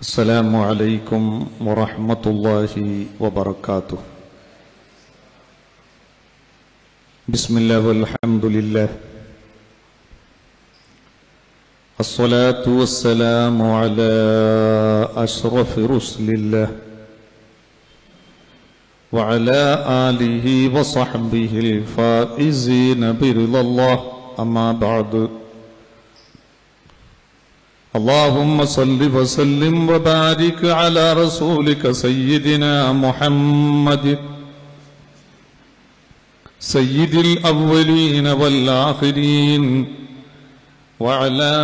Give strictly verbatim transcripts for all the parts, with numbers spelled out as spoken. السلام عليكم ورحمة الله وبركاته بسم الله والحمد لله الصلاة والسلام على أشرف رسل الله وعلى آله وصحبه الفائزين برضا الله أما بعد اللهم صل وسلم وبارك على رسولك سيدنا محمد سيد الأولين والآخرين وعلى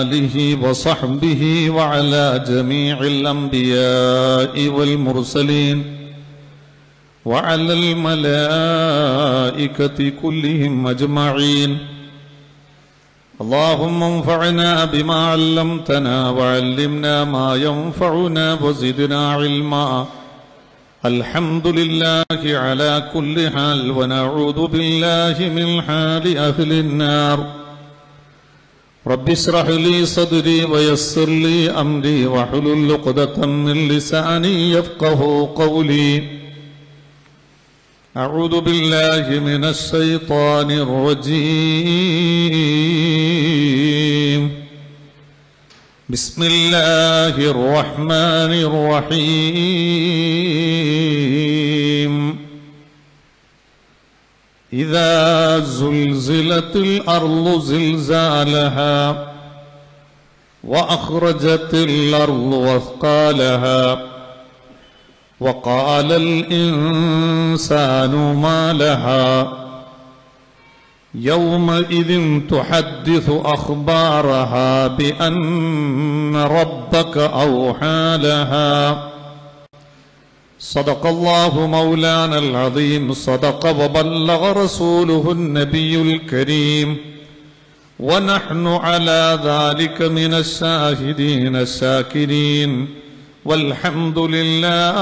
آله وصحبه وعلى جميع الأنبياء والمرسلين وعلى الملائكة كلهم أجمعين اللهم انفعنا بما علمتنا وعلمنا ما ينفعنا وزدنا علما الحمد لله على كل حال ونعوذ بالله من حال أهل النار رب اشرح لي صدري ويسر لي أمري واحلل عقدة من لساني يفقه قولي أعوذ بالله من الشيطان الرجيم بسم الله الرحمن الرحيم إذا زلزلت الأرض زلزالها وأخرجت الأرض أثقالها وقال الإنسان ما لها يومئذ تحدث أخبارها بأن ربك أوحى لها صدق الله مولانا العظيم صدق وبلغ رسوله النبي الكريم ونحن على ذلك من الشاهدين الشاكرين والحمد لله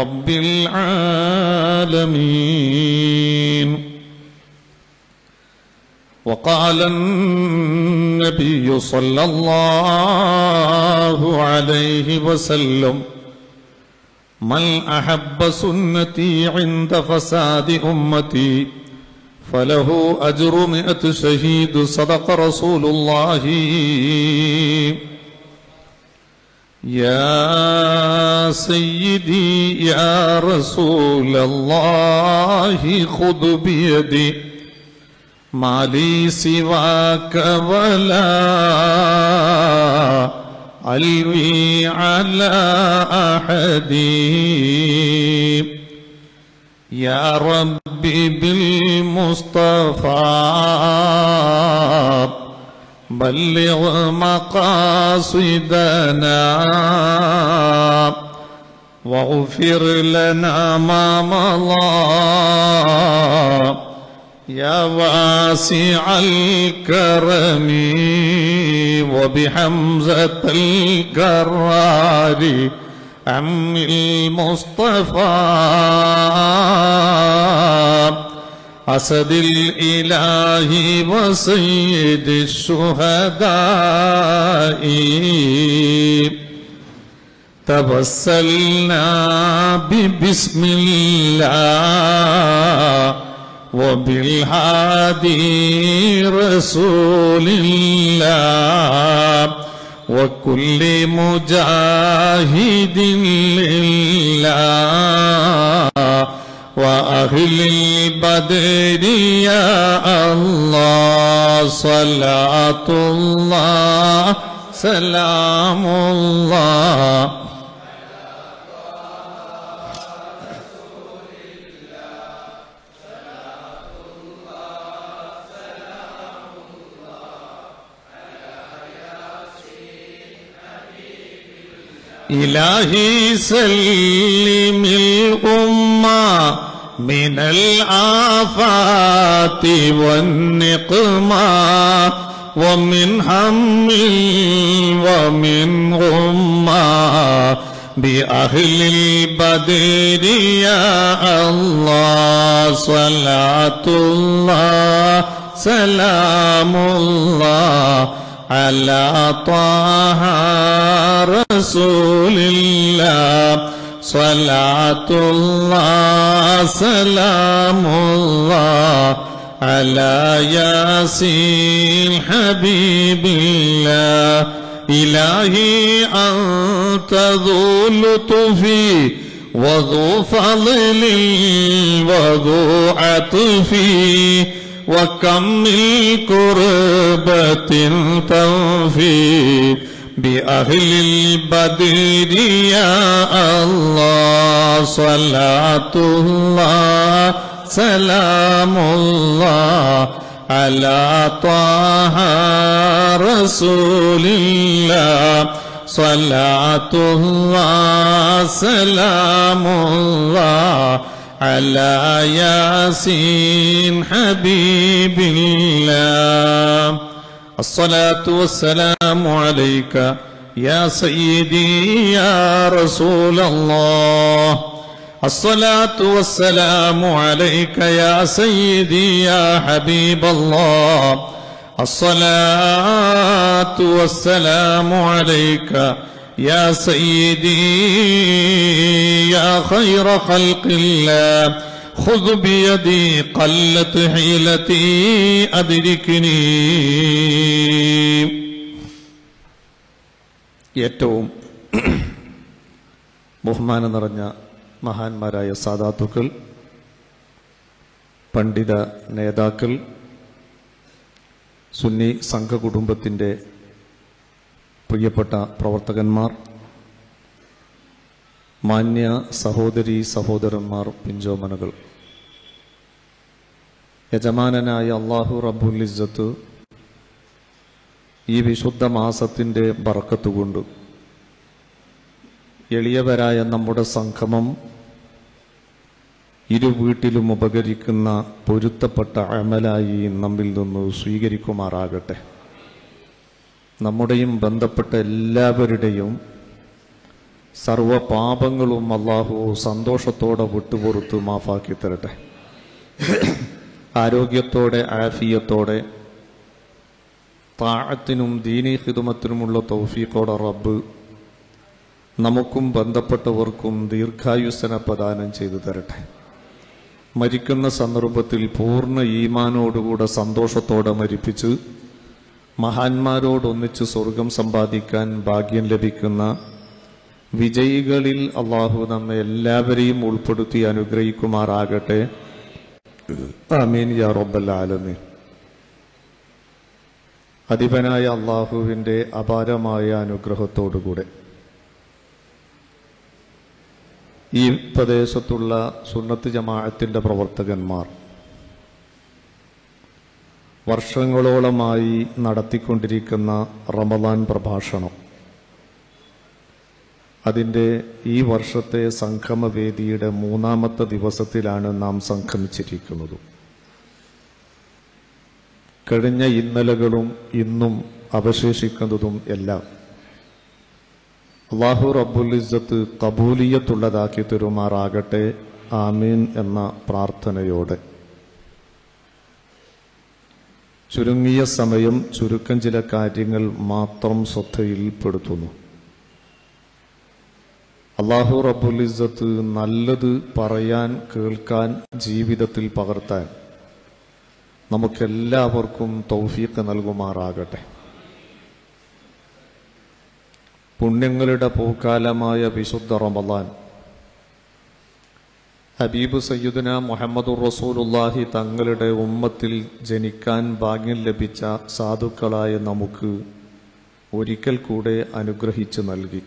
رب العالمين وقال النبي صلى الله عليه وسلم من أحب سنتي عند فساد أمتي فله أجر مئة شهيد صدق رسول الله يا سيدي يا رسول الله خذ بيدي ما لي سواك ولا علوي على أحد يا ربي بالمصطفى بلغ مقاصدنا واغفر لنا ما مضى يا واسع الكرم وبحمزة الكرار عم المصطفى أسد الإله وسيد الشهداء تبسلنا ببسم الله وبالهادي رسول الله وكل مجاهد لله وأهل البدر يا الله صلاة الله سلام الله إلهي سلم الأمة من الآفات والنقمة ومن هم ومن غمة بأهل البدر يا الله صلاة الله سلام الله على طه رسول الله صلاة الله سلام الله على ياسين حبيب الله إلهي أنت ذو لطفي وذو فضل وذو عطفي وكم الكربة تنفي بأهل البدر يا الله صلاة الله سلام الله على طه رسول الله صلاة الله سلام الله على ياسين حبيب الله الصلاة والسلام عليك يا سيدي يا رسول الله الصلاة والسلام عليك يا سيدي يا حبيب الله الصلاة والسلام عليك يا سيدي يا خير خلق الله خذ بيدي قلت حيلتي أدركني ഏറ്റവും ബഹുമാനം നിറഞ്ഞ മഹാന്മാരായ സാദാത്തുക്കൾ പണ്ഡിത നേതാക്കൾ സുന്നി സംഘ കുടുംബത്തിൻ്റെ പ്രിയപ്പെട്ട പ്രവർത്തകന്മാർ മാന്യ സഹോദരി സഹോദരന്മാർ പിഞ്ചോമനകൾ യജമാനനായ അല്ലാഹു റബ്ബുൽ ഇസ്സത്ത് ഈ വിശുദ്ധ മാസത്തിൻ്റെ ബർക്കത്തുകൊണ്ട് എളിയവരായ നമ്മുടെ സംഗമം ഇരു വീട്ടിലും ഉപകരിക്കുന്ന പൊരുത്തപ്പെട്ട അമലായി നമ്മിൽ നിന്ന് സ്വീകരിക്കുമാറാകട്ടെ. നമ്മുടെയും ബന്ധപ്പെട്ട എല്ലാവരുടെയും സർവ പാപങ്ങളും അല്ലാഹു സന്തോഷത്തോടെ വിട്ടുപുറത്ത് മാഫാക്കി തരട്ടെ. ആരോഗ്യത്തോടെ ആഫിയത്തോടെ താഅത്തിനും ദീനി ഖിദ്മത്തിനുമുള്ള തൗഫീഖോടെ റബ്ബ് നമുക്കും ബന്ധപ്പെട്ടവർക്കും ദീർഘായുസ്സനെ പ്രദാനം ചെയ്തു തരട്ടെ. മരിക്കുന്ന സന്ദർഭത്തിൽ പൂർണ്ണ ഈമാനോടുകൂടെ സന്തോഷത്തോടെ മരിപ്പിച്ച് മഹാന്മാരോടൊന്നിച്ച് സ്വർഗം സമ്പാദിക്കാൻ ഭാഗ്യം ലഭിക്കുന്ന വിജയികളിൽ അല്ലാഹു നമ്മെ എല്ലാവരെയും ഉൾപ്പെടുത്തി അനുഗ്രഹിക്കുമാറാകട്ടെ. ആമീൻ യാ റബ്ബൽ ആലമീൻ. അധിപനായ അല്ലാഹുവിൻ്റെ അപാരമായ അനുഗ്രഹത്തോടുകൂടെ ഈ പ്രദേശത്തുള്ള സുന്നത്ത് ജമാഅത്തിൻ്റെ പ്രവർത്തകന്മാർ വർഷങ്ങളോളമായി നടത്തിക്കൊണ്ടിരിക്കുന്ന റമദാൻ പ്രഭാഷണം അതിൻ്റെ ഈ വർഷത്തെ സംഗമവേദിയുടെ മൂന്നാമത്തെ ദിവസത്തിലാണ് നാം സംഗമിച്ചിരിക്കുന്നത്. കഴിഞ്ഞ ഇന്നലകളും ഇന്നും അവശേഷിക്കുന്നതും എല്ലാം അല്ലാഹു റബ്ബുൽ ഇസ്സത്ത് കബൂലിയത്തുള്ളതാക്കി തരുമാറാകട്ടെ. ആമീൻ എന്ന പ്രാർത്ഥനയോടെ ചുരുങ്ങിയ സമയം ചുരുക്കം ചില കാര്യങ്ങൾ മാത്രം ശ്രദ്ധയിൽപ്പെടുത്തുന്നു. അല്ലാഹു റബ്ബുൽ ഇസ്സത്ത് നല്ലത് പറയാൻ കേൾക്കാൻ ജീവിതത്തിൽ പകർത്താൻ നമുക്കെല്ലാവർക്കും തൗഫീഖ് നൽകുമാറാകട്ടെ. പുണ്യങ്ങളുടെ പൂക്കാലമായ വിശുദ്ധ റമദാൻ ഹബീബ് സയ്യിദുന മുഹമ്മദുർ റസൂലുള്ളാഹി തങ്ങളുടെ ഉമ്മത്തിൽ ജനിക്കാൻ ഭാഗ്യം ലഭിച്ച സാധുക്കളായ നമുക്ക് ഒരിക്കൽ കൂടെ അനുഗ്രഹിച്ചു നൽകി.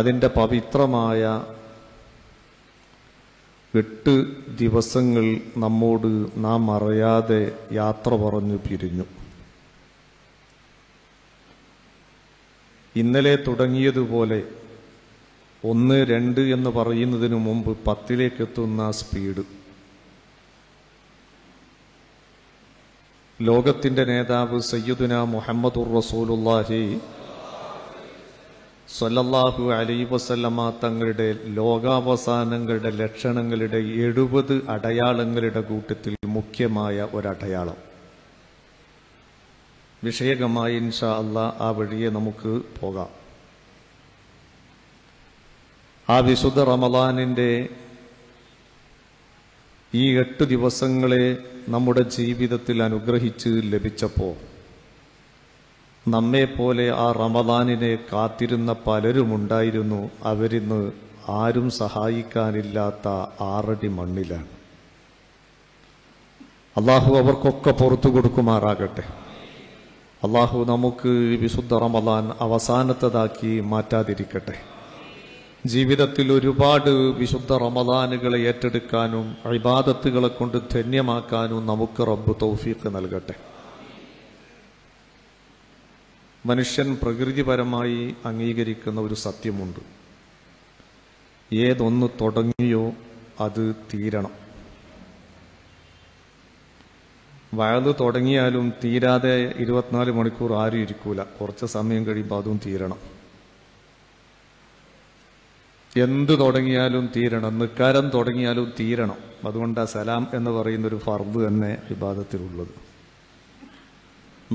അതിൻ്റെ പവിത്രമായ എട്ട് ദിവസങ്ങൾ നമ്മോട് നാം അറിയാതെ യാത്ര പറഞ്ഞു പിരിഞ്ഞു. ഇന്നലെ തുടങ്ങിയതുപോലെ ഒന്ന് രണ്ട് എന്ന് പറയുന്നതിന് മുമ്പ് പത്തിലേക്കെത്തുന്ന സ്പീഡ് ലോകത്തിൻ്റെ നേതാവ് സയ്യിദുന മുഹമ്മദുർ റസൂലുള്ളാഹി സല്ലല്ലാഹു അലൈഹി വസല്ലമ തങ്ങളുടെ ലോകാവസാനങ്ങളുടെ ലക്ഷണങ്ങളുടെ എഴുപത് അടയാളങ്ങളുടെ കൂട്ടത്തിൽ മുഖ്യമായ ഒരടയാളം വിഷയകമായി ഇൻഷാ അല്ലാ ആ വഴിയെ നമുക്ക് പോകാം. ആ വിശുദ്ധ റമളാനിൻ്റെ ഈ എട്ട് ദിവസങ്ങളെ നമ്മുടെ ജീവിതത്തിൽ അനുഗ്രഹിച്ച് ലഭിച്ചപ്പോൾ നമ്മെപ്പോലെ ആ റമളാനിനെ കാത്തിരുന്ന പലരുമുണ്ടായിരുന്നു. അവരിന്ന് ആരും സഹായിക്കാനില്ലാത്ത ആറടി മണ്ണിലാണ്. അള്ളാഹു അവർക്കൊക്കെ പുറത്തു കൊടുക്കുമാറാകട്ടെ. അള്ളാഹു നമുക്ക് വിശുദ്ധ റമളാൻ അവസാനത്തതാക്കി മാറ്റാതിരിക്കട്ടെ. ജീവിതത്തിൽ ഒരുപാട് വിശുദ്ധ റമളാനുകളെ ഏറ്റെടുക്കാനും ഇബാദത്തുകളെ കൊണ്ട് ധന്യമാക്കാനും നമുക്ക് റബ്ബ് തൗഫീഖ് നൽകട്ടെ. മനുഷ്യൻ പ്രകൃതിപരമായി അംഗീകരിക്കുന്ന ഒരു സത്യമുണ്ട്, ഏതൊന്ന് തുടങ്ങിയോ അത് തീരണം. വയത് തുടങ്ങിയാലും തീരാതെ ഇരുപത്തിനാല് മണിക്കൂർ ആരും ഇരിക്കൂല, കുറച്ച് സമയം കഴിയുമ്പോൾ അതും തീരണം. എന്ത് തുടങ്ങിയാലും തീരണം, നിക്കാരം തുടങ്ങിയാലും തീരണം. അതുകൊണ്ടാണ് സലാം എന്ന് പറയുന്നൊരു ഫർദ് തന്നെ ഇബാദത്തിലുള്ളത്.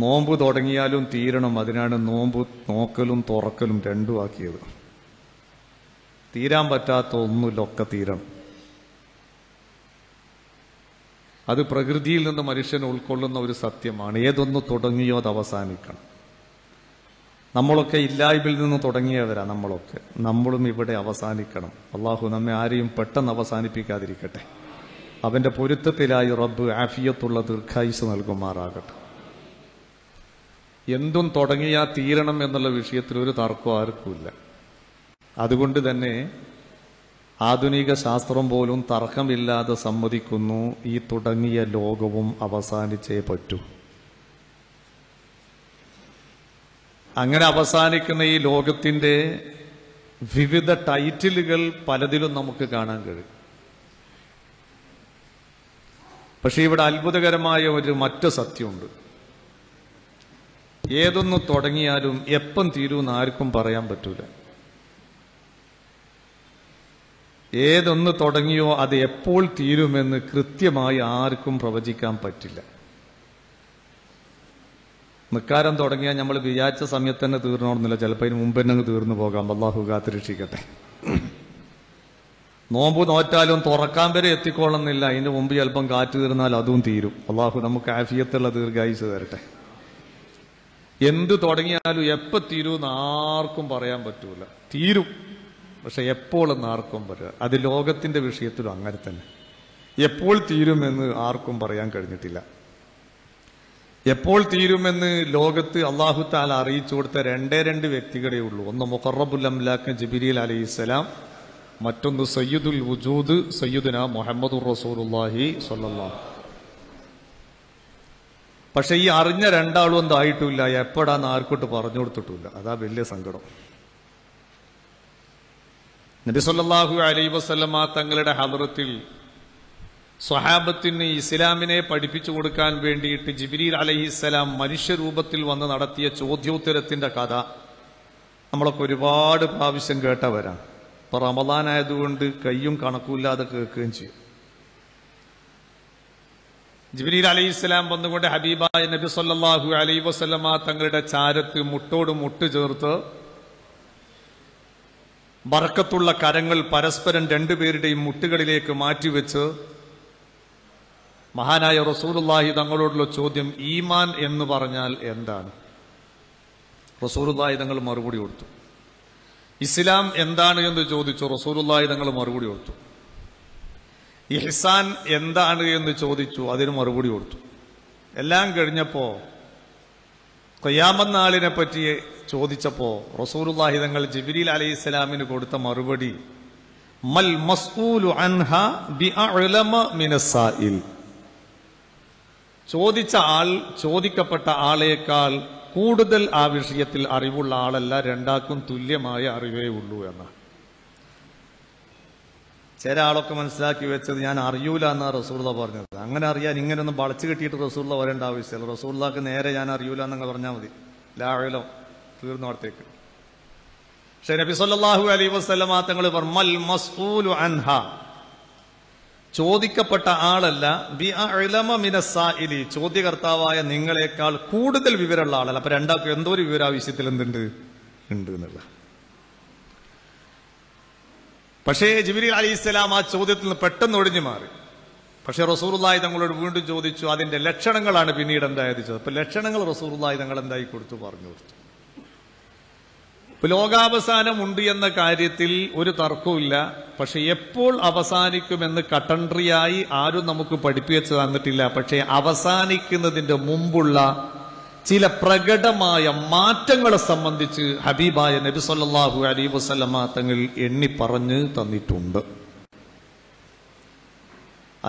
നോമ്പ് തുടങ്ങിയാലും തീരണം, അതിനാണ് നോമ്പ് നോക്കലും തുറക്കലും രണ്ടും ആക്കിയത്. തീരാൻ പറ്റാത്ത ഒന്നുമില്ലൊക്കെ തീരണം. അത് പ്രകൃതിയിൽ നിന്ന് മനുഷ്യൻ ഉൾക്കൊള്ളുന്ന ഒരു സത്യമാണ്. ഏതൊന്ന് തുടങ്ങിയോ അത് അവസാനിക്കണം. നമ്മളൊക്കെ ഇല്ലായ്മയിൽ നിന്ന് തുടങ്ങിയവരാ, നമ്മളൊക്കെ നമ്മളും ഇവിടെ അവസാനിക്കണം. അള്ളാഹു നമ്മെ ആരെയും പെട്ടെന്ന് അവസാനിപ്പിക്കാതിരിക്കട്ടെ. അവന്റെ പൊരുത്തത്തിലായി റബ്ബ് ആഫിയത്തുള്ള ദീർഘായുസ് നൽകുമാറാകട്ടെ. എന്തും തുടങ്ങിയാൽ തീരണം എന്നുള്ള വിഷയത്തിൽ ഒരു തർക്കം ആർക്കുമില്ല. അതുകൊണ്ട് തന്നെ ആധുനിക ശാസ്ത്രം പോലും തർക്കമില്ലാതെ സമ്മതിക്കുന്നു, ഈ തുടങ്ങിയ ലോകവും അവസാനിച്ചേ പറ്റൂ. അങ്ങനെ അവസാനിക്കുന്ന ഈ ലോകത്തിന്റെ വിവിധ ടൈറ്റിലുകൾ പലതിലും നമുക്ക് കാണാൻ കഴിയും. പക്ഷെ ഇവിടെ അത്ഭുതകരമായ ഒരു മറ്റു സത്യമുണ്ട്, ഏതൊന്നു തുടങ്ങിയാലും എപ്പം തീരുമെന്ന് ആർക്കും പറയാൻ പറ്റൂല. ഏതൊന്ന് തുടങ്ങിയോ അത് എപ്പോൾ തീരുമെന്ന് കൃത്യമായി ആർക്കും പ്രവചിക്കാൻ പറ്റില്ല. നിക്കാരം തുടങ്ങിയാൽ നമ്മൾ വിചാരിച്ച സമയത്ത് തന്നെ തീർന്നോടുന്നില്ല, ചിലപ്പോൾ അതിന് മുമ്പ് തന്നെ തീർന്നു പോകാം. അള്ളാഹു കാത്തിരക്ഷിക്കട്ടെ. നോമ്പ് നോറ്റാലും തുറക്കാൻ വരെ എത്തിക്കോളുന്നില്ല, അതിന് മുമ്പ് ചിലപ്പം കാറ്റ് തീർന്നാൽ അതും തീരും. അള്ളാഹു നമുക്ക് ആഫിയത്തുള്ള ദീർഘായുസ് തരട്ടെ. എന്ത് തുടങ്ങിയാലും എപ്പോൾ തീരുമെന്ന് ആർക്കും പറയാൻ പറ്റൂല. തീരും, പക്ഷെ എപ്പോഴെന്ന് ആർക്കും പറയാം. അത് ലോകത്തിന്റെ വിഷയത്തിലും അങ്ങനെ തന്നെ. എപ്പോൾ തീരുമെന്ന് ആർക്കും പറയാൻ കഴിഞ്ഞിട്ടില്ല. എപ്പോൾ തീരുമെന്ന് ലോകത്ത് അള്ളാഹു തആല അറിയിച്ചു കൊടുത്ത രണ്ടേ രണ്ട് വ്യക്തികളേ ഉള്ളൂ. ഒന്ന് മുഖറബുൽ അംലാഖ് ജിബ്രീൽ അലൈഹിസ്സലാം, മറ്റൊന്ന് സയ്യിദുൽ വുജൂദ് സയ്യിദുന മുഹമ്മദുർ റസൂലുള്ളാഹി സ്വല്ലല്ലാഹു. പക്ഷെ ഈ അറിഞ്ഞ രണ്ടാളും എന്തായിട്ടില്ല, എപ്പോഴാന്ന് ആർക്കോട്ട് പറഞ്ഞു കൊടുത്തിട്ടില്ല. അതാ വലിയ സങ്കടം. നബി സല്ലല്ലാഹു അലൈഹി വസല്ലമ തങ്ങളുടെ ഹദ്റത്തിൽ സ്വഹാബത്തിന് ഇസ്ലാമിനെ പഠിപ്പിച്ചു കൊടുക്കാൻ വേണ്ടിയിട്ട് ജിബ്രീൽ അലൈഹിസ്സലാം മനുഷ്യരൂപത്തിൽ വന്ന് നടത്തിയ ചോദ്യോത്തരത്തിന്റെ കഥ നമ്മളൊക്കെ ഒരുപാട് പ്രാവശ്യം കേട്ടവരാണ്. ഇപ്പൊ റമളാനായതുകൊണ്ട് കയ്യും കണക്കൂല്ലാതെ കേൾക്കുകയും ചെയ്യും. ജിബ്രീൽ അലൈഹിസ്സലാം വന്നുകൊണ്ട് ഹബീബായ നബി സല്ലല്ലാഹു അലൈഹി വസല്ലമ തങ്ങളുടെ ചാരത്ത് മുട്ടോട് മുട്ട് ചേർത്ത് ബർക്കത്തുള്ള കരങ്ങൾ പരസ്പരം രണ്ടുപേരുടെയും മുട്ടുകളിലേക്ക് മാറ്റിവെച്ച് മഹാനായ റസൂലുള്ളാഹി തങ്ങളോടുള്ള ചോദ്യം, ഈമാൻ എന്ന് പറഞ്ഞാൽ എന്താണ്? റസൂലുള്ളാഹി തങ്ങൾ മറുപടി കൊടുത്തു. ഇസ്ലാം എന്താണ് എന്ന് ചോദിച്ചു. റസൂലുള്ളാഹി തങ്ങൾ മറുപടി കൊടുത്തു. ഇഹ്സാൻ എന്താണ് എന്ന് ചോദിച്ചു. അതിന് മറുപടി കൊടുത്തു. എല്ലാം കഴിഞ്ഞപ്പോ ഖിയാമത്ത് നാളിനെ പറ്റി ചോദിച്ചപ്പോ റസൂലുള്ളാഹി തങ്ങൾ ജിബ്രീൽ അലൈഹിസ്സലാമിന് കൊടുത്ത മറുപടി, മൽ മസ്ഊലു അൻഹാ ബിഅഉലമ മിനസ്സാഇൽ. ചോദിച്ച ആൾ ചോദിക്കപ്പെട്ട ആളേക്കാൾ കൂടുതൽ ആ വിഷയത്തിൽ അറിവുള്ള ആളല്ല, രണ്ടാക്കും തുല്യമായ അറിവേ ഉള്ളൂ എന്നാണ്. ചില ആളൊക്കെ മനസ്സിലാക്കി വെച്ചത് ഞാൻ അറിയൂല എന്നാ റസൂലുള്ളാഹി പറഞ്ഞത്. അങ്ങനെ അറിയാൻ ഇങ്ങനെയൊന്നും വളച്ചു കെട്ടിയിട്ട് റസൂലുള്ളാഹി വരേണ്ട ആവശ്യമില്ല. റസൂലുള്ളാഹിക്ക് നേരെ ഞാൻ അറിയൂല എന്നങ്ങ് പറഞ്ഞാൽ മതി, ലാ ഉലമ, തീർന്നോടത്തേക്ക്. പക്ഷെ നബി സല്ലല്ലാഹു അലൈഹി വസല്ലമ തങ്ങൾ മൽ മസ്ഊലു അൻഹാ, ചോദിക്കപ്പെട്ട ആളല്ല, ബി അഅ്ലമ മിനസ്സാഇലി, ചോദ്യകർത്താവായ നിങ്ങളെക്കാൾ കൂടുതൽ വിവരമുള്ള ആളല്ല. അപ്പൊ രണ്ടാൾക്കും എന്തോ ഒരു വിവരാവശ്യത്തിൽ എന്തുണ്ട് ഉണ്ട് എന്നുള്ള. പക്ഷേ ജിബ്രീൽ അലൈഹിസ്സലാം ആ ചോദ്യത്തിൽ നിന്ന് പെട്ടെന്ന് ഒഴിഞ്ഞു മാറി. പക്ഷേ റസൂലുള്ളാഹി തങ്ങളോട് വീണ്ടും ചോദിച്ചു. അതിന്റെ ലക്ഷണങ്ങളാണ് പിന്നീട് എന്തായത് ചോദിച്ചത്. അപ്പൊ ലക്ഷണങ്ങൾ റസൂലുള്ളാഹി തങ്ങൾ എന്തായി കൊടുത്തു പറഞ്ഞു കൊടുത്തു. ലോകാവസാനം ഉണ്ട് എന്ന കാര്യത്തിൽ ഒരു തർക്കവുമില്ല. പക്ഷെ എപ്പോൾ അവസാനിക്കുമെന്ന് കട്ടൻട്രിയായി ആരും നമുക്ക് പഠിപ്പിച്ചു തന്നിട്ടില്ല. പക്ഷെ അവസാനിക്കുന്നതിന്റെ മുമ്പുള്ള ചില പ്രകടമായ മാറ്റങ്ങളെ സംബന്ധിച്ച് ഹബീബായ നബി സല്ലല്ലാഹു അലൈഹി വസല്ലമ തങ്ങൾ എണ്ണി പറഞ്ഞു തന്നിട്ടുണ്ട്.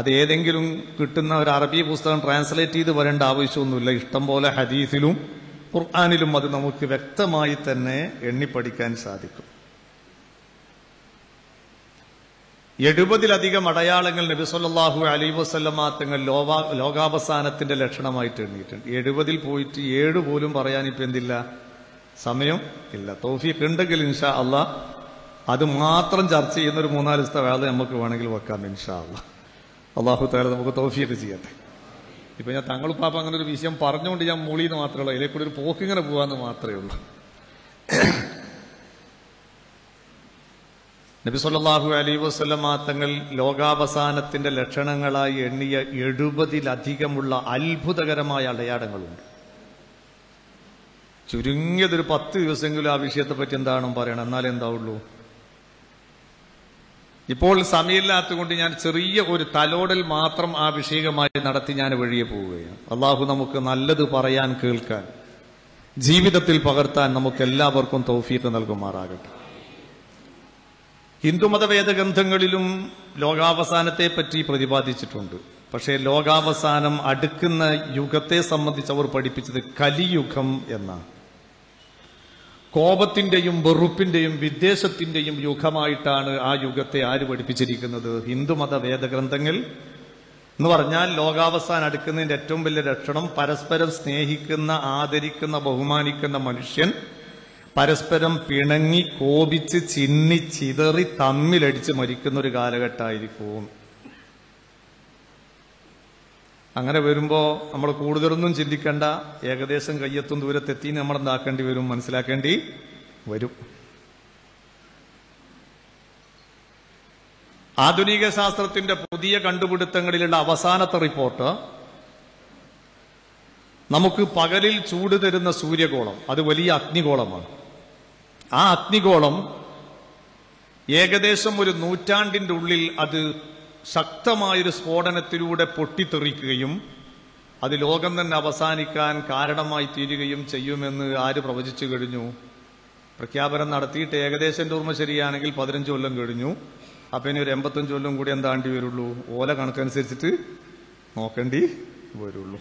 അത് ഏതെങ്കിലും കിട്ടുന്ന ഒരു അറബി പുസ്തകം ട്രാൻസ്ലേറ്റ് ചെയ്ത് വരേണ്ട ആവശ്യമൊന്നുമില്ല. ഇഷ്ടംപോലെ ഹദീസിലും ഖുർആനിലും അത് നമുക്ക് വ്യക്തമായി തന്നെ എണ്ണിപ്പഠിക്കാൻ സാധിക്കും. എഴുപതിലധികം അടയാളങ്ങൾ നബി സല്ലല്ലാഹു അലൈഹി വസല്ലമ തങ്ങൾ ലോകാ ലോകാവസാനത്തിന്റെ ലക്ഷണമായിട്ട് എണ്ണിയിട്ടുണ്ട്. എഴുപതിൽ പോയിട്ട് ഏഴ് പോലും പറയാൻ ഇപ്പം എന്തില്ല, സമയം ഇല്ല. തൗഫീഖ് ഉണ്ടെങ്കിൽ ഇൻഷാ അള്ളാ അത് മാത്രം ചർച്ച ചെയ്യുന്ന ഒരു മൂന്നാല് സ്ഥലം നമുക്ക് വേണമെങ്കിൽ വെക്കാം ഇൻഷാ അള്ളാ. അള്ളാഹു തആല നമുക്ക് തൗഫീഖ് ചെയ്യട്ടെ. ഇപ്പൊ ഞാൻ തങ്ങളിപ്പാപ്പ അങ്ങനെ ഒരു വിഷയം പറഞ്ഞുകൊണ്ട് ഞാൻ മൂളിന്ന് മാത്രമേ ഉള്ളൂ, അതിലേക്കൂടെ ഒരു പോക്കിങ്ങനെ പോകാന്ന് മാത്രമേ ഉള്ളൂ. നബി സല്ലല്ലാഹു അലൈഹി വസല്ലമ തങ്ങൾ ലോകാവസാനത്തിന്റെ ലക്ഷണങ്ങളായി എണ്ണിയ എഴുപതിലധികമുള്ള അത്ഭുതകരമായ അടയാളങ്ങളുണ്ട്. ചുരുങ്ങിയതൊരു പത്ത് ദിവസമെങ്കിലും ആ വിഷയത്തെ പറ്റി എന്താണെന്ന് പറയണം, എന്നാലേ എന്താവുള്ളൂ. ഇപ്പോൾ സമയമില്ലാത്തതുകൊണ്ട് ഞാൻ ചെറിയ ഒരു തലോടൽ മാത്രം ആ വിഷയകമായി നടത്തി ഞാൻ വഴിയെ പോവുകയാണ്. അള്ളാഹു നമുക്ക് നല്ലത് പറയാൻ, കേൾക്കാൻ, ജീവിതത്തിൽ പകർത്താൻ നമുക്ക് എല്ലാവർക്കും തൗഫീഖ് നൽകുമാറാകട്ടെ. ഹിന്ദുമതവേദ ഗ്രന്ഥങ്ങളിലും ലോകാവസാനത്തെ പറ്റി പ്രതിപാദിച്ചിട്ടുണ്ട്. പക്ഷേ ലോകാവസാനം അടുക്കുന്ന യുഗത്തെ സംബന്ധിച്ച് അവർ പഠിപ്പിച്ചത് കലിയുഗം എന്നാണ്. കോപത്തിന്റെയും വെറുപ്പിന്റെയും വിദ്വേഷത്തിന്റെയും യുഗമായിട്ടാണ് ആ യുഗത്തെ ആര് പഠിപ്പിച്ചിരിക്കുന്നത്? ഹിന്ദുമത വേദഗ്രന്ഥങ്ങൾ എന്ന് പറഞ്ഞാൽ ലോകാവസാനം അടുക്കുന്നതിന്റെ ഏറ്റവും വലിയ ലക്ഷണം പരസ്പരം സ്നേഹിക്കുന്ന, ആദരിക്കുന്ന, ബഹുമാനിക്കുന്ന മനുഷ്യൻ പരസ്പരം പിണങ്ങി, കോപിച്ച്, ചിന്നി, ചിതറി, തമ്മിലടിച്ച് മരിക്കുന്ന ഒരു കാലഘട്ടമായിരിക്കും. അങ്ങനെ വരുമ്പോൾ നമ്മൾ കൂടുതലൊന്നും ചിന്തിക്കേണ്ട, ഏകദേശം കയ്യെത്തും ദൂരത്തെത്തി നമ്മൾ എന്താക്കേണ്ടി വരും, മനസ്സിലാക്കേണ്ടി വരും. ആധുനിക ശാസ്ത്രത്തിന്റെ പുതിയ കണ്ടുപിടുത്തങ്ങളിലുള്ള അവസാനത്തെ റിപ്പോർട്ട്, നമുക്ക് പകലിൽ ചൂട് തരുന്ന സൂര്യഗോളം, അത് വലിയ അഗ്നിഗോളമാണ്. ആ അഗ്നിഗോളം ഏകദേശം ഒരു നൂറ്റാണ്ടിന്റെ ഉള്ളിൽ അത് ശക്തമായൊരു സ്ഫോടനത്തിലൂടെ പൊട്ടിത്തെറിക്കുകയും അത് ലോകം തന്നെ അവസാനിക്കാൻ കാരണമായി തീരുകയും ചെയ്യുമെന്ന് ആര് പ്രവചിച്ചു കഴിഞ്ഞു? പ്രഖ്യാപനം നടത്തിയിട്ട് ഏകദേശം എൻ്റെ ഓർമ്മ ശരിയാണെങ്കിൽ പതിനഞ്ച് കൊല്ലം കഴിഞ്ഞു. അപ്പം ഇനി ഒരു എൺപത്തഞ്ച് കൊല്ലം കൂടി എന്താണ്ടി വരുള്ളൂ, ഓല കണക്കനുസരിച്ചിട്ട് നോക്കേണ്ടി വരുള്ളൂ.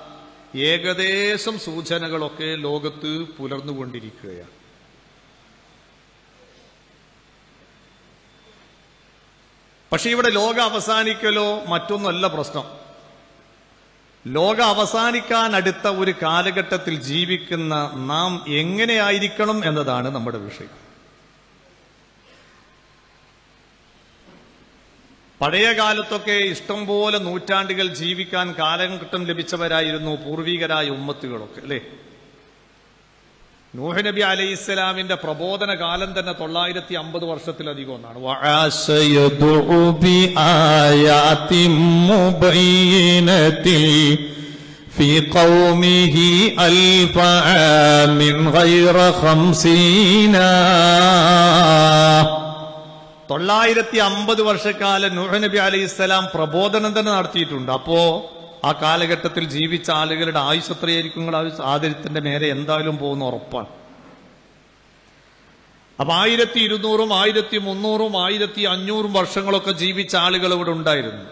ഏകദേശം സൂചനകളൊക്കെ ലോകത്ത് പുലർന്നുകൊണ്ടിരിക്കുകയാണ്. പക്ഷെ ഇവിടെ ലോകം അവസാനിക്കലോ മറ്റൊന്നുമല്ല പ്രശ്നം. ലോകം അവസാനിക്കാനടുത്ത ഒരു കാലഘട്ടത്തിൽ ജീവിക്കുന്ന നാം എങ്ങനെയായിരിക്കണം എന്നതാണ് നമ്മുടെ വിഷയം. പഴയ കാലത്തൊക്കെ ഇഷ്ടംപോലെ നൂറ്റാണ്ടുകൾ ജീവിക്കാൻ കാലഘട്ടം ലഭിച്ചവരായിരുന്നു പൂർവികരായ ഉമ്മത്തുകളൊക്കെ, അല്ലേ? നൂഹ് നബി അലൈഹിസ്സലാമിന്റെ പ്രബോധന കാലം തന്നെ തൊള്ളായിരത്തി അമ്പത് വർഷത്തിലധികം ഒന്നാണ്. തൊള്ളായിരത്തി അമ്പത് വർഷക്കാലം നൂഹ് നബി അലൈഹിസ്സലാം പ്രബോധനം തന്നെ നടത്തിയിട്ടുണ്ട്. അപ്പോ ആ കാലഘട്ടത്തിൽ ജീവിച്ച ആളുകളുടെ ആയുസ് എത്രയായിരിക്കും? ആദരത്തിന്റെ നേരെ എന്തായാലും പോകുന്ന ഉറപ്പാണ്. അപ്പം ആയിരത്തി ഇരുന്നൂറും ആയിരത്തി മുന്നൂറും ആയിരത്തി അഞ്ഞൂറും വർഷങ്ങളൊക്കെ ജീവിച്ച ആളുകൾ ഇവിടെ ഉണ്ടായിരുന്നു.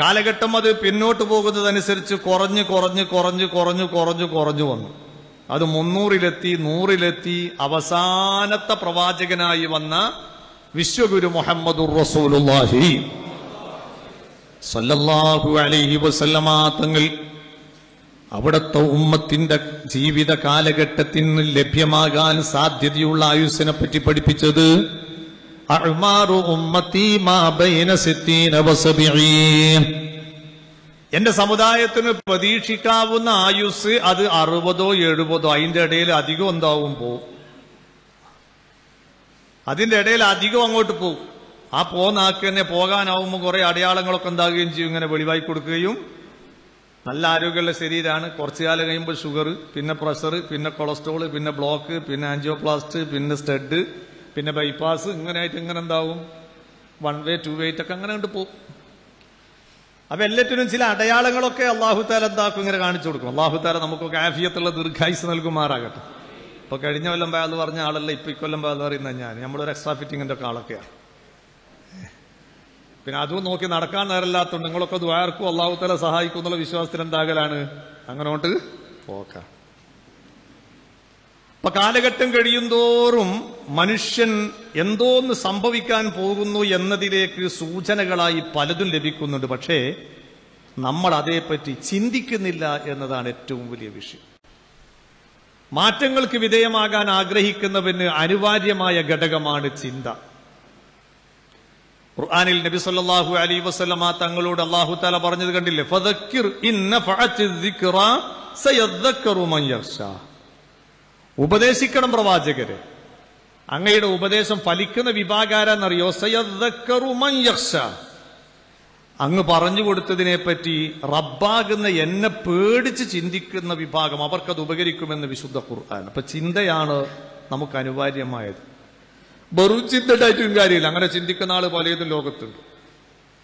കാലഘട്ടം അത് പിന്നോട്ട് പോകുന്നതനുസരിച്ച് കുറഞ്ഞ് കുറഞ്ഞ് കുറഞ്ഞ് കുറഞ്ഞ് കുറഞ്ഞ് കുറഞ്ഞു വന്നു. അത് മുന്നൂറിലെത്തി, നൂറിലെത്തി, അവസാനത്തെ പ്രവാചകനായി വന്ന വിശ്വഗുരു മുഹമ്മദുർ റസൂലുള്ളാഹി സല്ലല്ലാഹു അലൈഹി വസല്ലമ തങ്ങൾ അവിടുത്തെ ഉമ്മത്തിന്റെ ജീവിത കാലഘട്ടത്തിന് ലഭ്യമാകാൻ സാധ്യതയുള്ള ആയുസ്സിനെ പറ്റി പഠിപ്പിച്ചത് അഅ്മാറു ഉമ്മത്തി മാ ബൈന സിത്തീന വ സബഈൻ. എന്റെ സമുദായത്തിന് പ്രതീക്ഷിക്കാവുന്ന ആയുസ് അത് അറുപതോ എഴുപതോ, അതിന്റെ ഇടയിൽ അധികം എന്താവും പോവും, അതിന്റെ ഇടയിൽ അധികം അങ്ങോട്ട് പോവും. ആ പോന്നാക്ക് തന്നെ പോകാനാവുമ്പോൾ കുറെ അടയാളങ്ങളൊക്കെ ഉണ്ടാകുകയും ചെയ്യും, ഇങ്ങനെ വെളിവായി കൊടുക്കുകയും. നല്ല ആരോഗ്യമുള്ള ശരീരമാണ്, കുറച്ചു കാലം കഴിയുമ്പോൾ ഷുഗർ, പിന്നെ പ്രഷർ, പിന്നെ കൊളസ്ട്രോള്, പിന്നെ ബ്ലോക്ക്, പിന്നെ ആൻജിയോപ്ലാസ്റ്റ്, പിന്നെ സ്റ്റഡ്, പിന്നെ ബൈപ്പാസ്, ഇങ്ങനെയായിട്ട് ഇങ്ങനെ എന്താവും വൺ വേ ടു വേ ഒക്കെ അങ്ങനെ കണ്ടു പോകും. അപ്പൊ എല്ലാറ്റിനും ചില അടയാളങ്ങളൊക്കെ അള്ളാഹു താല എന്താക്കും ഇങ്ങനെ കാണിച്ചു കൊടുക്കും. അള്ളാഹു താല നമുക്കൊക്കെ ആഫിയത്തുള്ള ദീർഘായുസ് നൽകുമാറാകട്ടെ. ഇപ്പൊ കഴിഞ്ഞ കൊല്ലം ബാധ പറഞ്ഞ ആളല്ല ഇപ്പൊ ഇക്കൊല്ലം ബാധ പറയുന്ന ഞാൻ, നമ്മളൊരു എക്സ്ട്രാ ഫിറ്റിങ്ങിന്റെ ഒക്കെ ആളൊക്കെയാണ്. പിന്നെ അതും നോക്കി നടക്കാൻ നേരമില്ലാത്തതുകൊണ്ട് നിങ്ങളൊക്കെ ദ്വാർക്കും അള്ളാഹു താല സഹായിക്കും എന്നുള്ള വിശ്വാസത്തിൽ എന്താകലാണ് അങ്ങനോട്ട് പോക്കാം. അപ്പൊ കാലഘട്ടം കഴിയുന്തോറും മനുഷ്യൻ എന്തോന്ന് സംഭവിക്കാൻ പോകുന്നു എന്നതിലേക്ക് സൂചനകളായി പലതും ലഭിക്കുന്നുണ്ട്. പക്ഷേ നമ്മൾ അതേപ്പറ്റി ചിന്തിക്കുന്നില്ല എന്നതാണ് ഏറ്റവും വലിയ വിഷയം. മാറ്റങ്ങൾക്ക് വിധേയമാകാൻ ആഗ്രഹിക്കുന്നവന് അനിവാര്യമായ ഘടകമാണ് ചിന്ത. ഖുർആനിൽ നബി സല്ലല്ലാഹു അലൈഹി വസല്ലമ തങ്ങളോട് അല്ലാഹു തആല പറഞ്ഞത് കണ്ടില്ലേ, ഫദക്കിർ ഇന്ന ഫഅതി ദിക്റ സയദ്ദക്കറു മൻ യഖ്ഷാ. ഉപദേശിക്കണം പ്രവാചകരെ, അങ്ങയുടെ ഉപദേശം ഫലിക്കുന്ന വിഭാഗാരെന്നറിയോ? സയദ്ദക്കറു മൻ യഖ്ഷാ. അങ്ങ് പറഞ്ഞു കൊടുത്തതിനെ പറ്റി റബ്ബാകുന്ന എന്നെ പേടിച്ച് ചിന്തിക്കുന്ന വിഭാഗം, അവർക്കത് ഉപകരിക്കുമെന്ന് വിശുദ്ധ ഖുർആൻ. അപ്പൊ ചിന്തയാണ് നമുക്ക് അനിവാര്യമായത്. വെറും ചിന്തയായിട്ടും കാര്യമില്ല. അങ്ങനെ ചിന്തിക്കുന്ന ആള് പലതും ലോകത്തുണ്ട്.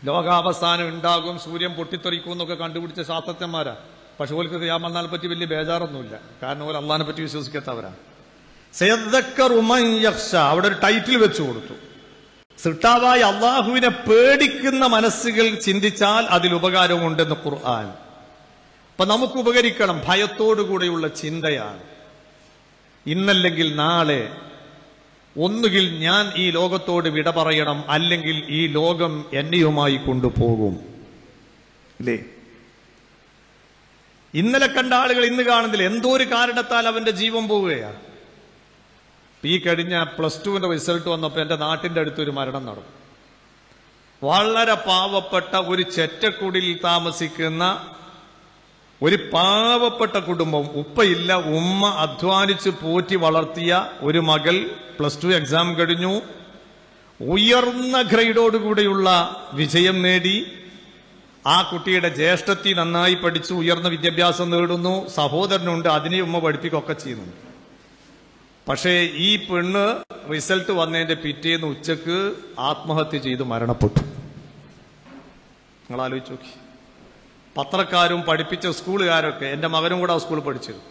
ലോകാവസാനം ഉണ്ടാകും, സൂര്യൻ പൊട്ടിത്തെറിക്കും എന്നൊക്കെ കണ്ടുപിടിച്ച ശാസ്ത്രജ്ഞന്മാരാ. പക്ഷെ ഓൽക്ക് ഖിയാമത്തിനെ പറ്റി വലിയ ബേജാറൊന്നുമില്ല, കാരണം ഓൽ അള്ളാഹിനെ പറ്റി വിശ്വസിക്കാത്തവരാണ്. സയദ്ദക്കറു മൻ യഖ്ഷാ, അവിടെ ഒരു ടൈറ്റിൽ വെച്ചു കൊടുത്തു. സിട്ടാവായി അള്ളാഹുവിനെ പേടിക്കുന്ന മനസ്സുകൾ ചിന്തിച്ചാൽ അതിലുപകാരമുണ്ടെന്ന് ഖുർആൻ. അപ്പൊ നമുക്ക് ഉപകരിക്കണം ഭയത്തോടുകൂടെയുള്ള ചിന്തയാണ്. ഇന്നല്ലെങ്കിൽ നാളെ ഒന്നുകിൽ ഞാൻ ഈ ലോകത്തോട് വിട പറയണം, അല്ലെങ്കിൽ ഈ ലോകം എന്നെയുമായി കൊണ്ടുപോകും. അല്ലേ? ഇന്നലെ കണ്ട ആളുകൾ ഇന്ന് കാണുന്നില്ല. എന്തോ ഒരു കാരണത്താൽ അവന്റെ ജീവൻ പോവുകയാണ്. ഈ കഴിഞ്ഞ പ്ലസ് ടുവിന്റെ റിസൾട്ട് വന്നപ്പോൾ എൻ്റെ നാട്ടിൻ്റെ അടുത്തൊരു മരണം നടന്നു. വളരെ പാവപ്പെട്ട ഒരു ചെറ്റക്കുടിൽ താമസിക്കുന്ന ഒരു പാവപ്പെട്ട കുടുംബം, ഉപ്പയില്ല, ഉമ്മ അധ്വാനിച്ച് പോറ്റി വളർത്തിയ ഒരു മകൾ. പ്ലസ് ടു എക്സാം കഴിഞ്ഞു, ഉയർന്ന ഗ്രേഡോടുകൂടെയുള്ള വിജയം നേടി. ആ കുട്ടിയുടെ ജ്യേഷ്ഠത്തി നന്നായി പഠിച്ചു, ഉയർന്ന വിദ്യാഭ്യാസം നേടുന്നു. സഹോദരനുണ്ട്, അതിനെ ഉമ്മ പഠിപ്പിക്കുകയൊക്കെ ചെയ്യുന്നു. പക്ഷേ ഈ പെണ്ണ് റിസൾട്ട് വന്നതിന്റെ പിറ്റേന്ന് ഉച്ചക്ക് ആത്മഹത്യ ചെയ്ത് മരണപ്പെട്ടു. നിങ്ങൾ ആലോചിച്ച് നോക്കി. പത്രക്കാരും പഠിപ്പിച്ച സ്കൂളുകാരൊക്കെ, എൻ്റെ മകനും കൂടെ ആ സ്കൂളിൽ പഠിച്ചിരുന്നു.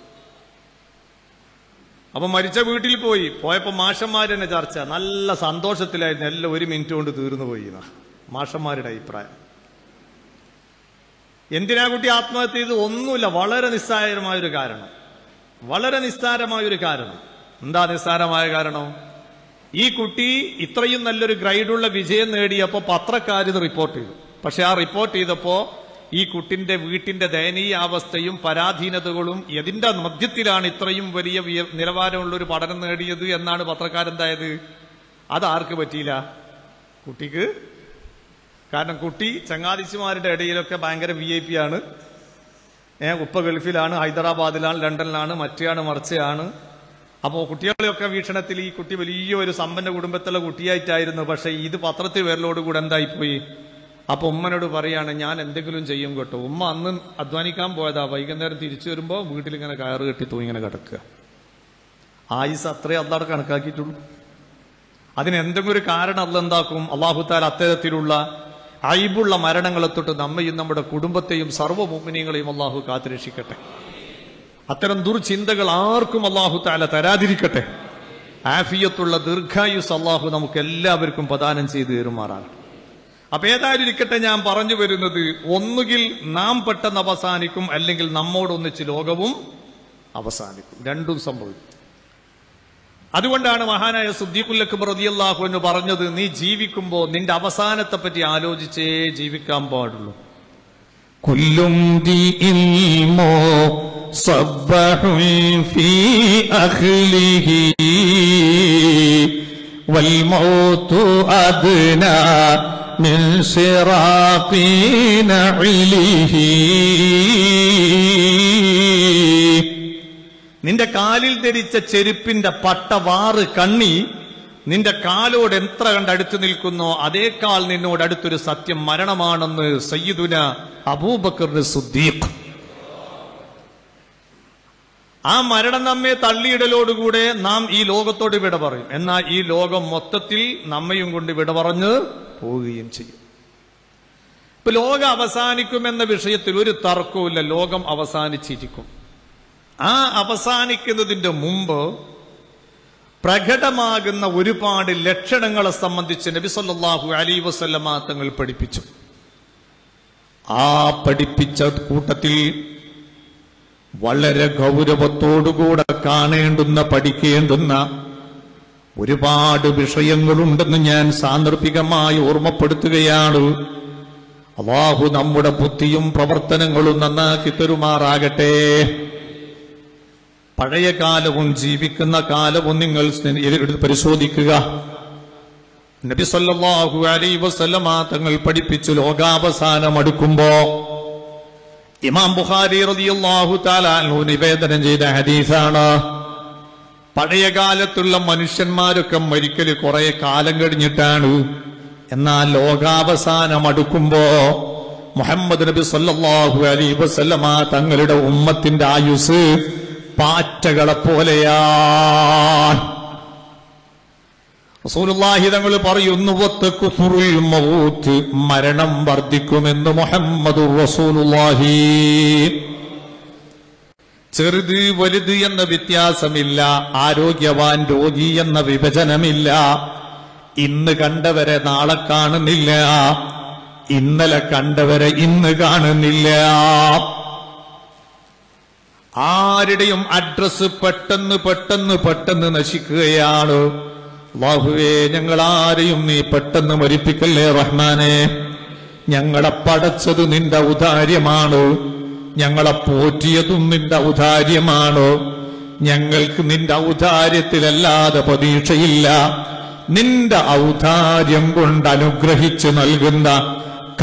അപ്പൊ മരിച്ച വീട്ടിൽ പോയി പോയപ്പോ മാഷന്മാരെന്നെ ചർച്ച, നല്ല സന്തോഷത്തിലായിരുന്നു, എല്ലാം ഒരു മിനിറ്റ് കൊണ്ട് തീർന്നു പോയി എന്നാ മാഷന്മാരുടെ അഭിപ്രായം. എന്തിനാ കുട്ടി ആത്മഹത്യ ചെയ്ത്? ഒന്നുമില്ല, വളരെ നിസ്സാരമായൊരു കാരണം, വളരെ നിസ്സാരമായൊരു കാരണം. എന്താ നിസ്സാരമായ കാരണം? ഈ കുട്ടി ഇത്രയും നല്ലൊരു ഗ്രൈഡുള്ള വിജയം നേടിയപ്പോൾ പത്രക്കാരിത് റിപ്പോർട്ട് ചെയ്തു. പക്ഷെ ആ റിപ്പോർട്ട് ചെയ്തപ്പോ ഈ കുട്ടിന്റെ വീട്ടിന്റെ ദയനീയ അവസ്ഥയും പരാധീനതകളും എതിന്റെ മധ്യത്തിലാണ് ഇത്രയും വലിയ നിലവാരമുള്ള ഒരു പഠനം നേടിയത് എന്നാണ് പത്രക്കാരെന്തായത്. അതാർക്ക് പറ്റിയില്ല? കുട്ടിക്ക്. കാരണം കുട്ടി ചങ്ങാതിച്ചുമാരുടെ ഇടയിലൊക്കെ ഭയങ്കര വി ഐ പി ആണ്. ഏ ഉപ്പ ഗൾഫിലാണ്, ഹൈദരാബാദിലാണ്, ലണ്ടനിലാണ്, മറ്റെയാണ്, മറിച്ചയാണ്. അപ്പോൾ കുട്ടികളെയൊക്കെ വീക്ഷണത്തിൽ ഈ കുട്ടി വലിയൊരു സമ്പന്ന കുടുംബത്തിലെ കുട്ടിയായിട്ടായിരുന്നു. പക്ഷെ ഇത് പത്രത്തിൽ വരലോടുകൂടെ എന്തായിപ്പോയി? അപ്പൊ ഉമ്മനോട് പറയാണ്, ഞാൻ എന്തെങ്കിലും ചെയ്യും കേട്ടോ. ഉമ്മ അന്ന് അധ്വാനിക്കാൻ പോയതാ, വൈകുന്നേരം തിരിച്ചു വരുമ്പോ വീട്ടിലിങ്ങനെ കയറ് കെട്ടി തൂങ്ങിങ്ങനെ കിടക്കുക. ആയുസ് അത്രേ അള്ളാടെ കണക്കാക്കിയിട്ടുള്ളൂ. അതിനെന്തെങ്കിലും ഒരു കാരണം അതെന്താക്കും? അള്ളാഹു താല അത്തരത്തിലുള്ള അയ്ബുള്ള മരണങ്ങളെ തൊട്ട് നമ്മയും നമ്മുടെ കുടുംബത്തെയും സർവ്വ മുഅ്മിനീങ്ങളെയും അള്ളാഹു കാത്തുരക്ഷിക്കട്ടെ. അത്തരം ദുർചിന്തകൾ ആർക്കും അള്ളാഹു താല തരാതിരിക്കട്ടെ. ആഫിയത്തുള്ള ദീർഘായുസ് അള്ളാഹു നമുക്ക് എല്ലാവർക്കും പ്രദാനം ചെയ്തു തീരുമാറാകട്ടെ. അപ്പൊ ഏതായാലും ഇരിക്കട്ടെ, ഞാൻ പറഞ്ഞു വരുന്നത് ഒന്നുകിൽ നാം പെട്ടെന്ന് അവസാനിക്കും, അല്ലെങ്കിൽ നമ്മോടൊന്നിച്ച് ലോകവും അവസാനിക്കും. രണ്ടും സംഭവിക്കും. അതുകൊണ്ടാണ് മഹാനായ സിദ്ദീഖുൽ അക്ബർ റളിയല്ലാഹു അൻഹു പറഞ്ഞത്, നീ ജീവിക്കുമ്പോൾ നിന്റെ അവസാനത്തെ പറ്റി ആലോചിച്ചേ ജീവിക്കാൻ പാടുള്ളൂ. കുല്ലും ദിഇൽമോ സബ്ബഹുൻ ഫീ അഖ്ലിഹി വൽ മൗതു അദ്നാ മിൻ സിറാഖി നഇലിഹി. നിന്റെ കാലിൽ ധരിച്ച ചെരുപ്പിന്റെ പട്ടവാറ് കണ്ണി നിന്റെ കാലോട് എത്ര കണ്ടടുത്ത് നിൽക്കുന്നോ അതേക്കാൾ നിന്നോട് അടുത്തൊരു സത്യം മരണമാണെന്ന് സയ്യിദുന അബൂബക്കർ സിദ്ദീഖ്. ആ മരണം നമ്മെ തള്ളിയിടലോടുകൂടെ നാം ഈ ലോകത്തോട് വിട പറയും. എന്നാൽ ഈ ലോകം മൊത്തത്തിൽ നമ്മയും കൊണ്ട് വിട പറഞ്ഞ് പോവുകയും ചെയ്യും. ഇപ്പൊ ലോകം അവസാനിക്കുമെന്ന വിഷയത്തിൽ ഒരു തർക്കവുമില്ല. ലോകം അവസാനിച്ചിരിക്കും. ആ അവസാനിക്കുന്നതിന്റെ മുമ്പ് പ്രകടമാകുന്ന ഒരുപാട് ലക്ഷണങ്ങളെ സംബന്ധിച്ച് നബി സല്ലല്ലാഹു അലൈഹി വസല്ലമ തങ്ങൾ പഠിപ്പിച്ചു. ആ പഠിപ്പിച്ച കൂട്ടത്തിൽ വളരെ ഗൗരവത്തോടുകൂടെ കാണേണ്ടുന്ന പഠിക്കേണ്ടുന്ന ഒരുപാട് വിഷയങ്ങളുണ്ടെന്ന് ഞാൻ സാന്ദർഭികമായി ഓർമ്മപ്പെടുത്തുകയാണ്. അല്ലാഹു നമ്മുടെ ബുദ്ധിയും പ്രവർത്തനങ്ങളും നന്നാക്കി തരുമാറാകട്ടെ. പഴയ കാലവും ജീവിക്കുന്ന കാലവും നിങ്ങൾ പരിശോധിക്കുക. നബി സല്ലല്ലാഹു അലൈഹി വസല്ലമ തങ്ങൾ പഠിപ്പിച്ചു, ലോകാവസാനം അടുക്കുമ്പോ ഇമാം ബുഖാരി റളിയല്ലാഹു തആല അൻഹു നിവേദനം ചെയ്ത ഹദീസാണ്. പഴയകാലത്തുള്ള മനുഷ്യന്മാരൊക്കെ മരിക്കല് കുറെ കാലം കഴിഞ്ഞിട്ടാണ്. എന്നാൽ ലോകാവസാനം അടുക്കുമ്പോ മുഹമ്മദ് നബി സല്ലല്ലാഹു അലൈഹി വസല്ലമ തങ്ങളുടെ ഉമ്മത്തിന്റെ ആയുസ് പാറ്റകളെ പോലെയാണ്. റസൂലുള്ളാഹി തങ്ങൾ പറയുന്നു, വതകുറുൽ മൗത്ത്, മരണം വർദ്ധിക്കുമെന്ന് മുഹമ്മദുർ റസൂലുള്ളാഹി. ചെറുത് വലുത് എന്ന വ്യത്യാസമില്ല, ആരോഗ്യവാൻ രോഗി എന്ന വിഭജനമില്ല. ഇന്ന് കണ്ടവരെ നാളെ കാണുന്നില്ല, ഇന്നലെ കണ്ടവരെ ഇന്ന് കാണുന്നില്ല. ആരുടെയും അഡ്രസ് പെട്ടെന്ന് പെട്ടെന്ന് പെട്ടെന്ന് നശിക്കുകയാണ്. അല്ലാഹുവേ, ഞങ്ങൾ ആരെയും നീ പെട്ടെന്ന് മരിപ്പിക്കല്ലേ റഹ്മാനെ. ഞങ്ങളെ പടച്ചത് നിന്റെ ഔദാര്യമാണ്, ഞങ്ങളെ പോറ്റിയതും നിന്റെ ഔദാര്യമാണ്. ഞങ്ങൾക്ക് നിന്റെ ഔദാര്യത്തിലല്ലാതെ പ്രതീക്ഷയില്ല. നിന്റെ ഔദാര്യം കൊണ്ട് അനുഗ്രഹിച്ചു നൽകുന്ന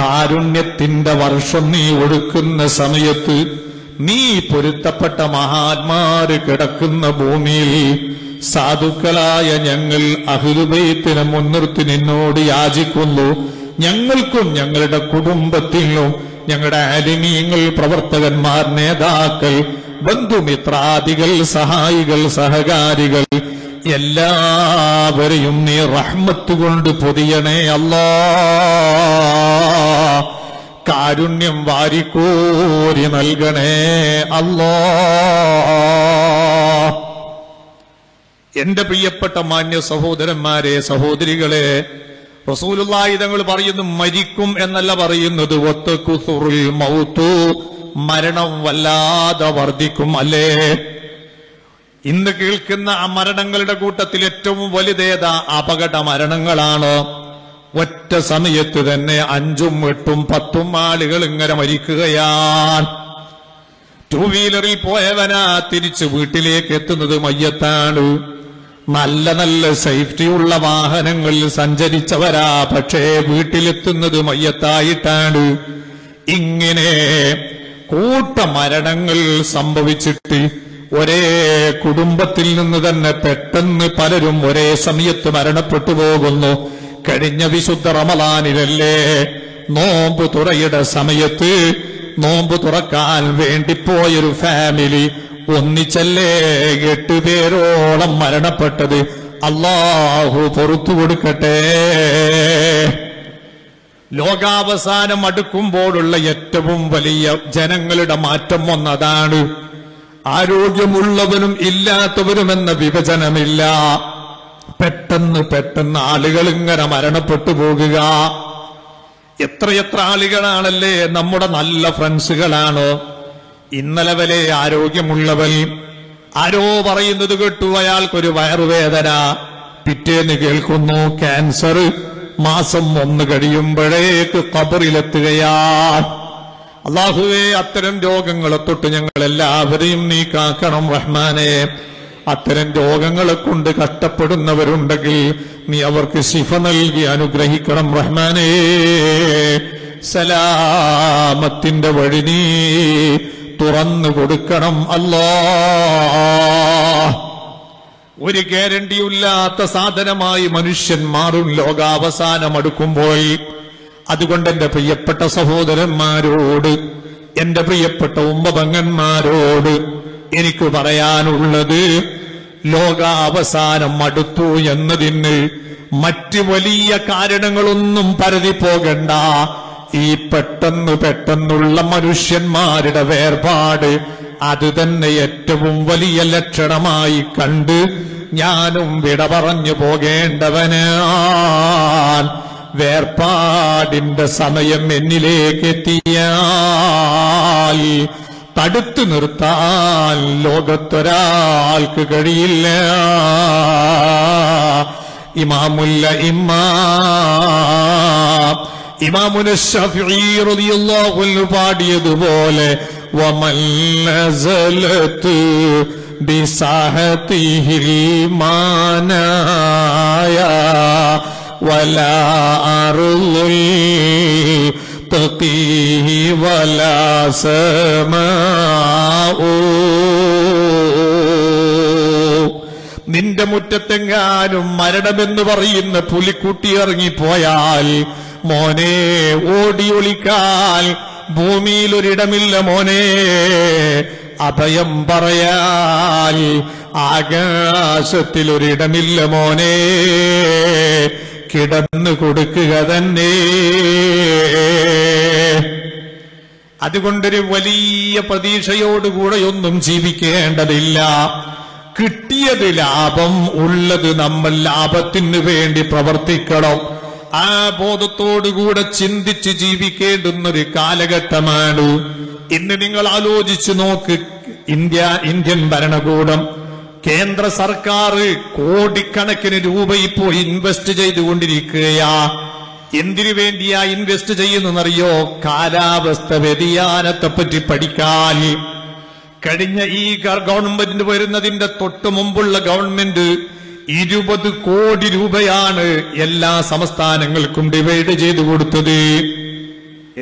കാരുണ്യത്തിന്റെ വർഷം നീ ഒഴുക്കുന്ന സമയത്ത് നീ പൊരുത്തപ്പെട്ട മഹാന്മാര് കിടക്കുന്ന ഭൂമിയിൽ സാധുക്കളായ ഞങ്ങൾ അഹ്ലുബൈത്തിനെ മുൻനിർത്തി നിന്നോട് യാചിക്കുന്നു. ഞങ്ങൾക്കും ഞങ്ങളുടെ കുടുംബത്തിനും ഞങ്ങളുടെ അലിമീങ്ങൾ, പ്രവർത്തകന്മാർ, നേതാക്കൾ, ബന്ധുമിത്രാദികൾ, സഹായികൾ, സഹകാരികൾ എല്ലാവരെയും നീ റഹ്മത്ത് കൊണ്ട് പൊതിയണേ അല്ലാ. കാരുണ്യം വാരിക്കോരി നൽകണേ അല്ലാ. എന്റെ പ്രിയപ്പെട്ട മാന്യ സഹോദരന്മാരെ, സഹോദരികളെ, റസൂലുള്ളാഹി തങ്ങൾ പറയുന്നു, മരിക്കും എന്നല്ല പറയുന്നത്, വതകുറുൽ മൗത്തു, മരണം വല്ലാതെ വർദ്ധിക്കും അല്ലേ. ഇന്ന് കേൾക്കുന്ന ആ മരണങ്ങളുടെ കൂട്ടത്തിൽ ഏറ്റവും വലുതേതാ? അപകട മരണങ്ങളാണ്. ഒറ്റ സമയത്ത് തന്നെ അഞ്ചും എട്ടും പത്തും ആളുകൾ ഇങ്ങനെ മരിക്കുകയാണ്. ടൂ വീലറിൽ പോയവനാ തിരിച്ച് വീട്ടിലേക്ക് എത്തുന്നത് മയ്യത്താണ്. നല്ല നല്ല സേഫ്റ്റിയുള്ള വാഹനങ്ങളിൽ സഞ്ചരിച്ചവരാ പക്ഷേ വീട്ടിലെത്തുന്നത് മയ്യത്തായിട്ടാണ്. ഇങ്ങനെ കൂട്ടമരണങ്ങൾ സംഭവിച്ചിട്ട് ഒരേ കുടുംബത്തിൽ നിന്ന് തന്നെ പെട്ടെന്ന് പലരും ഒരേ സമയത്ത് മരണപ്പെട്ടു പോകുന്നു. കഴിഞ്ഞ വിശുദ്ധ റമളാനിലല്ലേ നോമ്പ് തുറയുടെ സമയത്ത് നോമ്പ് തുറക്കാൻ വേണ്ടിപ്പോയൊരു ഫാമിലി ഒന്നിച്ചല്ലേ എട്ടുപേരോളം മരണപ്പെട്ടത്. അല്ലാഹു പുറത്തു കൊടുക്കട്ടെ. ലോകാവസാനം അടുക്കുമ്പോഴുള്ള ഏറ്റവും വലിയ ജനങ്ങളുടെ മാറ്റം വന്നതാണ്. ആരോഗ്യമുള്ളവനും ഇല്ലാത്തവരുമെന്ന വിഭജനമില്ല. പെട്ടെന്ന് പെട്ടെന്ന് ആളുകൾ ഇങ്ങനെ മരണപ്പെട്ടു പോകുക. എത്രയെത്ര ആളുകളാണല്ലേ നമ്മുടെ നല്ല ഫ്രണ്ട്സുകളാണ്. ഇന്നലെ വരെ ആരോഗ്യമുള്ളവൻ, ആരോ പറയുന്നത് കേട്ടു അയാൾക്കൊരു വയറുവേദന, പിറ്റേന്ന് കേൾക്കുന്നു ക്യാൻസർ, മാസം ഒന്ന് കഴിയുമ്പോഴേക്ക് ഖബറിലെത്തുകയാണ്. അല്ലാഹുവേ, അത്തരം രോഗങ്ങളെ തൊട്ട് ഞങ്ങൾ എല്ലാവരെയും നീ കാക്കണം റഹ്മാനെ. അത്തരം രോഗങ്ങളെ കൊണ്ട് കഷ്ടപ്പെടുന്നവരുണ്ടെങ്കിൽ നീ അവർക്ക് ശിഫ നൽകി അനുഗ്രഹിക്കണം റഹ്മാനേ. സലാമത്തിന്റെ വഴി നീ തുറന്നു കൊടുക്കണം അല്ലാ. ഒരു ഗ്യാരണ്ടിയില്ലാത്ത സാധനമായി മനുഷ്യൻ മാറും ലോകാവസാനം അടുക്കുമ്പോൾ. അതുകൊണ്ട് എന്റെ പ്രിയപ്പെട്ട സഹോദരന്മാരോട്, എന്റെ പ്രിയപ്പെട്ട ഉമ്മപങ്ങന്മാരോട് എനിക്ക് പറയാനുള്ളത്, ലോകാവസാനം അടുത്തു എന്നതിന് മറ്റ് വലിയ കാരണങ്ങളൊന്നും പരതി പോകണ്ട. ഈ പെട്ടെന്ന് പെട്ടെന്നുള്ള മനുഷ്യന്മാരുടെ വേർപാട് അത് തന്നെ ഏറ്റവും വലിയ ലക്ഷണമായി കണ്ട് ഞാനും വിട പറഞ്ഞു പോകേണ്ടവനാൻ. വേർപാടിന്റെ സമയം എന്നിലേക്ക് എത്തിയാൽ തടുത്തു നിർത്താൻ ലോകത്തൊരാൾക്ക് കഴിയില്ല. ഇമാമുല്ല ഇമ്മ ഇമാമുന ശഫീഈ റളിയല്ലാഹു അൻഹു പാടിയതുപോലെ ومن نزلت بساحته المنايا ولا أرض تقيه ولا سماء. നിന്റെ മുറ്റത്തെങ്ങാനും മരണമെന്ന് പറയുന്ന പുലിക്കുട്ടി ഇറങ്ങിപ്പോയാൽ മോനെ ഓടി ഒളിക്കാൻ ഭൂമിയിലൊരിടമില്ല മോനെ. അഭയം പറയാൽ ആകാശത്തിലൊരിടമില്ല മോനെ. കിടന്നു കൊടുക്കുക തന്നെ. അതുകൊണ്ടൊരു വലിയ പ്രതീക്ഷയോടുകൂടെ ഒന്നും ജീവിക്കേണ്ടതില്ല. കിട്ടിയത് ലാഭം, ഉള്ളത് നമ്മൾ ലാഭത്തിനു വേണ്ടി പ്രവർത്തിക്കണം. ആ ബോധത്തോടുകൂടെ ചിന്തിച്ച് ജീവിക്കേണ്ടുന്നൊരു കാലഘട്ടമാണ് ഇന്ന്. നിങ്ങൾ ആലോചിച്ചു നോക്ക്, ഇന്ത്യ ഇന്ത്യൻ ഭരണകൂടം, കേന്ദ്ര സർക്കാർ കോടിക്കണക്കിന് രൂപ ഇപ്പോൾ ഇൻവെസ്റ്റ് ചെയ്തുകൊണ്ടിരിക്കുകയാ. എന്തിനു വേണ്ടിയാ ഇൻവെസ്റ്റ് ചെയ്യുന്നതെന്നറിയോ? കാലാവസ്ഥ വ്യതിയാനത്തെപ്പറ്റി പഠിക്കാൻ. കഴിഞ്ഞ ഈ ഗവൺമെന്റ് വരുന്നതിന്റെ തൊട്ടു മുമ്പുള്ള ഗവൺമെന്റ് ഇരുപത് കോടി രൂപയാണ് എല്ലാ സംസ്ഥാനങ്ങൾക്കും ഡിവൈഡ് ചെയ്തു കൊടുത്തത്.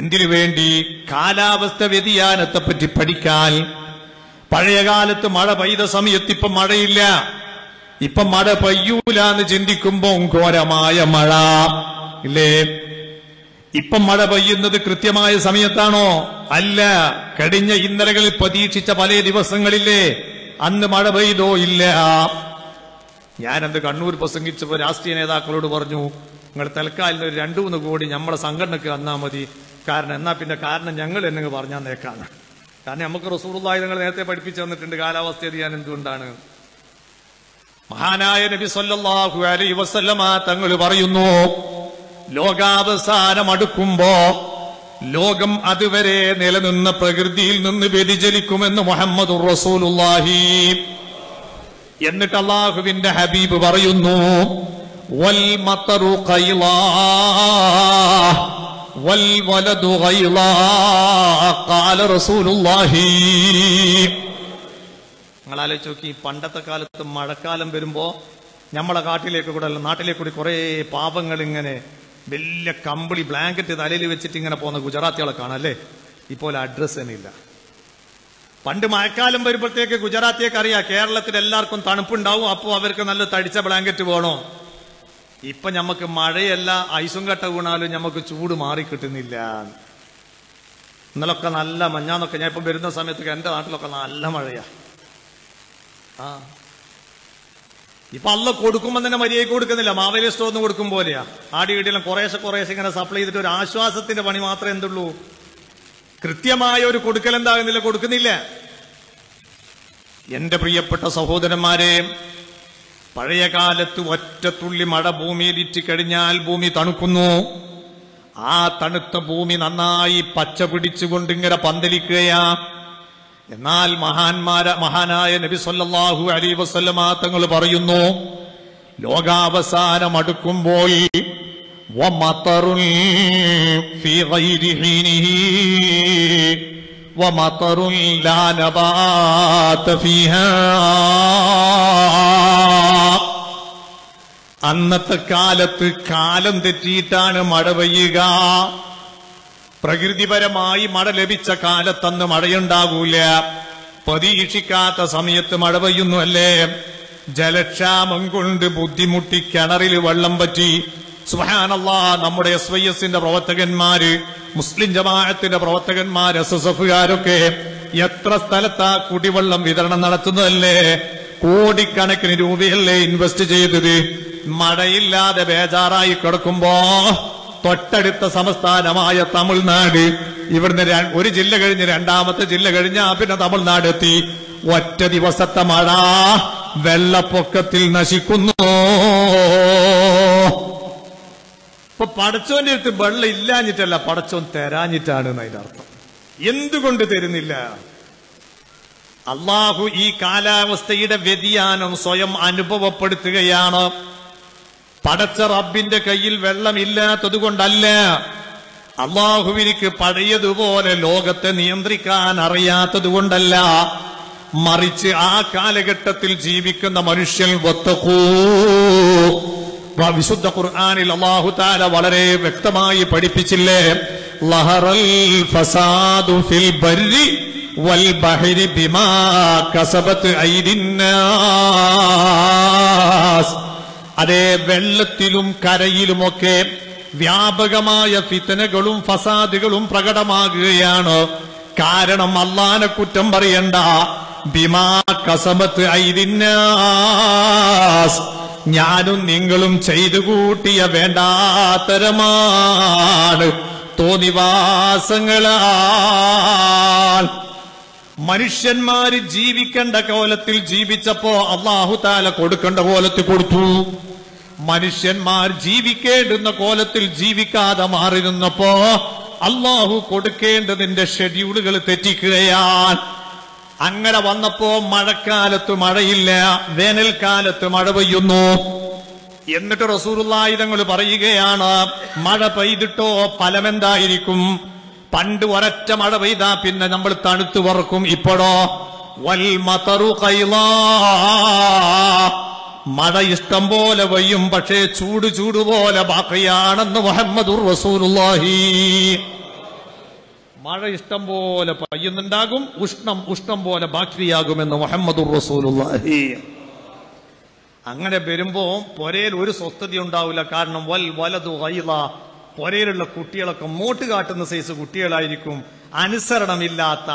എന്തിനു വേണ്ടി? കാലാവസ്ഥ വ്യതിയാനത്തെപ്പറ്റി പഠിക്കാൻ. പഴയകാലത്ത് മഴ പെയ്ത സമയത്ത് ഇപ്പം മഴയില്ല, ഇപ്പം മഴ പെയ്യൂലെന്ന് ചിന്തിക്കുമ്പോൾ ഘോരമായ മഴ ഇല്ലേ? ഇപ്പം മഴ പെയ്യുന്നത് കൃത്യമായ സമയത്താണോ? അല്ല. കഴിഞ്ഞ ഇന്നലകളിൽ പ്രതീക്ഷിച്ച പല ദിവസങ്ങളില്ലേ, അന്ന് മഴ പെയ്തോ? ഇല്ല. ഞാനത് കണ്ണൂർ പ്രസംഗിച്ചപ്പോൾ രാഷ്ട്രീയ നേതാക്കളോട് പറഞ്ഞു, നിങ്ങൾ തൽക്കാലം ഒരു രണ്ടു മൂന്ന് കോടി നമ്മുടെ സംഘടനക്ക് തന്നാൽ മതി. കാരണം എന്നാ പിന്നെ കാരണം ഞങ്ങൾ എന്നെ പറഞ്ഞാൽ നേക്കാണ്. കാരണം നമുക്ക് റസൂലുള്ളാഹി തങ്ങൾ നേരത്തെ പഠിപ്പിച്ചു തന്നിട്ടുണ്ട് കാലാവസ്ഥ വ്യതിയാനം എന്തുകൊണ്ടാണ്. മഹാനായ നബി സല്ലല്ലാഹു അലൈഹി വസല്ലമ തങ്ങൾ പറയുന്നു, ലോകാവസാനം അടുക്കുമ്പോ ലോകം അതുവരെ നിലനിന്ന പ്രകൃതിയിൽ നിന്ന് വ്യതിചലിക്കുമെന്ന് മുഹമ്മദുർ റസൂലുള്ളാഹി. എന്നിട്ട് അല്ലാഹുവിന്റെ ഹബീബ് പറയുന്നു, വൽ മതറു ഖൈലാ വൽ വലദു ഖൈലാ ഖാല റസൂലുള്ളാഹി. നിങ്ങൾ ആലോചിച്ച് നോക്കി, പണ്ടത്തെ കാലത്ത് മഴക്കാലം വരുമ്പോ നമ്മളെ കാട്ടിലേക്ക് കൂടെ അല്ല, നാട്ടിലേക്ക് കൂടി കുറെ പാപങ്ങൾ ഇങ്ങനെ വലിയ കമ്പിളി ബ്ലാങ്കറ്റ് തലയിൽ വെച്ചിട്ട് ഇങ്ങനെ പോകുന്ന ഗുജറാത്തികളെ കാണാല്ലേ. ഇപ്പോൾ അഡ്രസ് തന്നെ ഇല്ല. പണ്ട് മഴക്കാലം വരുമ്പോഴത്തേക്ക് ഗുജറാത്തിയൊക്കെ അറിയാം, കേരളത്തിൽ എല്ലാവർക്കും തണുപ്പുണ്ടാവും, അപ്പോൾ അവർക്ക് നല്ല തടിച്ച ബ്ലാങ്കറ്റ് വേണോ. ഇപ്പൊ നമുക്ക് മഴയല്ല ഐസും കട്ട വീണാലും നമുക്ക് ചൂട് മാറിക്കിട്ടുന്നില്ല. ഇന്നലൊക്കെ നല്ല മഞ്ഞാന്നൊക്കെ, ഞാൻ ഇപ്പം വരുന്ന സമയത്തൊക്കെ എൻ്റെ നാട്ടിലൊക്കെ നല്ല മഴയാ. ആ ഇപ്പൊ അല്ല കൊടുക്കുമ്പോൾ തന്നെ മര്യാദയ്ക്ക് കൊടുക്കുന്നില്ല, മാവേലി സ്റ്റോറിന്ന് കൊടുക്കും പോലെയാ. ആടി വീട്ടിലും കുറേശ്ശെ കുറേശ്ശെ ഇങ്ങനെ സപ്ലൈ ചെയ്തിട്ട് ഒരു ആശ്വാസത്തിന്റെ പണി മാത്രമേ എന്തുള്ളൂ. കൃത്യമായ ഒരു കൊടുക്കൽ എന്താകുന്നില്ല, കൊടുക്കുന്നില്ല. എന്റെ പ്രിയപ്പെട്ട സഹോദരന്മാരെ, പഴയകാലത്ത് ഒറ്റത്തുള്ളി മഴ ഭൂമിയിലിറ്റ് കഴിഞ്ഞാൽ ഭൂമി തണുക്കുന്നു. ആ തണുത്ത ഭൂമി നന്നായി പച്ച പിടിച്ചുകൊണ്ടിങ്ങനെ പന്തലിക്കുകയാ. എന്നാൽ മഹാന്മാര മഹാനായ നബി സല്ലല്ലാഹു അലൈഹി വസല്ലമ തങ്ങൾ പറയുന്നു, ലോകാവസാനം അടുക്കുമ്പോൾ അന്നത്തെ കാലത്ത് കാലം തെറ്റിയിട്ടാണ് മഴ പെയ്യുക. പ്രകൃതിപരമായി മഴ ലഭിച്ച കാലത്തന്ന് മഴയുണ്ടാകൂല. പ്രതീക്ഷിക്കാത്ത സമയത്ത് മഴ പെയ്യുന്നു അല്ലേ? ജലക്ഷാമം കൊണ്ട് ബുദ്ധിമുട്ടി കിണറിൽ വെള്ളം പറ്റി. സുബ്ഹാനല്ലാഹ്, നമ്മുടെ എസ് വൈ എസിന്റെ പ്രവർത്തകന്മാര്, മുസ്ലിം ജമാഅത്തിന്റെ പ്രവർത്തകന്മാർ, എസ് എസ് എഫുകാരൊക്കെ എത്ര സ്ഥലത്താ കുടിവെള്ളം വിതരണം നടത്തുന്നതല്ലേ? കോടിക്കണക്കിന് രൂപയല്ലേ ഇൻവെസ്റ്റ് ചെയ്തത്? മഴയില്ലാതെ ബേജാറായി കിടക്കുമ്പോ തൊട്ടടുത്ത സംസ്ഥാനമായ തമിഴ്നാട്, ഇവിടുന്ന് ഒരു ജില്ല കഴിഞ്ഞ് രണ്ടാമത്തെ ജില്ല കഴിഞ്ഞ പിന്നെ തമിഴ്നാട് എത്തി. ഒറ്റ ദിവസത്തെ മഴ വെള്ളപ്പൊക്കത്തിൽ നശിക്കുന്നു. ഇപ്പൊ പടച്ചോന്റെ അടുത്ത് വെള്ളം ഇല്ലാഞ്ഞിട്ടല്ല, പടച്ചോൻ തരാഞ്ഞിട്ടാണ് എന്നതിന്റെ അർത്ഥം. എന്തുകൊണ്ട് തരുന്നില്ല? അള്ളാഹു ഈ കാലാവസ്ഥയുടെ വ്യതിയാനം സ്വയം അനുഭവപ്പെടുത്തുകയാണ്. പടച്ച റബ്ബിന്റെ കയ്യിൽ വെള്ളമില്ലാത്തത് കൊണ്ടല്ല. അള്ളാഹുവിനിക്ക് പഴയതുപോലെ ലോകത്തെ നിയന്ത്രിക്കാൻ അറിയാത്തത് കൊണ്ടല്ല, മറിച്ച് ആ കാലഘട്ടത്തിൽ ജീവിക്കുന്ന മനുഷ്യൻ വത്തഖൂ. വിശുദ്ധ ഖുർആനിൽ അല്ലാഹു തആല വളരെ വ്യക്തമായി പഠിപ്പിച്ചില്ലേ, ലഹറൽ ഫസാദു ഫിൽ ബർരി വൽ ബഹരി ബിമാ കസബത് ഐദിന്നാസ്. അതേ, വെള്ളത്തിലും കരയിലുമൊക്കെ വ്യാപകമായ ഫിത്നകളും ഫസാദുകളും പ്രകടമാകുകയാണ്. കാരണം അല്ലാഹനെ കുറ്റം പറയണ്ട, ബിമാ കസബത് ഐദിന്നാസ്, ഞാനും നിങ്ങളും ചെയ്തു കൂട്ടിയ വേണ്ടാത്തരമാണ് തോന്നിവാസങ്ങളാൽ. മനുഷ്യന്മാര് ജീവിക്കേണ്ട കോലത്തിൽ ജീവിച്ചപ്പോ അല്ലാഹു തആല കൊടുക്കേണ്ട കോലത്തിൽ കൊടുത്തു. മനുഷ്യന്മാർ ജീവിക്കേണ്ടുന്ന കോലത്തിൽ ജീവിക്കാതെ മാറിയിരുന്നപ്പോ അല്ലാഹു കൊടുക്കേണ്ടതിന്റെ ഷെഡ്യൂളുകൾ തെറ്റിക്കുകയാണ്. അങ്ങനെ വന്നപ്പോ മഴക്കാലത്ത് മഴയില്ല, വേനൽക്കാലത്ത് മഴ പെയ്യുന്നു. എന്നിട്ട് റസൂലുള്ളാഹി തങ്ങൾ പറയുകയാണ്, മഴ പെയ്തിട്ടോ ഫലമെന്തായിരിക്കും? പണ്ട് ഒരൊറ്റ മഴ പെയ്താ പിന്നെ നമ്മൾ തണുത്തു വറക്കും. ഇപ്പോഴോ വൽ മതറു ഖൈലാ, മഴ ഇഷ്ടം പോലെ പെയ്യും, പക്ഷേ ചൂട് ചൂടുപോലെ ബാക്കിയാണെന്ന് മുഹമ്മദുർ റസൂലുള്ളാഹി. മഴ ഇഷ്ടം പോലെ പെയ്യുന്നുണ്ടാകും, ഉഷ്ണം ഉഷ്ണം പോലെ ബാക്ടീരിയാകുമെന്ന് മുഹമ്മദുർ റസൂലുള്ളാഹി. അങ്ങനെ വരുമ്പോ പൊരയിൽ ഒരു സ്വസ്ഥത ഉണ്ടാവില്ല. കാരണം വൽ വലതു ഖൈല, പൊരയിലുള്ള കുട്ടികളൊക്കെ മോട്ട് കാട്ടുന്ന സൈസ് കുട്ടികളായിരിക്കും. അനുസരണമില്ലാത്ത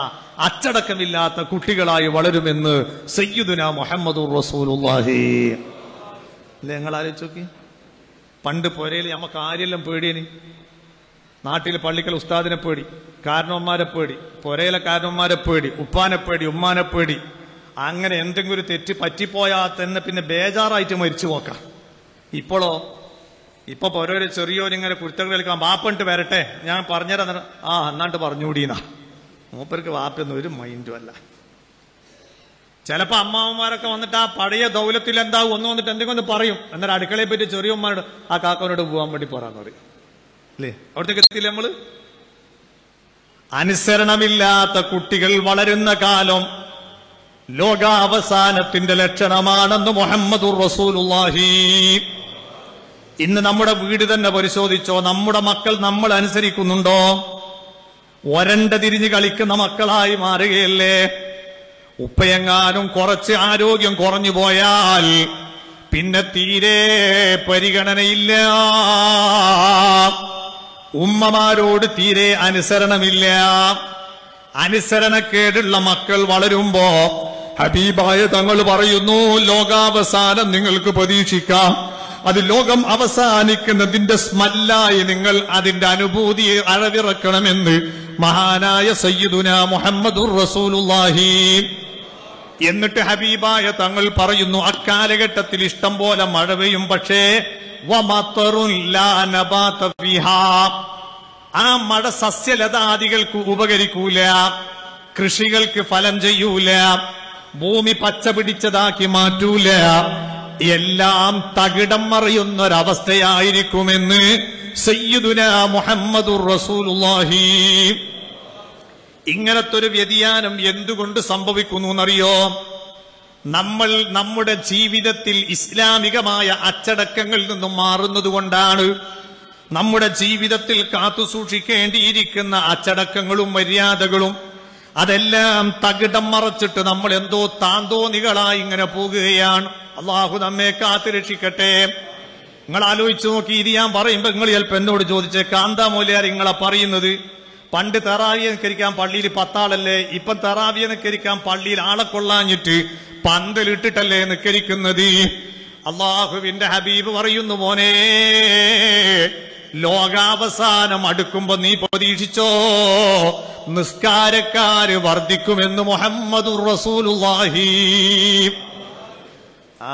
അച്ചടക്കമില്ലാത്ത കുട്ടികളായി വളരുമെന്ന് സയ്യിദുനാ മുഹമ്മദുർ റസൂലുള്ളാഹി. നിങ്ങൾ ആലോചിച്ചോക്കി, പണ്ട് പൊരയിൽ നമുക്ക് ആരെല്ലാം പേടിയേനി. നാട്ടിൽ പള്ളിക്കൽ ഉസ്താദിനെ പേടി, കാരണവന്മാരെ പേടി, പൊരയിലെ കാരണവന്മാരെ പേടി, ഉപ്പാനെ പേടി, ഉമ്മാനെ പേടി. അങ്ങനെ എന്തെങ്കിലും ഒരു തെറ്റ് പറ്റിപ്പോയാൽ തന്നെ പിന്നെ ബേജാറായിട്ട് മരിച്ചു പോക്കാം. ഇപ്പോഴോ ഇപ്പൊ പൊരയിലെ ചെറിയോരിങ്ങനെ കുരുത്തകൾ കേൾക്കാം, വാപ്പണ്ട് വരട്ടെ ഞാൻ പറഞ്ഞുതരാ, ആ അന്നാണ്ട് പറഞ്ഞുകൂടീന്നാ. മൂപ്പർക്ക് വാപ്പയൊന്നും ഒരു മൈൻഡും അല്ല. ചിലപ്പോൾ അമ്മാവന്മാരൊക്കെ വന്നിട്ട് ആ പഴയ ദൗലത്തിൽ എന്താവും ഒന്ന് വന്നിട്ട് എന്തെങ്കിലും ഒന്ന് പറയും. എന്നാൽ അടുക്കളയെ പറ്റി ചെറിയമ്മമാരോട് ആ കാക്കവനോട് പോകാൻ വേണ്ടി പോരാന്ന് പറയും അല്ലേ? അവിടത്തേക്ക് എത്തിയില്ല നമ്മള്. അനുസരണമില്ലാത്ത കുട്ടികൾ വളരുന്ന കാലം ലോകാവസാനത്തിന്റെ ലക്ഷണമാണെന്ന് മുഹമ്മദുർ റസൂലുള്ളാഹി. ഇന്ന് നമ്മുടെ വീട് തന്നെ പരിശോധിച്ചോ, നമ്മുടെ മക്കൾ നമ്മൾ അനുസരിക്കുന്നുണ്ടോ? ഒരണ്ട തിരിഞ്ഞ് കളിക്കുന്ന മക്കളായി മാറുകയല്ലേ? ഉപ്പയെങ്ങാനും കുറച്ച് ആരോഗ്യം കുറഞ്ഞു പോയാൽ പിന്നെ തീരെ പരിഗണനയില്ല, ഉമ്മമാരോട് തീരെ അനുസരണമില്ല. അനുസരണക്കേടുള്ള മക്കൾ വളരുമ്പോ ഹബീബായ തങ്ങൾ പറയുന്നു, ലോകാവസാനം നിങ്ങൾക്ക് പ്രതീക്ഷിക്കാം. അത് ലോകം അവസാനിക്കുന്നതിന്റെ സ്മെല്ലായി നിങ്ങൾ അതിന്റെ അനുഭൂതിയെ അഴവിറക്കണമെന്ന് മഹാനായ സയ്യിദുനാ മുഹമ്മദുർ റസൂലുള്ളാഹി. എന്നിട്ട് ഹബീബായ തങ്ങൾ പറയുന്നു, അക്കാലഘട്ടത്തിൽ ഇഷ്ടം പോലെ മഴ പെയ്യും, പക്ഷേ ആ മഴ സസ്യലതാദികൾക്ക് ഉപകരിക്കൂല, കൃഷികൾക്ക് ഫലം ചെയ്യൂല, ഭൂമി പച്ച പിടിച്ചതാക്കി മാറ്റൂല, എല്ലാം തകിടം മറിയുന്നൊരവസ്ഥയായിരിക്കുമെന്ന് സയ്യിദുന മുഹമ്മദുർ റസൂലുള്ളാഹി. ഇങ്ങനത്തൊരു വ്യതിയാനം എന്തുകൊണ്ട് സംഭവിക്കുന്നു എന്നറിയോ? നമ്മൾ നമ്മുടെ ജീവിതത്തിൽ ഇസ്ലാമികമായ അച്ചടക്കങ്ങളിൽ നിന്നും മാറുന്നതുകൊണ്ടാണ്. നമ്മുടെ ജീവിതത്തിൽ കാത്തുസൂക്ഷിക്കേണ്ടിയിരിക്കുന്ന അച്ചടക്കങ്ങളും മര്യാദകളും അതെല്ലാം തകിടം മറച്ചിട്ട് നമ്മൾ എന്തോ താന്തോന്നികളായി ഇങ്ങനെ പോകുകയാണ്. അള്ളാഹു നമ്മെ കാത്തു രക്ഷിക്കട്ടെ. നിങ്ങൾ ആലോചിച്ചു നോക്കി, ഇത് ഞാൻ പറയുമ്പോൾ നിങ്ങൾ ചിലപ്പോൾ എന്നോട് ചോദിച്ചേ, കാന്താ മൂലയാർ നിങ്ങളെ പറയുന്നത് പണ്ട് തെറാവിയെ നിൽക്കരിക്കാൻ പള്ളിയിൽ പത്താളല്ലേ, ഇപ്പം തെറാവിയെ നിൽക്കരിക്കാൻ പള്ളിയിൽ ആളെ കൊള്ളാഞ്ഞിട്ട് പന്തലിട്ടിട്ടല്ലേ നിൽക്കരിക്കുന്നത്? അള്ളാഹുവിന്റെ ഹബീബ് പറയുന്നു, മോനെ, ലോകാവസാനം അടുക്കുമ്പോ നീ പ്രതീക്ഷിച്ചോ നിസ്കാരക്കാര് വർദ്ധിക്കുമെന്ന് മുഹമ്മദുർ റസൂലുള്ളാഹി. ആ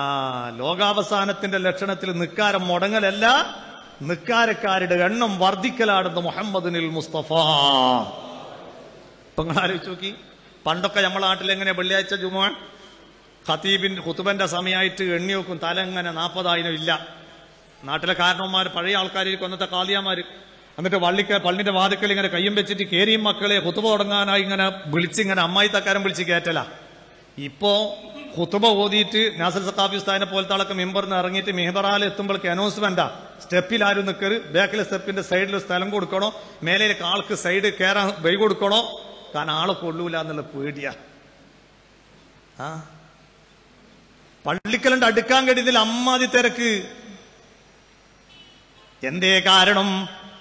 ലോകാവസാനത്തിന്റെ ലക്ഷണത്തിൽ നിസ്കാരം മുടങ്ങലല്ല, നിസ്കാരക്കാരുടെ എണ്ണം വർദ്ധിക്കലാണെന്ന് മുഹമ്മദിനിൽ മുസ്തഫ. ഇപ്പൊ നിങ്ങൾ ആലോചിച്ച് നോക്കി, പണ്ടൊക്കെ നമ്മളെ നാട്ടിലെങ്ങനെ വെള്ളിയാഴ്ച ജുമുഅ ഖതീബിൻ ഖുതുബന്റെ സമയമായിട്ട് എണ്ണി നോക്കും, തല എങ്ങനെ നാൽപ്പതായിരം ഇല്ല. നാട്ടിലെ കാരണവന്മാർ, പഴയ ആൾക്കാരിക്കും അന്നത്തെ കാലിയാമാർ, എന്നിട്ട് വള്ളിക്ക പള്ളിന്റെ വാതിക്കൽ ഇങ്ങനെ കയ്യും വെച്ചിട്ട് കേരിയും മക്കളെ ഖുതുബ തുടങ്ങാനായി ഇങ്ങനെ വിളിച്ചിങ്ങനെ അമ്മായി തക്കാരം വിളിച്ച് കയറ്റല. ഇപ്പോ ഖുതുബ ഓതിയിട്ട് നാസർ സഖാഫി ഉസ്താദിനെ പോലത്തെ ആളൊക്കെ മെമ്പറിന്ന് ഇറങ്ങിയിട്ട് മെഹബറാൽ എത്തുമ്പോഴേക്ക് അനൗൺസ്മെന്റാ, സ്റ്റെപ്പിൽ ആരും നിൽക്കരുത്, ബാക്കിലെ സ്റ്റെപ്പിന്റെ സൈഡിൽ സ്ഥലം കൊടുക്കണോ, മേലേക്ക് ആൾക്ക് സൈഡ് കയറാൻ വൈ കൊടുക്കണോ, കാരണം ആളെ കൊള്ളൂല എന്നുള്ള പേടിയാ. ആ പള്ളിക്കലുണ്ട് അടുക്കാൻ കഴിയുന്നതിൽ അമ്മാതി തിരക്ക്. എന്തേ കാരണം?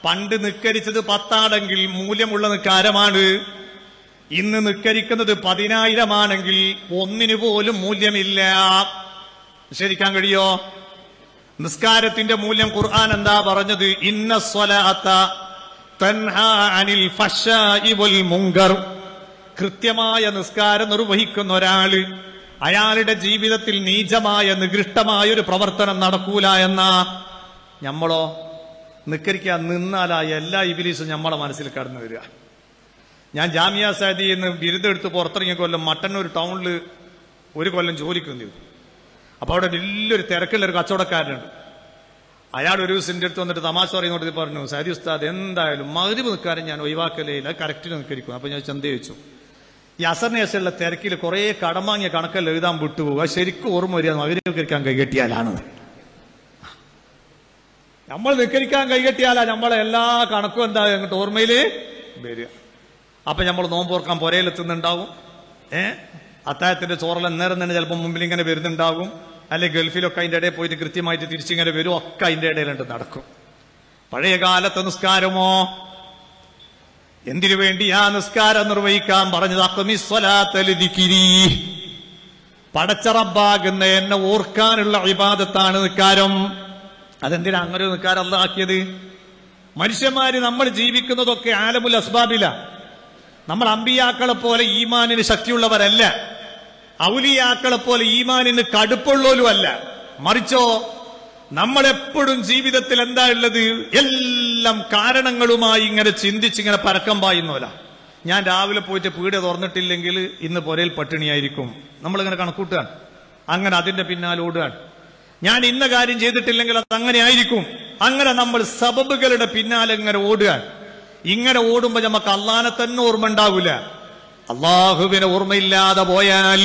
പണ്ട് നിസ്കരിച്ചത് പത്താണെങ്കിൽ മൂല്യമുള്ള നിസ്കാരമാണ്, ഇന്ന് നിസ്കരിക്കുന്നത് പതിനായിരമാണെങ്കിൽ ഒന്നിനു പോലും മൂല്യമില്ല. ശരിക്കാൻ കഴിയോ? നിസ്കാരത്തിന്റെ മൂല്യം ഖുർആൻ എന്താ പറഞ്ഞത്? ഇന്ന സ്വലാത്ത തൻഹാ അനിൽ ഫശ്ശാഇ വൽ മുൻകർ. കൃത്യമായ നിസ്കാരം നിർവഹിക്കുന്ന ഒരാള് അയാളുടെ ജീവിതത്തിൽ നീചമായ നികൃഷ്ടമായ ഒരു പ്രവർത്തനം നടക്കൂല എന്നാ. നമ്മളോ നിക്കരിക്കാൻ നിന്നാലാ എല്ലാ ഇബിലീസും നമ്മളെ മനസ്സിൽ കടന്നു വരിക. ഞാൻ ജാമിയ സഅദിയിൽ നിന്ന് ബിരുദെടുത്ത് പുറത്തിറങ്ങിയ കൊല്ലം മട്ടന്നൂർ ടൗണിൽ ഒരു കൊല്ലം ജോലിക്കും ചെയ്തു. അപ്പോൾ അവിടെ വലിയൊരു തിരക്കുള്ള ഒരു കച്ചവടക്കാരനുണ്ട്. അയാൾ ഒരു ദിവസം എൻ്റെ അടുത്ത് വന്നിട്ട് തമാശ പറയുന്നോട്ട് പറഞ്ഞു, സഅദി ഉസ്താദ്, എന്തായാലും മഗ്‌രിബ് നിസ്കാരം ഞാൻ ഒഴിവാക്കലേ ഇല്ല, കറക്റ്റിന് നിൽക്കരിക്കും. അപ്പോൾ ഞാൻ ചന്ത ചോദിച്ചു, ഈ അസറിന് ശേഷമുള്ള തിരക്കിൽ കുറേ കടം വാങ്ങിയ കണക്കെല്ലാം എഴുതാൻ വിട്ടുപോകുക, ശരിക്കും ഓർമ്മ വരിക മഗ്‌രിബ് നിസ്കരിക്കാൻ കൈകെട്ടിയാലാണ്. നമ്മൾ നിസ്കരിക്കാൻ കൈകെട്ടിയാലാ നമ്മളെ എല്ലാ കണക്കും എന്താ അങ്ങോട്ട് ഓർമ്മയിൽ വരിക. അപ്പൊ നമ്മൾ നോമ്പോർക്കാൻ പുരയിലെത്തുന്നുണ്ടാവും, ഏഹ് അത്താഴത്തിന്റെ ചോറല നേരം തന്നെ ചിലപ്പോൾ മുമ്പിൽ ഇങ്ങനെ വരുന്നുണ്ടാകും, അല്ലെ ഗൾഫിലൊക്കെ അതിന്റെ ഇടയിൽ പോയിട്ട് കൃത്യമായിട്ട് തിരിച്ചിങ്ങനെ വരും, ഒക്കെ അതിന്റെ ഇടയിലുണ്ട് നടക്കും. പഴയ കാലത്തെ നിസ്കാരമോ, എന്തിനു വേണ്ടി ആ നിസ്കാരം നിർവഹിക്കാൻ പറഞ്ഞത്? അഖ്മിസ്വലാത്തലിദികിരി, പടച്ച റബ്ബാകുന്ന എന്നെ ഓർക്കാനുള്ള ഇബാദത്താണ് നിസ്കാരം. അതെന്തിനാ അങ്ങനെ ഒരു നിസ്കാരം അല്ലാഹ് ആക്കിയത്? മനുഷ്യന്മാര് നമ്മൾ ജീവിക്കുന്നതൊക്കെ ആലമുൽ അസ്ബാബില. നമ്മൾ അമ്പിയാക്കളെ പോലെ ഈമാനിന് ശക്തിയുള്ളവരല്ല, ഔലിയാക്കളെ പോലെ ഈമാനിന് കടുപ്പുള്ളവരും അല്ല. മറിച്ചോ, നമ്മളെപ്പോഴും ജീവിതത്തിൽ എന്താ ഉള്ളത്? എല്ലാം കാരണങ്ങളുമായി ഇങ്ങനെ ചിന്തിച്ചിങ്ങനെ പരക്കം പായുന്നവരാ. ഞാൻ രാവിലെ പോയിട്ട് പീടിക തുറന്നിട്ടില്ലെങ്കിൽ ഇന്ന് പുരയിൽ പട്ടിണിയായിരിക്കും, നമ്മളിങ്ങനെ കണക്കൂട്ടുകയാണ്, അങ്ങനെ അതിന്റെ പിന്നാലെ ഓടുകയാണ്. ഞാൻ ഇന്ന കാര്യം ചെയ്തിട്ടില്ലെങ്കിൽ അത് അങ്ങനെ ആയിരിക്കും, അങ്ങനെ നമ്മൾ സബബുകളുടെ പിന്നാലെ ഇങ്ങനെ ഓടുകയാണ്. ഇങ്ങനെ ഓടുമ്പോ നമുക്ക് അള്ളാനെ തന്നെ ഓർമ്മ ഉണ്ടാവില്ല. അള്ളാഹുവിനെ ഓർമ്മയില്ലാതെ പോയാൽ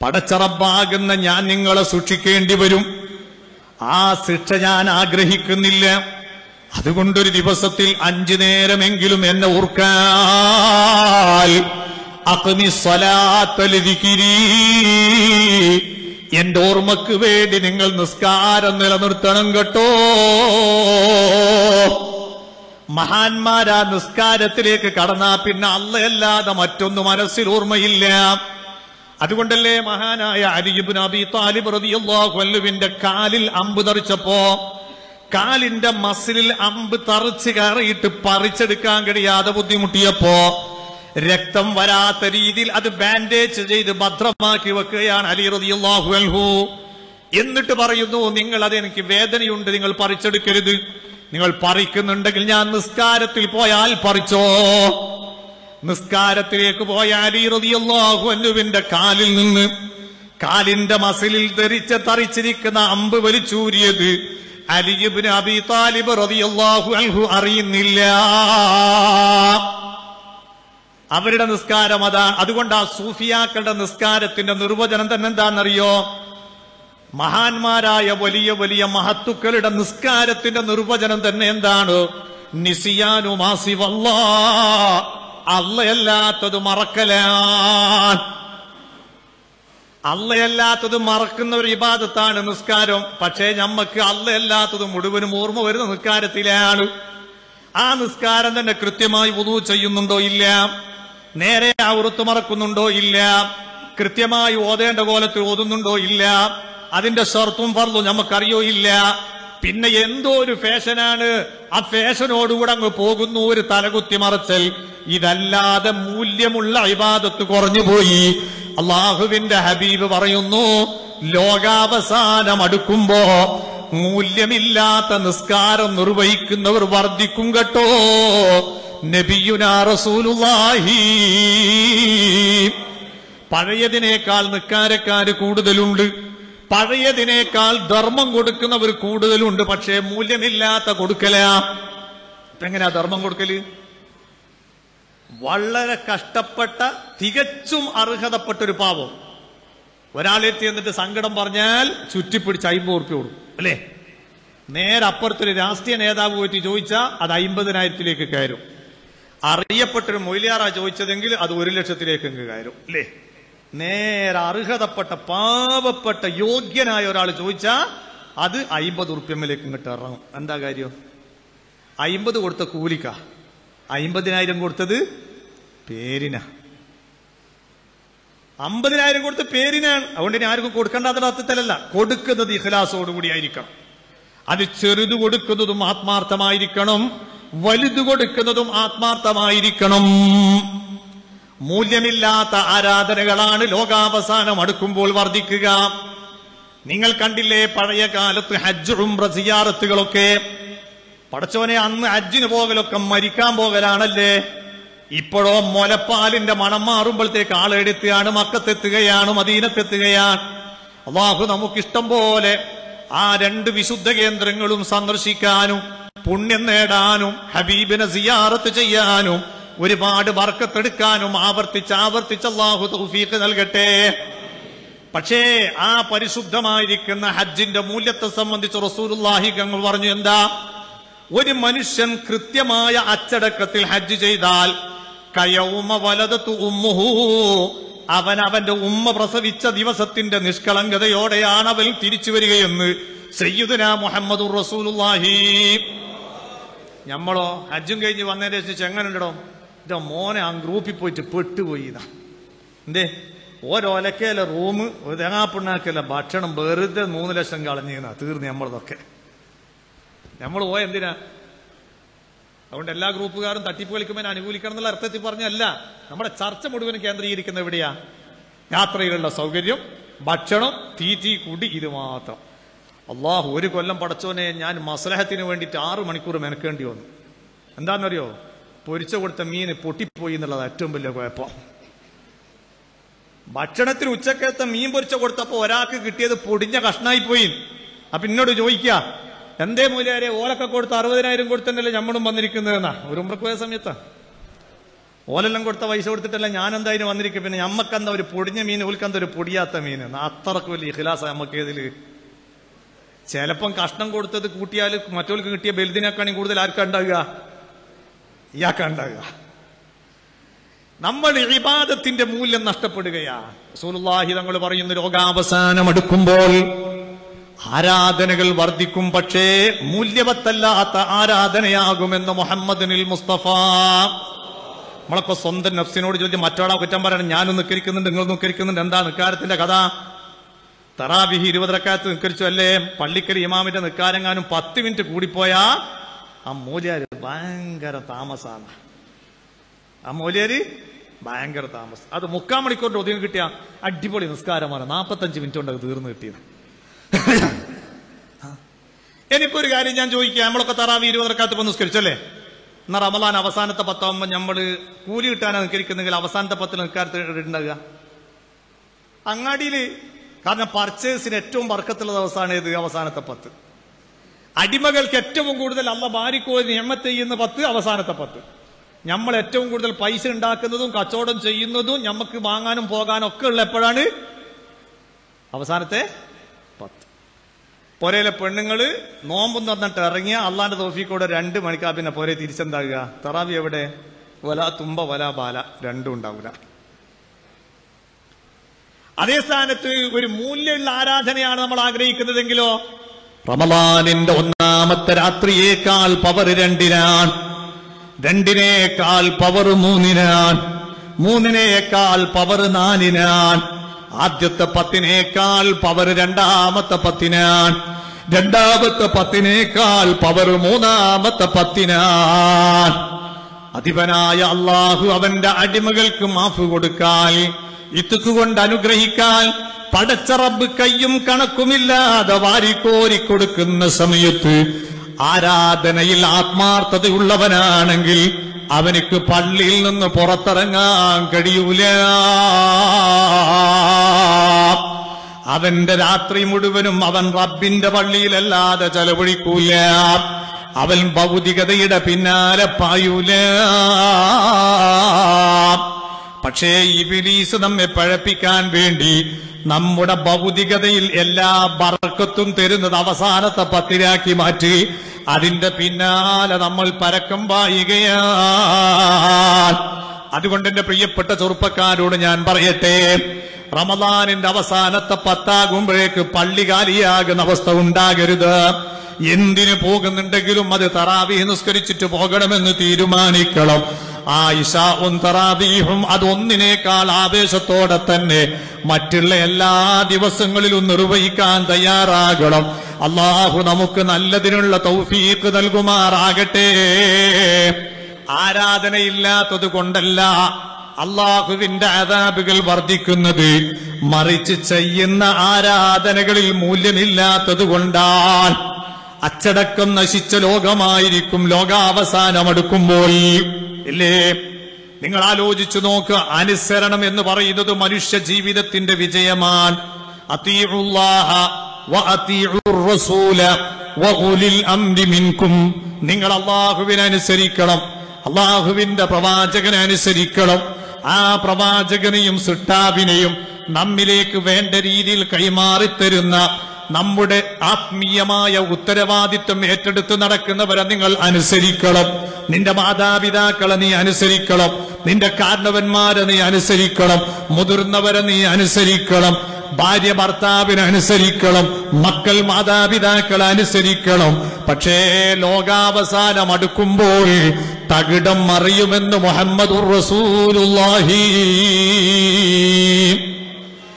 പടച്ചറബാകുന്ന ഞാൻ നിങ്ങളെ സൂക്ഷിക്കേണ്ടി വരും. ആ ശിക്ഷ ഞാൻ ആഗ്രഹിക്കുന്നില്ല. അതുകൊണ്ടൊരു ദിവസത്തിൽ അഞ്ചു നേരമെങ്കിലും എന്നെ ഓർക്കാൻ, എന്റെ ഓർമ്മക്ക് വേണ്ടി നിങ്ങൾ നിസ്കാരം നിലനിർത്തണം കേട്ടോ. മഹാന്മാരാ നിസ്കാരത്തിലേക്ക് കടന്നാ പിന്നെ അല്ലാതെ മറ്റൊന്ന് മനസ്സിൽ ഓർമ്മയില്ല. അതുകൊണ്ടല്ലേ മഹാനായ അലി ഇബ്നു അബീ ത്വാലിബ് റളിയല്ലാഹു അൻഹുവിന്റെ കാലിൽ അമ്പ് തറിച്ചപ്പോ കാലിന്റെ മസിലിൽ അമ്പ് തറിച്ച് കയറിയിട്ട് പറിച്ചെടുക്കാൻ കഴിയാതെ ബുദ്ധിമുട്ടിയപ്പോ രക്തം വരാത്ത രീതിയിൽ അത് ബാൻഡേജ് ചെയ്ത് ഭദ്രമാക്കി വെക്കുകയാണ് അലി റളിയല്ലാഹു അൻഹു. എന്നിട്ട് പറയുന്നു, നിങ്ങൾ അത് എനിക്ക് വേദനയുണ്ട്, നിങ്ങൾ പറിച്ചെടുക്കരുത്, നിങ്ങൾ പറിക്കുന്നുണ്ടെങ്കിൽ ഞാൻ നിസ്കാരത്തിൽ പോയാൽ പറിച്ചോ. നിസ്കാരത്തിലേക്ക് പോയ അലി റളിയല്ലാഹു അൻഹുവിന്റെ കാലിൽ നിന്ന് കാലിന്റെ മസിലിൽ ധരിച്ച തറിച്ചിരിക്കുന്ന അമ്പ് വലിച്ചൂരിയത് അലി ഇബ്നു അബീ താലിബ് റളിയല്ലാഹു അൻഹു അറിയുന്നില്ല. അവരുടെ നിസ്കാരം അതാണ്. അതുകൊണ്ട് ആ സൂഫിയാക്കളുടെ നിസ്കാരത്തിന്റെ നിർവചനം തന്നെ എന്താണെന്നറിയോ? മഹാന്മാരായ വലിയ വലിയ മഹത്തുക്കളുടെ നിസ്കാരത്തിന്റെ നിർവചനം തന്നെ എന്താണ്? നിസിയാനു മാസിവല്ലാ, അള്ളയല്ലാത്തത് മറക്കലാണ്. അള്ളയല്ലാത്തത് മറക്കുന്ന ഒരു ഇബാദത്താണ് നിസ്കാരം. പക്ഷേ നമ്മക്ക് അള്ളയല്ലാത്തത് മുഴുവനും ഓർമ്മ വരുന്ന നിസ്കാരത്തിലാണ്. ആ നിസ്കാരം തന്നെ കൃത്യമായി വുദൂ ചെയ്യുന്നുണ്ടോ? ഇല്ല. നേരെ ഔറത്ത് മറക്കുന്നുണ്ടോ? ഇല്ല. കൃത്യമായി ഓതേണ്ട കോലത്തിൽ ഓതുന്നുണ്ടോ? ഇല്ല. അതിന്റെ ഷർത്തും ഫർളും നമുക്കറിയോ? ഇല്ല. പിന്നെ എന്തോ ഒരു ഫാഷനാണ്, ആ ഫാഷനോടുകൂടെ അങ്ങ് പോകുന്നു, ഒരു തലകുത്തി മറച്ചൽ. ഇതല്ലാതെ മൂല്യമുള്ള ഇബാദത്ത് കുറഞ്ഞുപോയി. അള്ളാഹുവിന്റെ ഹബീബ് പറയുന്നു, ലോകാവസാനം അടുക്കുമ്പോ മൂല്യമില്ലാത്ത നിസ്കാരം നിർവഹിക്കുന്നവർ വർദ്ധിക്കും കേട്ടോ. നബിയുനാ റസൂലുള്ളാഹി, പഴയതിനേക്കാൾ നിസ്കാരക്കാര് കൂടുതലുണ്ട്, പഴയതിനേക്കാൾ ധർമ്മം കൊടുക്കുന്നവർ കൂടുതലുണ്ട്. പക്ഷേ മൂല്യമില്ലാത്ത കൊടുക്കല. എങ്ങനെയാ ധർമ്മം കൊടുക്കല്? വളരെ കഷ്ടപ്പെട്ട, തികച്ചും അർഹതപ്പെട്ട ഒരു പാവം ഒരാളെത്തി എന്നിട്ട് സങ്കടം പറഞ്ഞാൽ ചുറ്റിപ്പിടിച്ച് അയ്മ്പത് റുപ്യ കൊടുക്കും, അല്ലേ? നേരെ അപ്പുറത്തൊരു രാഷ്ട്രീയ നേതാവ് പോയിട്ട് ചോദിച്ചാൽ അത് അയ്മ്പതിനായിരത്തിലേക്ക് കയറും. അറിയപ്പെട്ടൊരു മൊയ്ലിയാറാ ചോദിച്ചതെങ്കിൽ അത് ഒരു ലക്ഷത്തിലേക്ക് കയറും, അല്ലേ? നേരെ അർഹതപ്പെട്ട പാവപ്പെട്ട യോഗ്യനായ ഒരാൾ ചോദിച്ചാൽ അത് അയ്മ്പത് റുപ്യമ്മയിലേക്ക് ഇങ്ങോട്ട് ഇറങ്ങും. എന്താ കാര്യം? അയ്മ്പത് കൊടുത്ത കൂലിക്ക, അയ്മ്പതിനായിരം കൊടുത്തത് പേരിന, അമ്പതിനായിരം കൊടുത്ത പേരിനാണ്. അതുകൊണ്ട് ഇനി ആർക്കും കൊടുക്കേണ്ടാത്ത അർത്ഥത്തിലല്ല, കൊടുക്കുന്നത് ഇഖ്ലാസോടുകൂടിയായിരിക്കണം. അത് ചെറുത് കൊടുക്കുന്നതും ആത്മാർത്ഥമായിരിക്കണം, വലുത് കൊടുക്കുന്നതും ആത്മാർത്ഥമായിരിക്കണം. മൂല്യമില്ലാത്ത ആരാധനകളാണ് ലോകാവസാനം അടുക്കുമ്പോൾ വർദ്ധിക്കുക. നിങ്ങൾ കണ്ടില്ലേ പഴയ കാലത്ത് ഹജ്ജ് ഉംറ സിയാറത്തുകളൊക്കെ? പടച്ചോനെ, അന്ന് ഹജ്ജിന് പോകലൊക്കെ മരിക്കാൻ പോകലാണല്ലേ. ഇപ്പോഴോ മുലപ്പാലിന്റെ മണം മാറുമ്പോഴത്തേക്ക് ആളെടുത്തുകയാണ്, മക്കത്തെത്തുകയാണ്, മദീനത്തെത്തുകയാണ്. അല്ലാഹു നമുക്കിഷ്ടം പോലെ ആ രണ്ട് വിശുദ്ധ കേന്ദ്രങ്ങളും സന്ദർശിക്കാനും പുണ്യം നേടാനും ഹബീബിനെ സിയാറത്ത് ചെയ്യാനും ഒരുപാട് ബർക്കത്തെടുക്കാനും ആവർത്തിച്ച് ആവർത്തിച്ച് അല്ലാഹു തൗഫീഖ് നൽകട്ടെ. പക്ഷേ ആ പരിശുദ്ധമായിരിക്കുന്ന ഹജ്ജിന്റെ മൂല്യത്തെ സംബന്ധിച്ച് റസൂലുള്ളാഹി തങ്ങൾ പറഞ്ഞു, എന്താ? ഒരു മനുഷ്യൻ കൃത്യമായ അച്ചടക്കത്തിൽ ഹജ്ജ് ചെയ്താൽ കയൗമ വലദതു ഉമ്മുഹു, അവൻ അവന്റെ ഉമ്മ പ്രസവിച്ച ദിവസത്തിന്റെ നിഷ്കളങ്കതയോടെയാണ് അവൻ തിരിച്ചു വരികയെന്ന് സയ്യിദുനാ മുഹമ്മദുർ റസൂലുള്ളാഹി. നമ്മളോ ഹജ്ജും കഴിഞ്ഞ് വന്നതിന് ശേഷം ചെങ്ങനുണ്ടോ എന്റെ മോനെ ആ ഗ്രൂപ്പിൽ പോയിട്ട് പെട്ടുപോയി, എന്തേ ഓരോലക്കല്ല റൂം, ഒരു തേങ്ങാപ്പിണ്ണാക്കല്ല ഭക്ഷണം, വെറുതെ മൂന്ന് ലക്ഷം കളഞ്ഞാ തീർന്ന് നമ്മളതൊക്കെ. നമ്മൾ പോയ എന്തിനാ? അതുകൊണ്ട് എല്ലാ ഗ്രൂപ്പുകാരും തട്ടിപ്പ് കളിക്കുമ്പോൾ അനുകൂലിക്കണം എന്നുള്ള അർത്ഥത്തിൽ പറഞ്ഞല്ല. നമ്മുടെ ചർച്ച മുഴുവൻ കേന്ദ്രീകരിക്കുന്ന എവിടെയാ? യാത്രയിലുള്ള സൗകര്യം, ഭക്ഷണം, തീറ്റി കൂടി, ഇത് മാത്രം. അള്ളാഹു, ഒരു കൊല്ലം പടച്ചോനെ ഞാൻ മസ്ലഹത്തിന് വേണ്ടിയിട്ട് ആറു മണിക്കൂർ മെനക്കേണ്ടി വന്നു. എന്താണെന്നറിയോ? പൊരിച്ച കൊടുത്ത മീന് പൊട്ടിപ്പോയി എന്നുള്ളത് ഏറ്റവും വലിയ കുഴപ്പം. ഭക്ഷണത്തിന് ഉച്ചക്കത്തെ മീൻ പൊരിച്ച കൊടുത്തപ്പോൾ ഒരാൾക്ക് കിട്ടിയത് പൊടിഞ്ഞ കഷ്ണായിപ്പോയി. അപ്പൊ എന്നോട് ചോദിക്കുക, എന്തേ മൂല്യാരെ ഓലൊക്കെ കൊടുത്ത് അറുപതിനായിരം കൊടുത്തന്നല്ലേ നമ്മളും വന്നിരിക്കുന്നതെന്നാ ഒരു ഉംറക്ക് പോയ സമയത്ത്? ഓലെല്ലാം കൊടുത്ത പൈസ കൊടുത്തിട്ടല്ല ഞാനെന്തായാലും വന്നിരിക്കും. പിന്നെ നമ്മക്കെന്താ ഒരു പൊടിഞ്ഞ മീൻ, ഓൽക്കെന്താ ഒരു പൊടിയാത്ത മീൻ? അത്രക്ക് വലിയ ഇഖ്ലാസ നമുക്ക് ഇതിൽ. ചിലപ്പം കഷ്ണം കൊടുത്തത് കൂട്ടിയാൽ മറ്റോൽക്ക് കിട്ടിയ ബെൽദിനേക്കാണി കൂടുതൽ ആർക്കാ ഉണ്ടാവുക? ഇയാൾക്കാ ഉണ്ടാവുക. നമ്മൾ ഇബാദത്തിന്റെ മൂല്യം നഷ്ടപ്പെടുകയാണ്. റസൂലുള്ളാഹി തങ്ങൾ പറയുന്നു, ലോകാവസാനം അടുക്കുമ്പോൾ ആരാധനകൾ വർദ്ധിക്കും, പക്ഷേ മൂല്യവത്തല്ലാത്ത ആരാധനയാകുമെന്ന് മുഹമ്മദിനിൽ മുസ്തഫ. നമ്മളൊക്കെ സ്വന്തം നഫ്സിനോട് ചോദിച്ചു മറ്റോടാ കുറ്റം പറയണം, ഞാനും നിക്കരിക്കുന്നുണ്ട്, നിങ്ങൾ നിക്കരിക്കുന്നുണ്ട്, എന്താ നിക്കാരത്തിന്റെ കഥ? തറാവിഹി ഇരുപത് റക്അത്ത് നിക്കരിച്ചു അല്ലേ? പള്ളിക്കൽ ഇമാമിന്റെ നിക്കാരെങ്ങാനും പത്ത് മിനിറ്റ് കൂടിപ്പോയാ ആ മൂല്യാര് ഭയങ്കര താമസാണ്. ആ മൂല്യാര് ഭയങ്കര താമസം. അത് മുക്കാൽ മണിക്കൂറിന്റെ ഒതുങ്ങി കിട്ടിയ അടിപൊളി നിസ്കാരമാണ്. നാൽപ്പത്തഞ്ച് മിനിറ്റ് കൊണ്ടൊക്കെ തീർന്നു കിട്ടിയത്. എനിയിപ്പോ ഒരു കാര്യം ഞാൻ ചോദിക്കുക, നമ്മളൊക്കെ തറാവി ഇരുപതരക്കാത്ത് നിസ്കരിച്ചു അല്ലേ? എന്നാൽ റമദാൻ അവസാനത്തെ പത്താവുമ്പോൾ നമ്മൾ കൂലി കിട്ടാനാണ് നിൽക്കരിക്കുന്നെങ്കിൽ അവസാനത്തെ പത്തിൽ നിൽക്കാറുണ്ടാകുക അങ്ങാടിയിൽ. കാരണം പർച്ചേസിന് ഏറ്റവും വർക്കത്തുള്ള ദിവസമാണ് ഏത്? അവസാനത്തെ പത്ത്. അടിമകൾക്ക് ഏറ്റവും കൂടുതൽ അള്ള ബാരിക്കോയി നിയമത്തെ ചെയ്യുന്ന പത്ത് അവസാനത്തെ പത്ത്. നമ്മൾ ഏറ്റവും കൂടുതൽ പൈസ ഉണ്ടാക്കുന്നതും കച്ചവടം ചെയ്യുന്നതും നമുക്ക് വാങ്ങാനും പോകാനും ഒക്കെ ഉള്ള എപ്പോഴാണ്? അവസാനത്തെ പത്ത്. പൊരയിലെ പെണ്ണുങ്ങള് നോമ്പും തന്നിട്ട് ഇറങ്ങിയ അള്ളാന്റെ തോഫിക്കൂടെ രണ്ട് മണിക്കാ പിന്നെ പൊരെ തിരിച്ചെന്താകുക? തറാവി എവിടെ? വല തുമ്പ വല ബാല, രണ്ടും ഉണ്ടാവില്ല. അതേ സ്ഥാനത്ത് ഒരു മൂല്യമുള്ള ആരാധനയാണ് നമ്മൾ ആഗ്രഹിക്കുന്നതെങ്കിലോ റമളാനിന്റെ ഒന്നാമത്തെ രാത്രിയേക്കാൾ പവർ രണ്ടിനാണ്, രണ്ടിനേക്കാൾ പവർ മൂന്നിനാണ്, മൂന്നിനേക്കാൾ പവർ നാലിനാണ്, ആദ്യത്തെ പത്തിനേക്കാൾ പവർ രണ്ടാമത്തെ പത്തിനാണ്, രണ്ടാമത്തെ പത്തിനേക്കാൾ പവർ മൂന്നാമത്തെ പത്തിനാണ്. അധിപനായ അള്ളാഹു അവന്റെ അടിമകൾക്ക് മാഫ് കൊടുക്കാൻ, ഇതുകൊണ്ട് അനുഗ്രഹിക്കാൻ പടച്ച റബ്ബ് കയ്യും കണക്കുമില്ലാതെ വാരിക്കോരി കൊടുക്കുന്ന സമയത്ത് ആരാധനയിൽ ആത്മാർത്ഥതയുള്ളവനാണെങ്കിൽ അവനിക്ക് പള്ളിയിൽ നിന്ന് പുറത്തിറങ്ങാൻ കഴിയൂല. അവന്റെ രാത്രി മുഴുവനും അവൻ റബ്ബിന്റെ പള്ളിയിലല്ലാതെ ചെലവഴിക്കൂല. അവൻ ഭൗതികതയുടെ പിന്നാലെ പായൂല. പക്ഷേ ഇബ്ലീസ് നമ്മെ പഴപ്പിക്കാൻ വേണ്ടി നമ്മുടെ ഭൗതികതയിൽ എല്ലാ ബർക്കത്തും തരുന്നത് അവസാനത്തെ പത്തിരാക്കി മാറ്റി അതിന്റെ പിന്നാലെ നമ്മൾ പരക്കം പായുകയാണ്. അതുകൊണ്ട് എന്റെ പ്രിയപ്പെട്ട ചെറുപ്പക്കാരോട് ഞാൻ പറയട്ടെ, റമദാനിന്റെ അവസാനത്തെ പത്താകുമ്പോഴേക്ക് പള്ളി കാലിയാകുന്ന അവസ്ഥ ഉണ്ടാകരുത്. എന്തിനു പോകുന്നുണ്ടെങ്കിലും അത് തറാവീഹ് നിസ്കരിച്ചിട്ട് പോകണമെന്ന് തീരുമാനിക്കണം. ആ ഇശാഉം തറാവീഹും അതൊന്നിനേക്കാൾ ആവേശത്തോടെ തന്നെ മറ്റുള്ള എല്ലാ ദിവസങ്ങളിലും നിർവഹിക്കാൻ തയ്യാറാകണം. അല്ലാഹു നമുക്ക് നല്ലതിനുള്ള തൗഫീഖ് നൽകുമാറാകട്ടെ. ആരാധനയില്ലാത്തത് കൊണ്ടല്ല അള്ളാഹുവിന്റെ അദാബുകൾ വർദ്ധിക്കുന്നത്, മറിച്ച് ചെയ്യുന്ന ആരാധനകളിൽ മൂല്യമില്ലാത്തത് കൊണ്ടാണ്. അച്ചടക്കം നശിച്ച ലോകമായിരിക്കും ലോകാവസാനമടുക്കുമ്പോൾ, ഇല്ലേ? നിങ്ങൾ ആലോചിച്ചു നോക്കുക. അനുസരണം എന്ന് പറയുന്നത് മനുഷ്യ ജീവിതത്തിന്റെ വിജയമാണ്. അതീഉല്ലാഹ വ അതീഉർ റസൂല വ ഉലിൽ അംരി മിൻകും. നിങ്ങൾ അല്ലാഹുവിനെ അനുസരിക്കണം, അല്ലാഹുവിന്റെ പ്രവാചകനെ അനുസരിക്കണം. ആ പ്രവാചകനെയും സൃഷ്ടാവിനെയും നമ്മിലേക്ക് വേണ്ട രീതിയിൽ കൈമാറിത്തരുന്ന നമ്മുടെ ആത്മീയമായ ഉത്തരവാദിത്വം ഏറ്റെടുത്ത് നടക്കുന്നവരെ നിങ്ങൾ അനുസരിക്കണം. നിന്റെ മാതാപിതാക്കളെ നീ അനുസരിക്കണം, നിന്റെ കാരണവന്മാരെ നീ അനുസരിക്കണം, മുതിർന്നവരെ നീ അനുസരിക്കണം, ഭാര്യ ഭർത്താവിനെ അനുസരിക്കണം, മക്കൾ മാതാപിതാക്കളെ അനുസരിക്കണം. പക്ഷേ ലോകാവസാനം അടുക്കുമ്പോൾ തകിടം മറിയുമെന്ന് മുഹമ്മദുർ റസൂലുള്ളാഹി.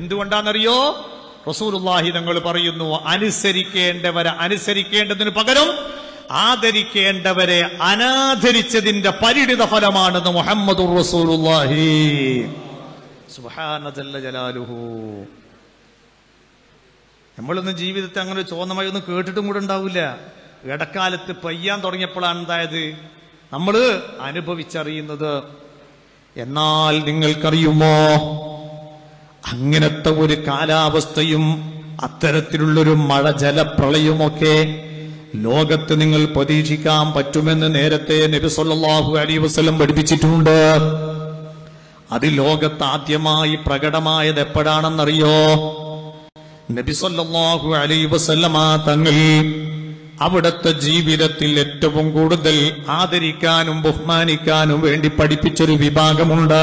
എന്തുകൊണ്ടാണെന്നറിയോ? റസൂലുള്ളാഹി തങ്ങൾ പറയുന്നു, അനുസരിക്കേണ്ടവരെ അനുസരിക്കേണ്ടതിന് പകരം ആദരിക്കേണ്ടവരെ അനാദരിച്ചതിന്റെ പരിണിത ഫലമാണെന്ന് മുഹമ്മദുർ റസൂലുള്ളാഹി. സുബ്ഹാന ജല്ല ജലാലുഹു. നമ്മളൊന്നും ജീവിതത്തെ അങ്ങനെ ചുവന്ന മഴ ഒന്നും കേട്ടിട്ടും കൂടെ ഉണ്ടാവില്ല. ഇടക്കാലത്ത് പെയ്യാൻ തുടങ്ങിയപ്പോഴാണ് എന്തായത് നമ്മൾ അനുഭവിച്ചറിയുന്നത്. എന്നാൽ നിങ്ങൾക്കറിയുമോ, അങ്ങനത്തെ ഒരു കാലാവസ്ഥയും അത്തരത്തിലുള്ളൊരു മഴ ജലപ്രളയുമൊക്കെ ലോകത്ത് നിങ്ങൾ പ്രതീക്ഷിക്കാൻ പറ്റുമെന്ന് നേരത്തെ നബി സല്ലല്ലാഹു അലൈഹി വസല്ലം പഠിപ്പിച്ചിട്ടുണ്ട്. അത് ലോകത്ത് ആദ്യമായി പ്രകടമായത് എപ്പോഴാണെന്നറിയോ? നബി സല്ലല്ലാഹു അലൈഹി വസല്ലം തങ്ങൾ അവിടുത്തെ ജീവിതത്തിൽ ഏറ്റവും കൂടുതൽ ആദരിക്കാനും ബഹുമാനിക്കാനും വേണ്ടി പഠിപ്പിച്ചൊരു വിഭാഗമുണ്ട്.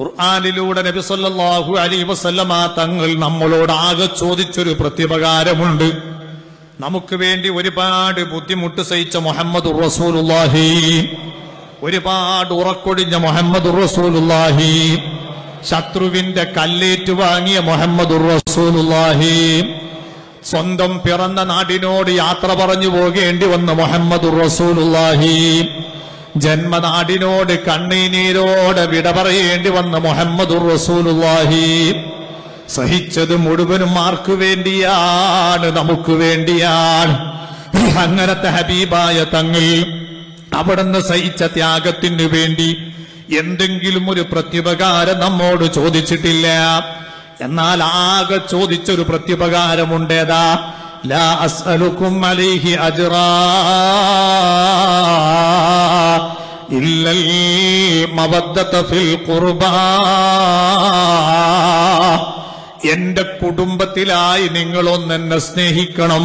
ഖുർആനിലൂടെ നബി സല്ലല്ലാഹു അലൈഹി വസല്ലമ തങ്ങൾ നമ്മളോട് ആകെ ചോദിച്ചൊരു പ്രത്യുപകാരമുണ്ട്. നമുക്ക് വേണ്ടി ഒരുപാട് ബുദ്ധിമുട്ട് സഹിച്ച മുഹമ്മദുർ റസൂലുള്ളാഹി, ഒരുപാട് ഉറക്കൊടിഞ്ഞ മുഹമ്മദുർ റസൂലുള്ളാഹി, ശത്രുവിന്റെ കല്ലേറ്റ് വാങ്ങിയ മുഹമ്മദുർ റസൂലുള്ളാഹി, സ്വന്തം പിറന്ന നാടിനോട് യാത്ര പറഞ്ഞു പോകേണ്ടി വന്ന മുഹമ്മദുർ റസൂലുള്ളാഹി, ജന്മനാടിനോട് കണ്ണീനീരോട് വിട പറയേണ്ടി വന്ന മുഹമ്മദുർ റസൂലുള്ളാഹി, സഹിച്ചത് മുഴുവനും ആർക്കു വേണ്ടിയാണ്? നമുക്ക് വേണ്ടിയാണ്. അങ്ങനത്തെ ഹബീബായ തങ്ങൾ അവിടുന്ന് സഹിച്ച ത്യാഗത്തിനു വേണ്ടി എന്തെങ്കിലും ഒരു പ്രത്യുപകാരം നമ്മോട് ചോദിച്ചിട്ടില്ല. എന്നാൽ ആകെ ചോദിച്ചൊരു പ്രത്യുപകാരമുണ്ടേതാ? ലാ അസ്അലുക്കും അലൈഹി അജ്റാ ഇല്ലൽ മവദ്ദത ഫിൽ ഖുർബാ. എന്റെ കുടുംബത്തിലായി നിങ്ങളൊന്നെന്നെ സ്നേഹിക്കണം.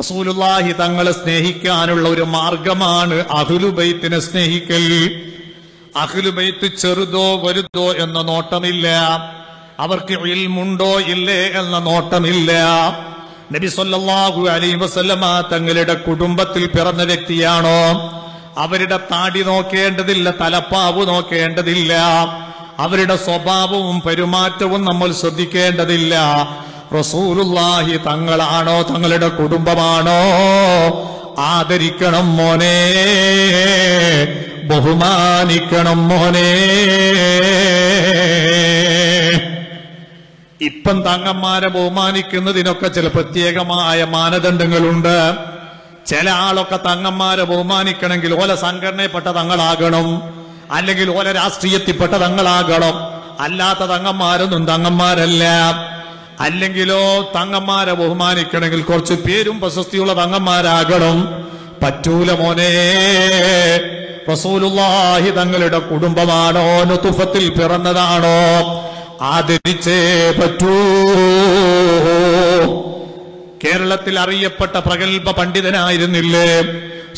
റസൂലുള്ളാഹി തങ്ങളെ സ്നേഹിക്കാനുള്ള ഒരു മാർഗമാണ് അഹ്ലുബൈത്തിനെ സ്നേഹിക്കൽ. അഹ്ലുബൈത്ത് ചെറുതോ വലുതോ എന്ന നോട്ടമില്ല, അവർക്ക് ഇൽമുണ്ടോ ഇല്ലേ എന്ന നോട്ടമില്ല. നബി സല്ലല്ലാഹു അലൈഹി വസല്ലമ തങ്ങളുടെ കുടുംബത്തിൽ പിറന്ന വ്യക്തിയാണോ? അവരുടെ താടി നോക്കേണ്ടതില്ല, തലപ്പാവ് നോക്കേണ്ടതില്ല, അവരുടെ സ്വഭാവവും പെരുമാറ്റവും നമ്മൾ ശ്രദ്ധിക്കേണ്ടതില്ല. റസൂലുള്ളാഹി തങ്ങളാണോ, തങ്ങളുടെ കുടുംബമാണോ? ആദരിക്കണം മോനെ, ബഹുമാനിക്കണം മോനെ. ഇപ്പം തങ്ങന്മാരെ ബഹുമാനിക്കുന്നതിനൊക്കെ ചില പ്രത്യേകമായ മാനദണ്ഡങ്ങളുണ്ട്. ചില ആളൊക്കെ തങ്ങന്മാരെ ബഹുമാനിക്കണമെങ്കിൽ ഓല സംഘടനയിൽപ്പെട്ട തങ്ങളാകണം, അല്ലെങ്കിൽ ഓല രാഷ്ട്രീയത്തിൽപ്പെട്ട തങ്ങളാകണം. അല്ലാത്ത തങ്ങന്മാരൊന്നും തങ്ങന്മാരല്ല. അല്ലെങ്കിലോ തങ്ങന്മാരെ ബഹുമാനിക്കണമെങ്കിൽ കുറച്ച് പേരും പ്രശസ്തിയുള്ള തങ്ങന്മാരാകണം. പറ്റൂല മോനെ. റസൂലുള്ളാഹി തങ്ങളുടെ കുടുംബമാണോ, നുതുഫത്തിൽ പിറന്നതാണോ, ആദരിച്ചേ പറ്റൂ. കേരളത്തിൽ അറിയപ്പെട്ട പ്രഗൽഭ പണ്ഡിതനായിരുന്നില്ലേ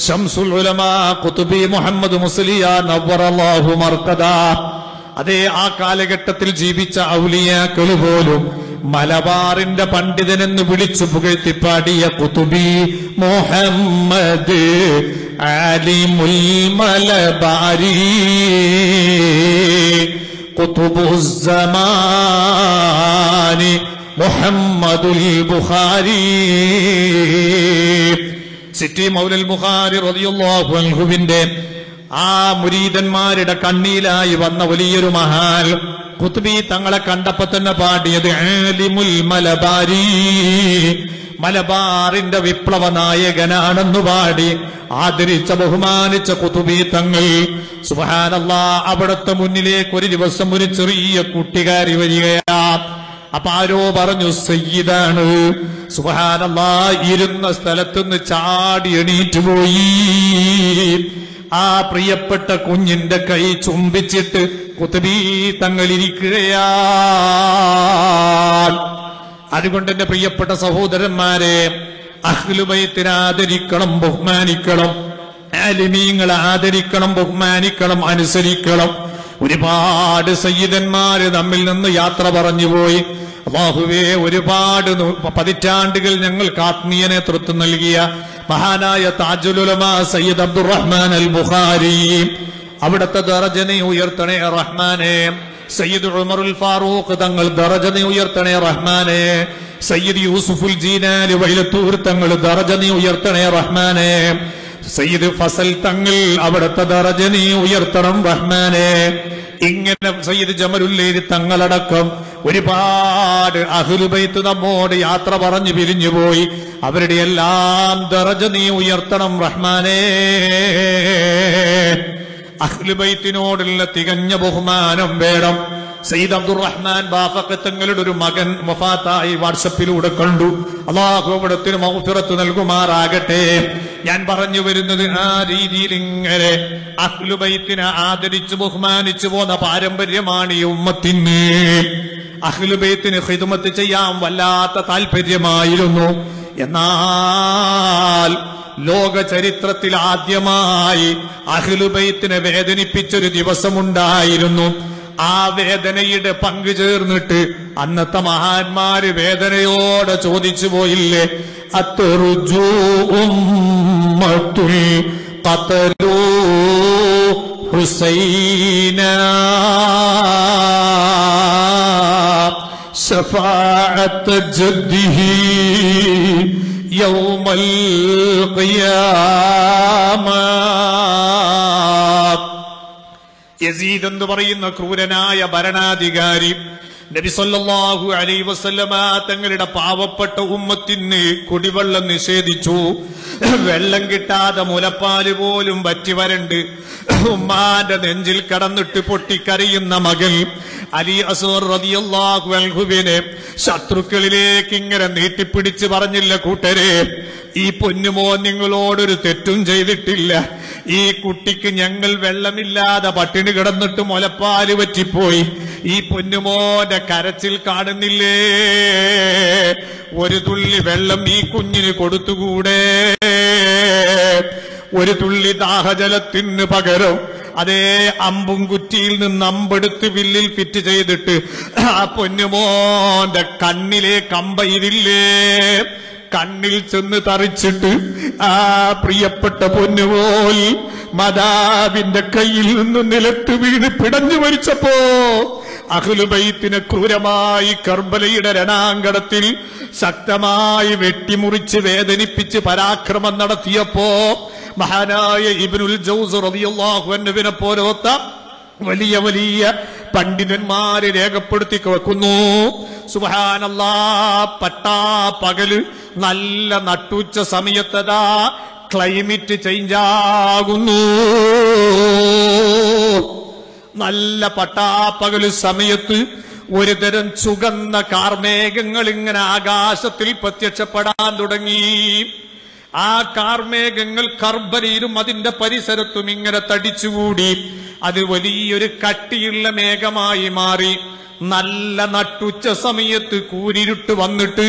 ശംസുൽ ഉലമ ഖുതുബി മുഹമ്മദ് മുസ്ലിയാ നവ്വറല്ലാഹു മർകദ? അതേ, ആ കാലഘട്ടത്തിൽ ജീവിച്ച ഔലിയാക്കൾ പോലും മലബാറിന്റെ പണ്ഡിതനെന്ന് വിളിച്ചു പുകഴ്ത്തിപ്പാടിയ ഖുതുബി മുഹമ്മദ് ആലിമുൽ മലബാരി ഖുതുബുസ്സമാനി മുഹമ്മദുൽ ബുഖാരി. സിറ്റി മൗലൽ ബുഖാരി റളിയല്ലാഹു അൻഹുവിന്റെ ആ മുരീദന്മാരുടെ കണ്ണിലായി വന്ന വലിയൊരു മഹാൻ ഖുത്ബി തങ്ങളെ കണ്ടപ്പോ തന്നെ പാടിയത് ആലിമുൽ മലബാരി, മലബാറിന്റെ വിപ്ലവ നായകനാണെന്നു പാടി ആദരിച്ച ബഹുമാനിച്ച ഖുതുബി തങ്ങൾ. സുബ്ഹാനല്ലാഹ്, അവിടത്തെ മുന്നിലേക്ക് ഒരു ദിവസം ഒരു ചെറിയ കുട്ടികാരി വരികയാ. അപ്പൊ ആരോ പറഞ്ഞു സയ്യിദാണ്. സുബ്ഹാനല്ലാഹ്, ഇരുന്ന സ്ഥലത്തുനിന്ന് ചാടി എണീറ്റ് പോയി. ആ പ്രിയപ്പെട്ട കുഞ്ഞിന്റെ കൈ ചുംബിച്ചിട്ട് ഖുതുബി തങ്ങൾ ഇരിക്കുകയാ. അതുകൊണ്ട് എന്റെ പ്രിയപ്പെട്ട സഹോദരന്മാരെ, അഹ്ലുബൈത്തിനെ ആദരിക്കണം, ബഹുമാനിക്കണം. ആലിമീങ്ങളെ ആദരിക്കണം, ബഹുമാനിക്കണം, അനുസരിക്കണം. ഒരുപാട് സയ്യിദന്മാര് നമ്മിൽ നിന്ന് യാത്ര പറഞ്ഞുപോയി. അല്ലാഹുവേ, ഒരുപാട് പതിറ്റാണ്ടുകൾ ഞങ്ങൾക്ക് ആത്മീയ നേതൃത്വം നൽകിയ മഹാനായ താജുൽ ഉലമ സയ്യിദ് അബ്ദുറഹ്മാൻ അൽ ബുഖാരി, അവിടുത്തെ ദറജ നീ ഉയർത്തണേ റഹ്മാനെ. സയ്യിദ് ഉമറുൽ ഫാറൂഖ് തങ്ങൾ, ദറജ നീ ഉയർത്തണേ റഹ്മാനെ. സയ്യിദ് യൂസുഫുൽ ജീനാലി വൈലത്തൂർ തങ്ങൾ, ദറജ നീ ഉയർത്തണേ റഹ്മാനെ. സയ്യിദ് ഫസൽ തങ്ങൾ, അവിടുത്തെ ദറജ നീ ഉയർത്തണം റഹ്മാനെ. ഇങ്ങനെ സയ്യിദ് ജമലുല്ലൈലി തങ്ങളടക്കം ഒരുപാട് അഹ്ലുബൈത്ത് നമ്മോട് യാത്ര പറഞ്ഞു പിരിഞ്ഞുപോയി. അവരുടെ എല്ലാം ദറജ നീ ഉയർത്തണം റഹ്മാനെ. അഹ്ലുബൈത്തിനോടുള്ള തികഞ്ഞ ബഹുമാനം വേണം. സയ്യിദ് അബ്ദുൾ റഹ്മാൻ ബാഫഖ് തങ്ങളുടെ ഒരു മകൻ വഫാത്തായി വാട്സപ്പിലൂടെ കണ്ടു. അല്ലാഹു അവിടത്തിന് മഗ്ഫിറത്ത് നൽകുമാറാകട്ടെ. ഞാൻ പറഞ്ഞു വരുന്നത് ആ രീതിയിൽ ഇങ്ങനെ അഹ്ലു ബൈത്തിനെ ആദരിച്ചു ബഹുമാനിച്ചു പോന്ന പാരമ്പര്യമാണ് ഈ ഉമ്മത്തിന്. അഹ്ലു ബൈത്തിന് ഖിദ്മത്ത് ചെയ്യാൻ വല്ലാത്ത താല്പര്യമായിരുന്നു. എന്നാൽ ലോക ചരിത്രത്തിൽ ആദ്യമായി അഹ്ലു ബൈത്തിനെ വേദനിപ്പിച്ചൊരു ദിവസമുണ്ടായിരുന്നു. ആ വേദനയുടെ പങ്കു ചേർന്നിട്ട് അന്നത്തെ മഹാന്മാര് വേദനയോടെ ചോദിച്ചു പോയില്ലേ, അത്തറുജു ഉമ്മത്തുൽ ഖത്ലു ഹുസൈന ശഫാഅത്ത് ജദ്ദിഹി യൗമൽ ഖിയാമ. യസീദ് എന്ന് പറയുന്ന ക്രൂരനായ ഭരണാധികാരി നബി സല്ലല്ലാഹു അലൈഹി വസല്ലമ തങ്ങളുടെ പാവപ്പെട്ട ഉമ്മത്തിന് കുടിവെള്ളം നിഷേധിച്ചു. വെള്ളം കിട്ടാതെ മുലപ്പാല് പോലും വറ്റിവരണ്ട് ഉമ്മാന്റെ നെഞ്ചിൽ കടന്നിട്ട് പൊട്ടിക്കരയുന്ന മകൻ അലി അസ്വർ റളിയല്ലാഹു അൻഹുവിനെ ശത്രുക്കളിലേക്ക് ഇങ്ങനെ നീട്ടിപ്പിടിച്ച് പറഞ്ഞില്ല, കൂട്ടരെ, ഈ പൊന്നുമോ നിങ്ങളോടൊരു തെറ്റും ചെയ്തിട്ടില്ല. ഈ കുട്ടിക്ക് ഞങ്ങൾ വെള്ളമില്ലാതെ പട്ടിണി കിടന്നിട്ട് മുലപ്പാല് വറ്റിപ്പോയി. ഈ പൊന്നുമോന്റെ കരച്ചിൽ കാണുന്നില്ലേ? ഒരു തുള്ളി വെള്ളം ഈ കുഞ്ഞിന് കൊടുത്തുകൂടെ? ഒരു തുള്ളി ദാഹജലത്തിന് പകരം അതേ അമ്പും കുറ്റിയിൽ നിന്ന് അമ്പെടുത്ത് വില്ലിൽ ഫിറ്റ് ചെയ്തിട്ട് ആ പൊന്നുമോന്റെ കണ്ണിലെ കമ്പ ഇതില്ലേ കണ്ണിൽ ചെന്ന് തറിച്ചിട്ട് ആ പ്രിയപ്പെട്ട പൊന്നുപോൽ മദാവിന്റെ കയ്യിൽ നിന്നും നിലത്ത് വീണ് പിടഞ്ഞു മരിച്ചപ്പോ അഹ്ലു ബൈത്തിനെ ക്രൂരമായി കർബലയുടെ രണാങ്കണത്തിൽ ശക്തമായി വെട്ടിമുറിച്ച് വേദനിപ്പിച്ച് പരാക്രമം നടത്തിയപ്പോ മഹാനായ ഇബ്നുൽ ജൗസ് റളിയല്ലാഹു അൻഹുവിനെ പോലോത്ത വലിയ വലിയ പണ്ഡിതന്മാരെ രേഖപ്പെടുത്തി വെക്കുന്നു. സുബ്ഹാനല്ലാഹ്, പട്ടാ പകല് നല്ല നട്ടുച്ച സമയത്തതാ ക്ലൈമറ്റ് ചേഞ്ച് ആകുന്നു. നല്ല പട്ടാപ്പകല് സമയത്ത് ഒരുതരം സുഗന്ധ കാർമേഘങ്ങൾ ഇങ്ങനെ ആകാശത്തിൽ പ്രത്യക്ഷപ്പെടാൻ തുടങ്ങി. ആ കാർമേഘങ്ങൾ കർബലയിലും അതിന്റെ പരിസരത്തും ഇങ്ങനെ തടിച്ചുകൂടി. അത് വലിയൊരു കട്ടിയുള്ള മേഘമായി മാറി. നല്ല നട്ടുച്ച സമയത്ത് കൂരിരുട്ട് വന്നിട്ട്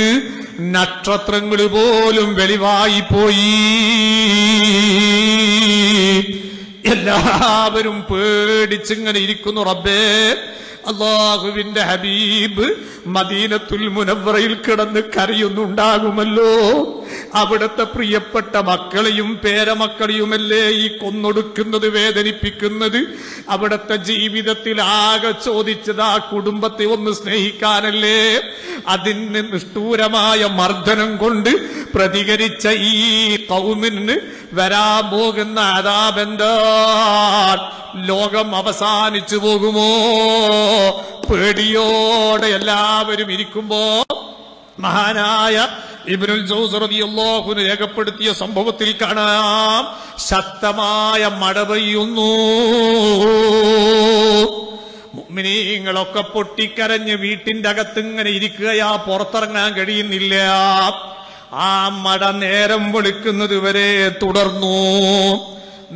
നക്ഷത്രങ്ങൾ പോലും വെളിവായിപ്പോയി. എല്ലാവരും പേടിച്ചിങ്ങനെ ഇരിക്കുന്നു. റബ്ബേ, അല്ലാഹുവിന്റെ ഹബീബ് മദീനത്തുൽ മുനവ്വറയിൽ കിടന്ന് കരയുന്നുണ്ടാകുമല്ലോ. അവിടുത്തെ പ്രിയപ്പെട്ട മക്കളെയും പേരമക്കളെയുമല്ലേ ഈ കൊന്നൊടുക്കുന്നത്, വേദനിപ്പിക്കുന്നത്? അവിടുത്തെ ജീവിതത്തിൽ ആകെ ചോദിച്ചത് ആ കുടുംബത്തെ ഒന്ന് സ്നേഹിക്കാനല്ലേ? അതിന് നിഷ്ഠൂരമായ മർദ്ദനം കൊണ്ട് പ്രതികരിച്ച ഈ ഖൗമിന് വരാൻ പോകുന്ന അദാബ് എന്താ? ലോകം അവസാനിച്ചു പോകുമോ? പേടിയോടെ എല്ലാവരും ഇരിക്കുമ്പോ മഹാനായ ഇബ്നുൽ ജൗസ് റളിയല്ലാഹു അൻഹു രേഖപ്പെടുത്തിയ സംഭവത്തിൽ കാണാം, ശക്തമായ മഴ പെയ്യുന്നു. മുഅ്മിനീങ്ങളൊക്കെ പൊട്ടിക്കരഞ്ഞ് വീട്ടിന്റെ അകത്തിങ്ങനെ ഇരിക്കുകയാ, പുറത്തിറങ്ങാൻ കഴിയുന്നില്ല. ആ മഴ നേരം വെളുക്കുന്നത് വരെ തുടർന്നു.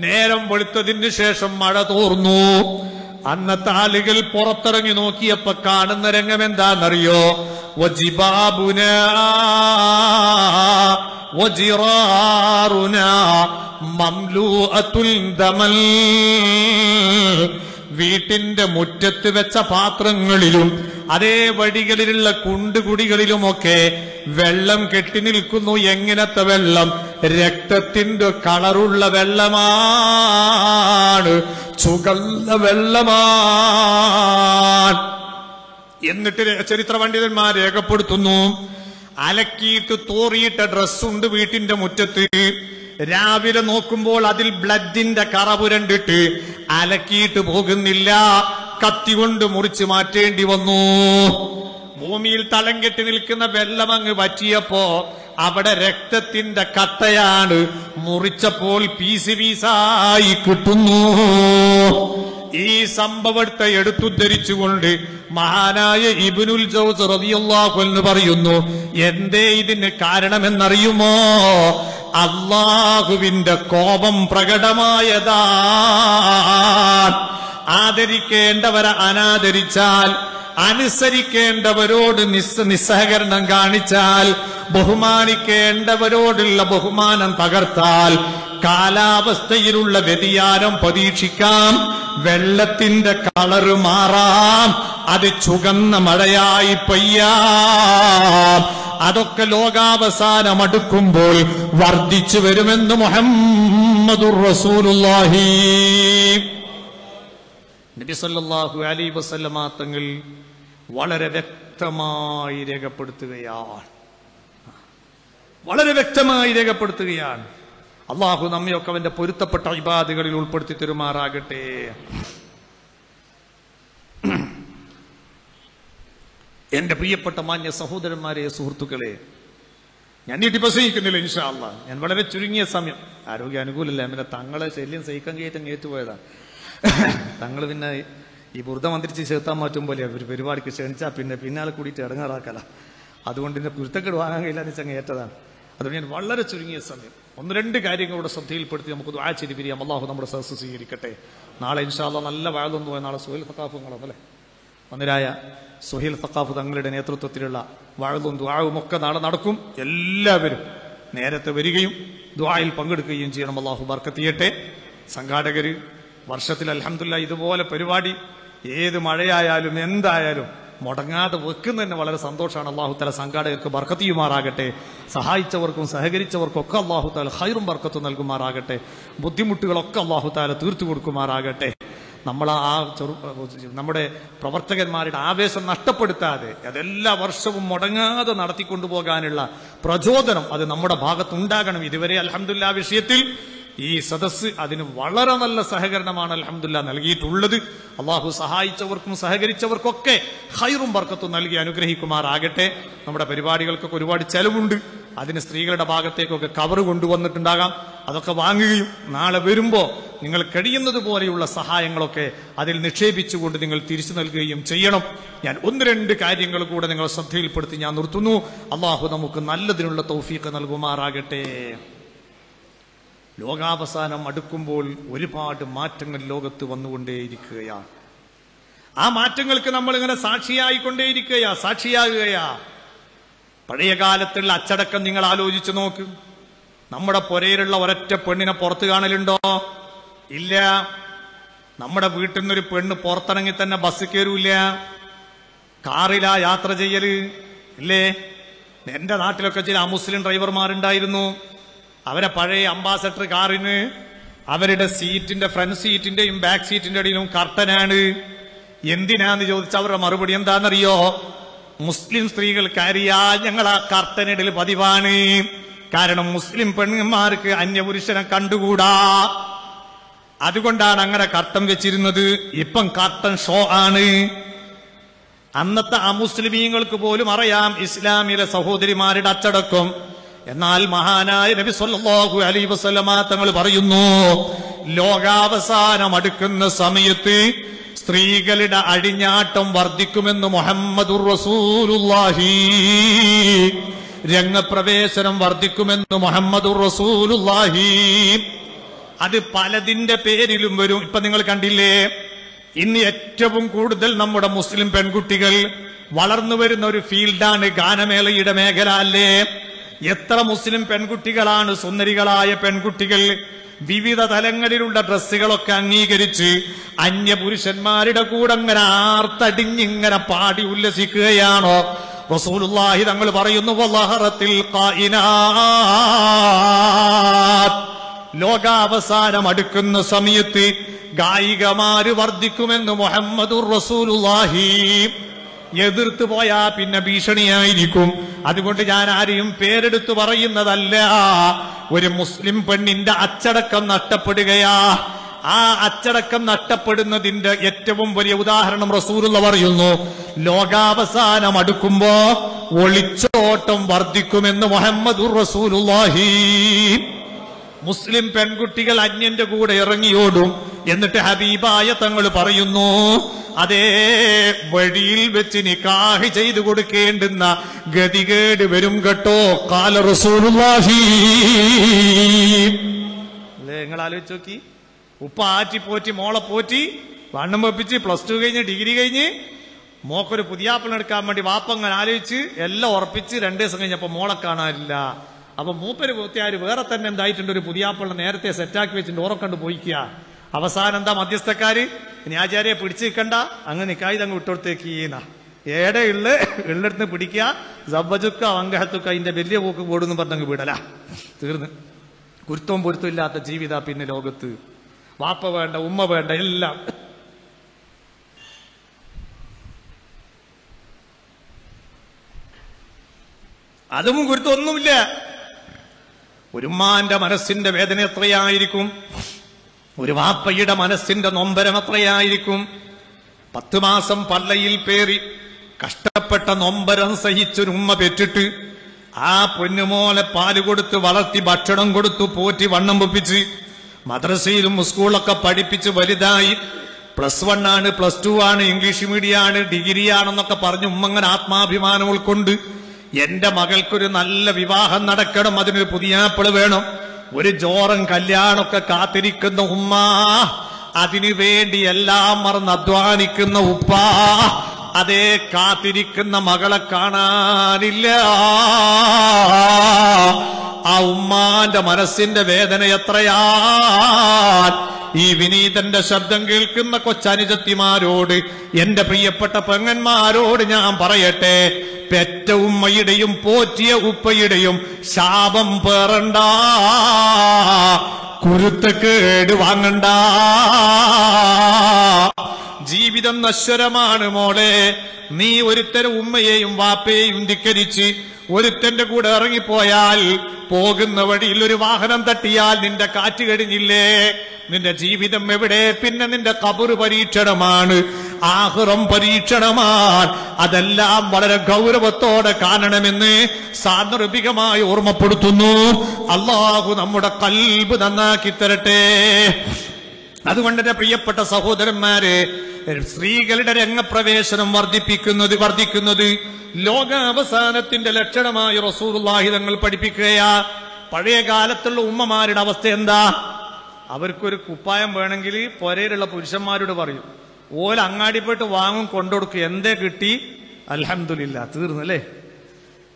നേരം വെളുത്തതിന് ശേഷം മഴ തോർന്നു. അന്നത്തെ ആളുകൾ പുറത്തിറങ്ങി നോക്കിയപ്പോ കാണുന്ന രംഗം എന്താണെന്നറിയോ? വജിബാബുനാ വജിറാറുനാ മംലൂഅത്തുൽ ദമൽ. വീട്ടിന്റെ മുറ്റത്ത് വെച്ച പാത്രങ്ങളിലും അതേ വടികളിലുള്ള കുണ്ടുകുടികളിലുമൊക്കെ വെള്ളം കെട്ടി നിൽക്കുന്നു. എങ്ങനത്തെ വെള്ളം? രക്തത്തിന്റെ കളറുള്ള വെള്ളമാണ്, ചുകന്ന വെള്ളമാണ്. എന്നിട്ട് ചരിത്ര പണ്ഡിതന്മാർ രേഖപ്പെടുത്തുന്നു, അലക്കിയിട്ട് തോറിയിട്ട ഡ്രസ്സുണ്ട് വീട്ടിന്റെ മുറ്റത്ത്. രാവിലെ നോക്കുമ്പോൾ അതിൽ ബ്ലഡിന്റെ കറ പുരണ്ടിട്ട് അലക്കിയിട്ട് പോകുന്നില്ല, കത്തി കൊണ്ട് മുറിച്ചു മാറ്റേണ്ടി വന്നു. ഭൂമിയിൽ തളം കെട്ടി നിൽക്കുന്ന വെള്ളമങ്ങ് വറ്റിയപ്പോ അവിടെ രക്തത്തിന്റെ കട്ടയാണ്, മുറിച്ചപ്പോൾ പീസ് പീസായി കിട്ടുന്നു. ഈ സംഭവത്തെ എടുത്തുദ്ധരിച്ചുകൊണ്ട് മഹാനായ ഇബ്നുൽ ജൗസ് റളിയല്ലാഹു അൻഹു പറയുന്നു, എന്തേ ഇതിന് കാരണമെന്നറിയുമോ? അല്ലാഹുവിന്റെ കോപം പ്രകടമായതാ. ആദരിക്കേണ്ടവരെ അനാദരിച്ചാൽ, അനുസരിക്കേണ്ടവരോട് നിസ് നിസ്സഹകരണം കാണിച്ചാൽ, ബഹുമാനിക്കേണ്ടവരോടുള്ള ബഹുമാനം തകർത്താൽ, കാലാവസ്ഥയിലുള്ള വ്യതിയാനം പ്രതീക്ഷിക്കാം, വെള്ളത്തിന്റെ കളറ് മാറാം, അത് ചുകന്ന മഴയായി പെയ്യാം. അതൊക്കെ ലോകാവസാനം അടുക്കുമ്പോൾ വർദ്ധിച്ചു വരുമെന്ന് മുഹമ്മദുർ റസൂലുള്ളാഹി നബി സല്ലല്ലാഹു അലൈഹി വസല്ലമ തങ്ങൾ വളരെ വ്യക്തമായി രേഖപ്പെടുത്തുകയാണ് വളരെ വ്യക്തമായി രേഖപ്പെടുത്തുകയാണ് അള്ളാഹു നമ്മയൊക്കെ അവന്റെ പൊരുത്തപ്പെട്ട ഇബാദുകളിൽ ഉൾപ്പെടുത്തി തരുമാറാകട്ടെ. എന്റെ പ്രിയപ്പെട്ട മാന്യ സഹോദരന്മാരെ, സുഹൃത്തുക്കളെ, ഞാൻ നീട്ടി പ്രസംഗിക്കുന്നില്ല ഇൻഷാ അല്ലാഹ്. ഞാൻ വളരെ ചുരുങ്ങിയ സമയം, ആരോഗ്യ അനുകൂലമല്ല, എന്നെ തങ്ങളെ ശല്യം സഹിക്കാൻ കയറ്റം കയറ്റുപോയതാണ്. തങ്ങൾ പിന്നെ ഈ ബുർദ മന്ത്രിച്ച് ചേർത്താൻ മാറ്റും പോലെ ഒരു പരിപാടിക്ക് ക്ഷണിച്ചാൽ പിന്നെ പിന്നാലെ കൂടിയിട്ട് ഇടങ്ങാറാക്കല. അതുകൊണ്ട് എന്നെ കുരുത്തക്കേട് വാങ്ങാൻ കഴിയില്ല എന്ന് വെച്ചാൽ ഏറ്റതാണ്. അതുകൊണ്ട് ഞാൻ വളരെ ചുരുങ്ങിയ സമയം ഒന്ന് രണ്ട് കാര്യങ്ങളുടെ ശ്രദ്ധയിൽപ്പെടുത്തി നമുക്ക് ദുആ ചെയ്ത് പിരിയാം. അള്ളാഹു നമ്മുടെ സദസ്സ് സ്വീകരിക്കട്ടെ. നാളെ ഇൻഷാ അല്ലാഹ് നല്ല വഅദൊന്നു പോയ നാളെ സുഹൈൽ സഖാഫുകളാണ് അല്ലേ, മന്ദിരായ സുഹൈൽ സഖാഫ് തങ്ങളുടെ നേതൃത്വത്തിലുള്ള വഅദും ദുആവും ഒക്കെ നാളെ നടക്കും. എല്ലാവരും നേരത്തെ വരികയും ദുആയിൽ പങ്കെടുക്കുകയും ചെയ്യണം. അള്ളാഹു ബർക്കത്ത് ചെയ്യട്ടെ. സംഘാടകർ വർഷത്തിൽ അൽഹംദുലില്ലാ ഇതുപോലെ പരിപാടി ഏത് മഴയായാലും എന്തായാലും മുടങ്ങാതെ വെക്കുന്ന തന്നെ വളരെ സന്തോഷമാണ്. അള്ളാഹു തആല സംഘാടകർക്ക് ബർക്കത്ത് ചെയ്യുമാറാകട്ടെ. സഹായിച്ചവർക്കും സഹകരിച്ചവർക്കും ഒക്കെ അള്ളാഹു തആല ഖൈറും ബർക്കത്തും നൽകുമാറാകട്ടെ. ബുദ്ധിമുട്ടുകളൊക്കെ അള്ളാഹു തആല തീർത്തു കൊടുക്കുമാറാകട്ടെ. നമ്മൾ ആ ചെറു നമ്മുടെ പ്രവർത്തകന്മാരുടെ ആവേശം നഷ്ടപ്പെടുത്താതെ അതെല്ലാ വർഷവും മുടങ്ങാതെ നടത്തിക്കൊണ്ടുപോകാനുള്ള പ്രചോദനം അത് നമ്മുടെ ഭാഗത്തുണ്ടാകണം. ഇതുവരെ അൽഹംദുലില്ലാ വിഷയത്തിൽ ഈ സദസ്സ് അതിന് വളരെ നല്ല സഹകരണമാണ് അൽഹംദുലില്ലാ നൽകിയിട്ടുള്ളത്. അള്ളാഹു സഹായിച്ചവർക്കും സഹകരിച്ചവർക്കൊക്കെ ഖൈറും ബർക്കത്തും നൽകി അനുഗ്രഹിക്കുമാറാകട്ടെ. നമ്മുടെ പരിപാടികൾക്കൊക്കെ ഒരുപാട് ചെലവുണ്ട്. അതിന് സ്ത്രീകളുടെ ഭാഗത്തേക്കൊക്കെ കവർ കൊണ്ടുവന്നിട്ടുണ്ടാകാം. അതൊക്കെ വാങ്ങുകയും നാളെ വരുമ്പോൾ നിങ്ങൾ കഴിയുന്നത് പോലെയുള്ള സഹായങ്ങളൊക്കെ അതിൽ നിക്ഷേപിച്ചുകൊണ്ട് നിങ്ങൾ തിരിച്ചു നൽകുകയും ചെയ്യണം. ഞാൻ ഒന്ന് രണ്ട് കാര്യങ്ങൾ കൂടെ നിങ്ങളെ ശ്രദ്ധയിൽപ്പെടുത്തി ഞാൻ നിർത്തുന്നു. അള്ളാഹു നമുക്ക് നല്ലതിനുള്ള തൗഫീഖ് നൽകുമാറാകട്ടെ. ലോകാവസാനം അടുക്കുമ്പോൾ ഒരുപാട് മാറ്റങ്ങൾ ലോകത്ത് വന്നുകൊണ്ടേയിരിക്കുകയാണ്. ആ മാറ്റങ്ങൾക്ക് നമ്മളിങ്ങനെ സാക്ഷിയായിക്കൊണ്ടേയിരിക്കുകയാ സാക്ഷിയാകുകയാ പഴയ കാലത്തുള്ള അച്ചടക്കം നിങ്ങൾ ആലോചിച്ചു നോക്ക്. നമ്മുടെ പുരയിലുള്ള ഒരൊറ്റ പെണ്ണിനെ പുറത്ത് കാണലുണ്ടോ? ഇല്ല. നമ്മുടെ വീട്ടിൽ നിന്നൊരു പെണ്ണ് പുറത്തിറങ്ങി തന്നെ ബസ് കയറൂല്ല, കാറിലാ യാത്ര ചെയ്യല്, ഇല്ലേ? എന്റെ നാട്ടിലൊക്കെ ചില അമുസ്ലിം ഡ്രൈവർമാരുണ്ടായിരുന്നു. അവരെ പഴയ അംബാസഡർ കാറിന് അവരുടെ സീറ്റിന്റെ ഫ്രണ്ട് സീറ്റിന്റെയും ബാക്ക് സീറ്റിന്റെ ഇടയിലും കർട്ടനാണ്. എന്തിനാന്ന് ചോദിച്ച അവരുടെ മറുപടി എന്താണെന്നറിയോ? മുസ്ലിം സ്ത്രീകൾക്കറിയാ ഞങ്ങൾ ആ കർട്ടനിടൽ പതിവാണ്, കാരണം മുസ്ലിം പെണ്ണുമാർക്ക് അന്യപുരുഷനെ കണ്ടുകൂടാ, അതുകൊണ്ടാണ് അങ്ങനെ കർട്ടൻ വെച്ചിരുന്നത്. ഇപ്പം കർട്ടൻ ഷോ ആണ്. അന്നത്തെ അമുസ്ലിമീങ്ങൾക്ക് പോലും അറിയാം ഇസ്ലാമിലെ സഹോദരിമാരുടെ അച്ചടക്കം. എന്നാൽ മഹാനായ നബി സല്ലല്ലാഹു അലൈഹി വസല്ലമ തങ്ങൾ പറയുന്നു, ലോകാവസാനം അടുക്കുന്ന സമയത്ത് സ്ത്രീകളുടെ അഴിഞ്ഞാട്ടം വർദ്ധിക്കുമെന്ന് മുഹമ്മദുർ റസൂലുള്ളാഹി. രംഗപ്രവേശനം വർദ്ധിക്കുമെന്ന് മുഹമ്മദുർ റസൂലുള്ളാഹി. അത് പലതിന്റെ പേരിലും വരും. ഇപ്പൊ നിങ്ങൾ കണ്ടില്ലേ, ഇന്ന് ഏറ്റവും കൂടുതൽ നമ്മുടെ മുസ്ലിം പെൺകുട്ടികൾ വളർന്നു വരുന്ന ഒരു ഫീൽഡാണ് ഗാനമേളയുടെ മേഖല അല്ലേ. എത്ര മുസ്ലിം പെൺകുട്ടികളാണ്, സുന്ദരികളായ പെൺകുട്ടികൾ വിവിധ തലങ്ങളിലുള്ള ഡ്രസ്സുകളൊക്കെ അംഗീകരിച്ച് അന്യപുരുഷന്മാരുടെ കൂടെ അങ്ങനെ ആർത്തടിഞ്ഞിങ്ങനെ പാടി ഉല്ലസിക്കുകയാണോ? റസൂലുള്ളാഹി തങ്ങൾ പറയുന്നു, വലഹറത്തിൽ ഖായിനാത്ത്, ലോകാവസാനം അടുക്കുന്ന സമയത്ത് ഗായികമാര് വർദ്ധിക്കുമെന്ന് മുഹമ്മദുർ റസൂലുള്ളാഹി. എതിർത്തു പോയാ പിന്നെ ഭീഷണിയായിരിക്കും. അതുകൊണ്ട് ഞാൻ ആരെയും പേരെടുത്തു പറയുന്നതല്ല. ഒരു മുസ്ലിം പെണ്ണിന്റെ അച്ചടക്കം നഷ്ടപ്പെടുകയാ. ആ അച്ചടക്കം നഷ്ടപ്പെടുന്നതിന്റെ ഏറ്റവും വലിയ ഉദാഹരണം റസൂലുള്ള പറയുന്നു, ലോകാവസാനം അടുക്കുമ്പോ ഒളിച്ചോട്ടം വർദ്ധിക്കുമെന്ന് മുഹമ്മദുർ റസൂലുള്ളാഹി. മുസ്ലിം പെൺകുട്ടികൾ അന്യന്റെ കൂടെ ഇറങ്ങിയോടും എന്നിട്ട് ഹബീബായ തങ്ങൾ പറയുന്നു, അതേ വഴിയിൽ വെച്ച് നിക്കാഹ് ചെയ്തു കൊടുക്കേണ്ടുന്ന ഗതികേട് വരും കേട്ടോ. ഖാല റസൂലുള്ളാഹി. അല്ലേ, നിങ്ങൾ ആലോചിച്ച് നോക്കി. ഉപ്പ ആറ്റി പോറ്റി മോളെ പോറ്റി വണ്ണം വെപ്പിച്ച് പ്ലസ് ടു കഴിഞ്ഞ് ഡിഗ്രി കഴിഞ്ഞ് മോക്കൊരു പുതിയാപ്പിളെടുക്കാൻ വേണ്ടി വാപ്പങ്ങനെ ആലോചിച്ച് എല്ലാം ഉറപ്പിച്ച് രണ്ടു ദിവസം കഴിഞ്ഞപ്പോൾ മോളെ കാണാനില്ല. അപ്പൊ മൂപ്പര് പൂർത്തിയാര് വേറെ തന്നെ എന്തായിട്ടുണ്ട്, ഒരു പുതിയാപ്പിളെ നേരത്തെ സെറ്റാക്കി വെച്ചിട്ട് ഓറക്കണ്ട് പോയിക്കുക. അവസാനം എന്താ മധ്യസ്ഥക്കാര്, ആചാര്യെ പിടിച്ചു നിൽക്കണ്ട, അങ്ങ് നിക്കായി അങ്ങ് വിട്ടോടുത്തേക്കീന ഏടെ ഉള്ള ഉള്ളിടത്ത് പിടിക്കുക, സബ്ബജുക്ക വങ്കഹത്തുക്ക ഇതിന്റെ വലിയ പോക്ക് പോടുന്നു പറഞ്ഞങ്ങ് വിടല. തീർന്ന്. കുരുത്തവും പൊരുത്തവും ഇല്ലാത്ത ജീവിത പിന്നെ ലോകത്ത്. വാപ്പ വേണ്ട, ഉമ്മ വേണ്ട, എല്ലാം. അതും കുരുത്തൊന്നുമില്ല. ഒരുമ്മാന്റെ മനസ്സിന്റെ വേദന എത്രയായിരിക്കും, ഒരു വാപ്പയുടെ മനസ്സിന്റെ നൊമ്പരം എത്രയായിരിക്കും. പത്തു മാസം പല്ലയിൽ പേറി കഷ്ടപ്പെട്ട നൊമ്പരം സഹിച്ചൊരുമ്മ പെറ്റിട്ട് ആ പൊന്നുമോലെ പാല് കൊടുത്ത് വളർത്തി ഭക്ഷണം കൊടുത്തു പോറ്റി വണ്ണം വെപ്പിച്ച് മദ്രസയിലും സ്കൂളൊക്കെ പഠിപ്പിച്ച് വലുതായി പ്ലസ് വൺ ആണ്, പ്ലസ് ടു ആണ്, ഇംഗ്ലീഷ് മീഡിയം ആണ്, ഡിഗ്രി ആണെന്നൊക്കെ പറഞ്ഞ് ഉമ്മങ്ങനെ ആത്മാഭിമാനം ഉൾക്കൊണ്ട് എന്റെ മകൾക്കൊരു നല്ല വിവാഹം നടക്കണം, അതിനൊരു പുതിയാപ്പിള് വേണം, ഒരു ജോറൻ കല്യാണമൊക്കെ കാത്തിരിക്കുന്ന ഉമ്മ, അതിനുവേണ്ടി എല്ലാം മറന്ന് അധ്വാനിക്കുന്ന ഉപ്പ, അതേ കാത്തിരിക്കുന്ന മകളെ കാണാനില്ല. ആ ഉമ്മാന്റെ മനസ്സിന്റെ വേദന എത്രയാ. ഈ വിനീതന്റെ ശബ്ദം കേൾക്കുന്ന കൊച്ചനുജത്തിമാരോട്, എന്റെ പ്രിയപ്പെട്ട പെങ്ങന്മാരോട് ഞാൻ പറയട്ടെ, പെറ്റ ഉമ്മയുടെയും പോറ്റിയ ഉപ്പയുടെയും ശാപം പേറണ്ട, കുരുത്തക്കേട് വാങ്ങണ്ട. ജീവിതം നശ്വരമാണ് മോളെ. നീ ഒരുത്തരം ഉമ്മയെയും വാപ്പയെയും ധിക്കരിച്ച് ഒരുത്തന്റെ കൂടെ ഇറങ്ങിപ്പോയാൽ, പോകുന്ന വഴിയിൽ ഒരു വാഹനം തട്ടിയാൽ നിന്റെ കാറ്റ് കഴിഞ്ഞില്ലേ, നിന്റെ ജീവിതം എവിടെ? പിന്നെ നിന്റെ ഖബർ പരീക്ഷണമാണ്, ആഖിറം പരീക്ഷണമാണ്. അതെല്ലാം വളരെ ഗൗരവത്തോടെ കാണണമെന്ന് സാന്ദർഭികമായി ഓർമ്മപ്പെടുത്തുന്നു. അല്ലാഹു നമ്മുടെ ഖൽബ് നന്നാക്കി തരട്ടെ. അതുകൊണ്ട് എന്റെ പ്രിയപ്പെട്ട സഹോദരന്മാരെ, സ്ത്രീകളുടെ രംഗപ്രവേശനം വർദ്ധിപ്പിക്കുന്നത് വർദ്ധിക്കുന്നത് ലോകാവസാനത്തിന്റെ ലക്ഷണമായി റസൂലുള്ളാഹി തങ്ങൾ പഠിപ്പിക്കുകയാ. പഴയ കാലത്തുള്ള ഉമ്മമാരുടെ അവസ്ഥ എന്താ? അവർക്കൊരു കുപ്പായം വേണമെങ്കിൽ പുരയിലുള്ള പുരുഷന്മാരോട് പറയും, ഓല അങ്ങാടി പോയിട്ട് വാങ്ങും, കൊണ്ടുകൊടുക്കും, എന്തേ കിട്ടി, അൽഹംദുലില്ലാ, തീർന്നല്ലേ.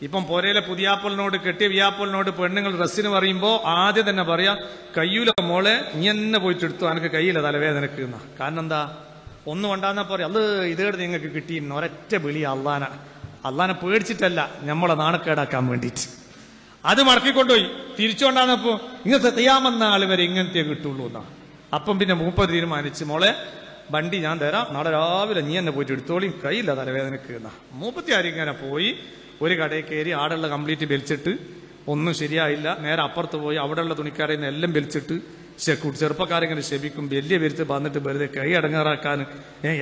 ഇപ്പം പുരയിലെ പുതിയാപ്പലിനോട് കെട്ടിയ വിയാപ്പലിനോട് പെണ്ണുങ്ങൾ ഡ്രസ്സിന് പറയുമ്പോൾ ആദ്യം തന്നെ പറയാം, കയ്യൂല മോളെ, നീ എന്നെ പോയിട്ടെടുത്തു, എനിക്ക് കയ്യില്ല തലവേദനക്ക്. കാരണം എന്താ, ഒന്നും ഉണ്ടാന്നാ പറയാം, അത് ഇതേടെ നിങ്ങൾക്ക് കിട്ടി, ഒരൊറ്റ വിളി അള്ളാന. അള്ളാനെ പേടിച്ചിട്ടല്ല, നമ്മളെ നാണക്കേടാക്കാൻ വേണ്ടിയിട്ട്. അത് മടക്കിക്കൊണ്ടുപോയി. തിരിച്ചുകൊണ്ടാന്നപ്പോ ഇങ്ങനത്തെ തിയാമെന്ന ആൾ വരെ ഇങ്ങനത്തെ കിട്ടുള്ളൂ എന്നാ. അപ്പം പിന്നെ മൂപ്പത് തീരുമാനിച്ച്, മോളെ വണ്ടി ഞാൻ തരാം, നാളെ രാവിലെ നീ എന്നെ പോയിട്ട് എടുത്തോളിയും, കയ്യില്ല തലവേദനക്ക് എന്നാ. മൂപ്പത്തി ആരും ഇങ്ങനെ പോയി ഒരു കടയിൽ കയറി ആടുള്ള കംപ്ലീറ്റ് വലിച്ചിട്ട് ഒന്നും ശരിയായില്ല. നേരെ അപ്പുറത്ത് പോയി അവിടെയുള്ള തുണിക്കാരെ എല്ലാം വലിച്ചിട്ട് ചെറുപ്പക്കാരെങ്ങനെ ശപിക്കും, വലിയ വിരുത്ത് വന്നിട്ട് വെറുതെ കൈ അടങ്ങാറാക്കാൻ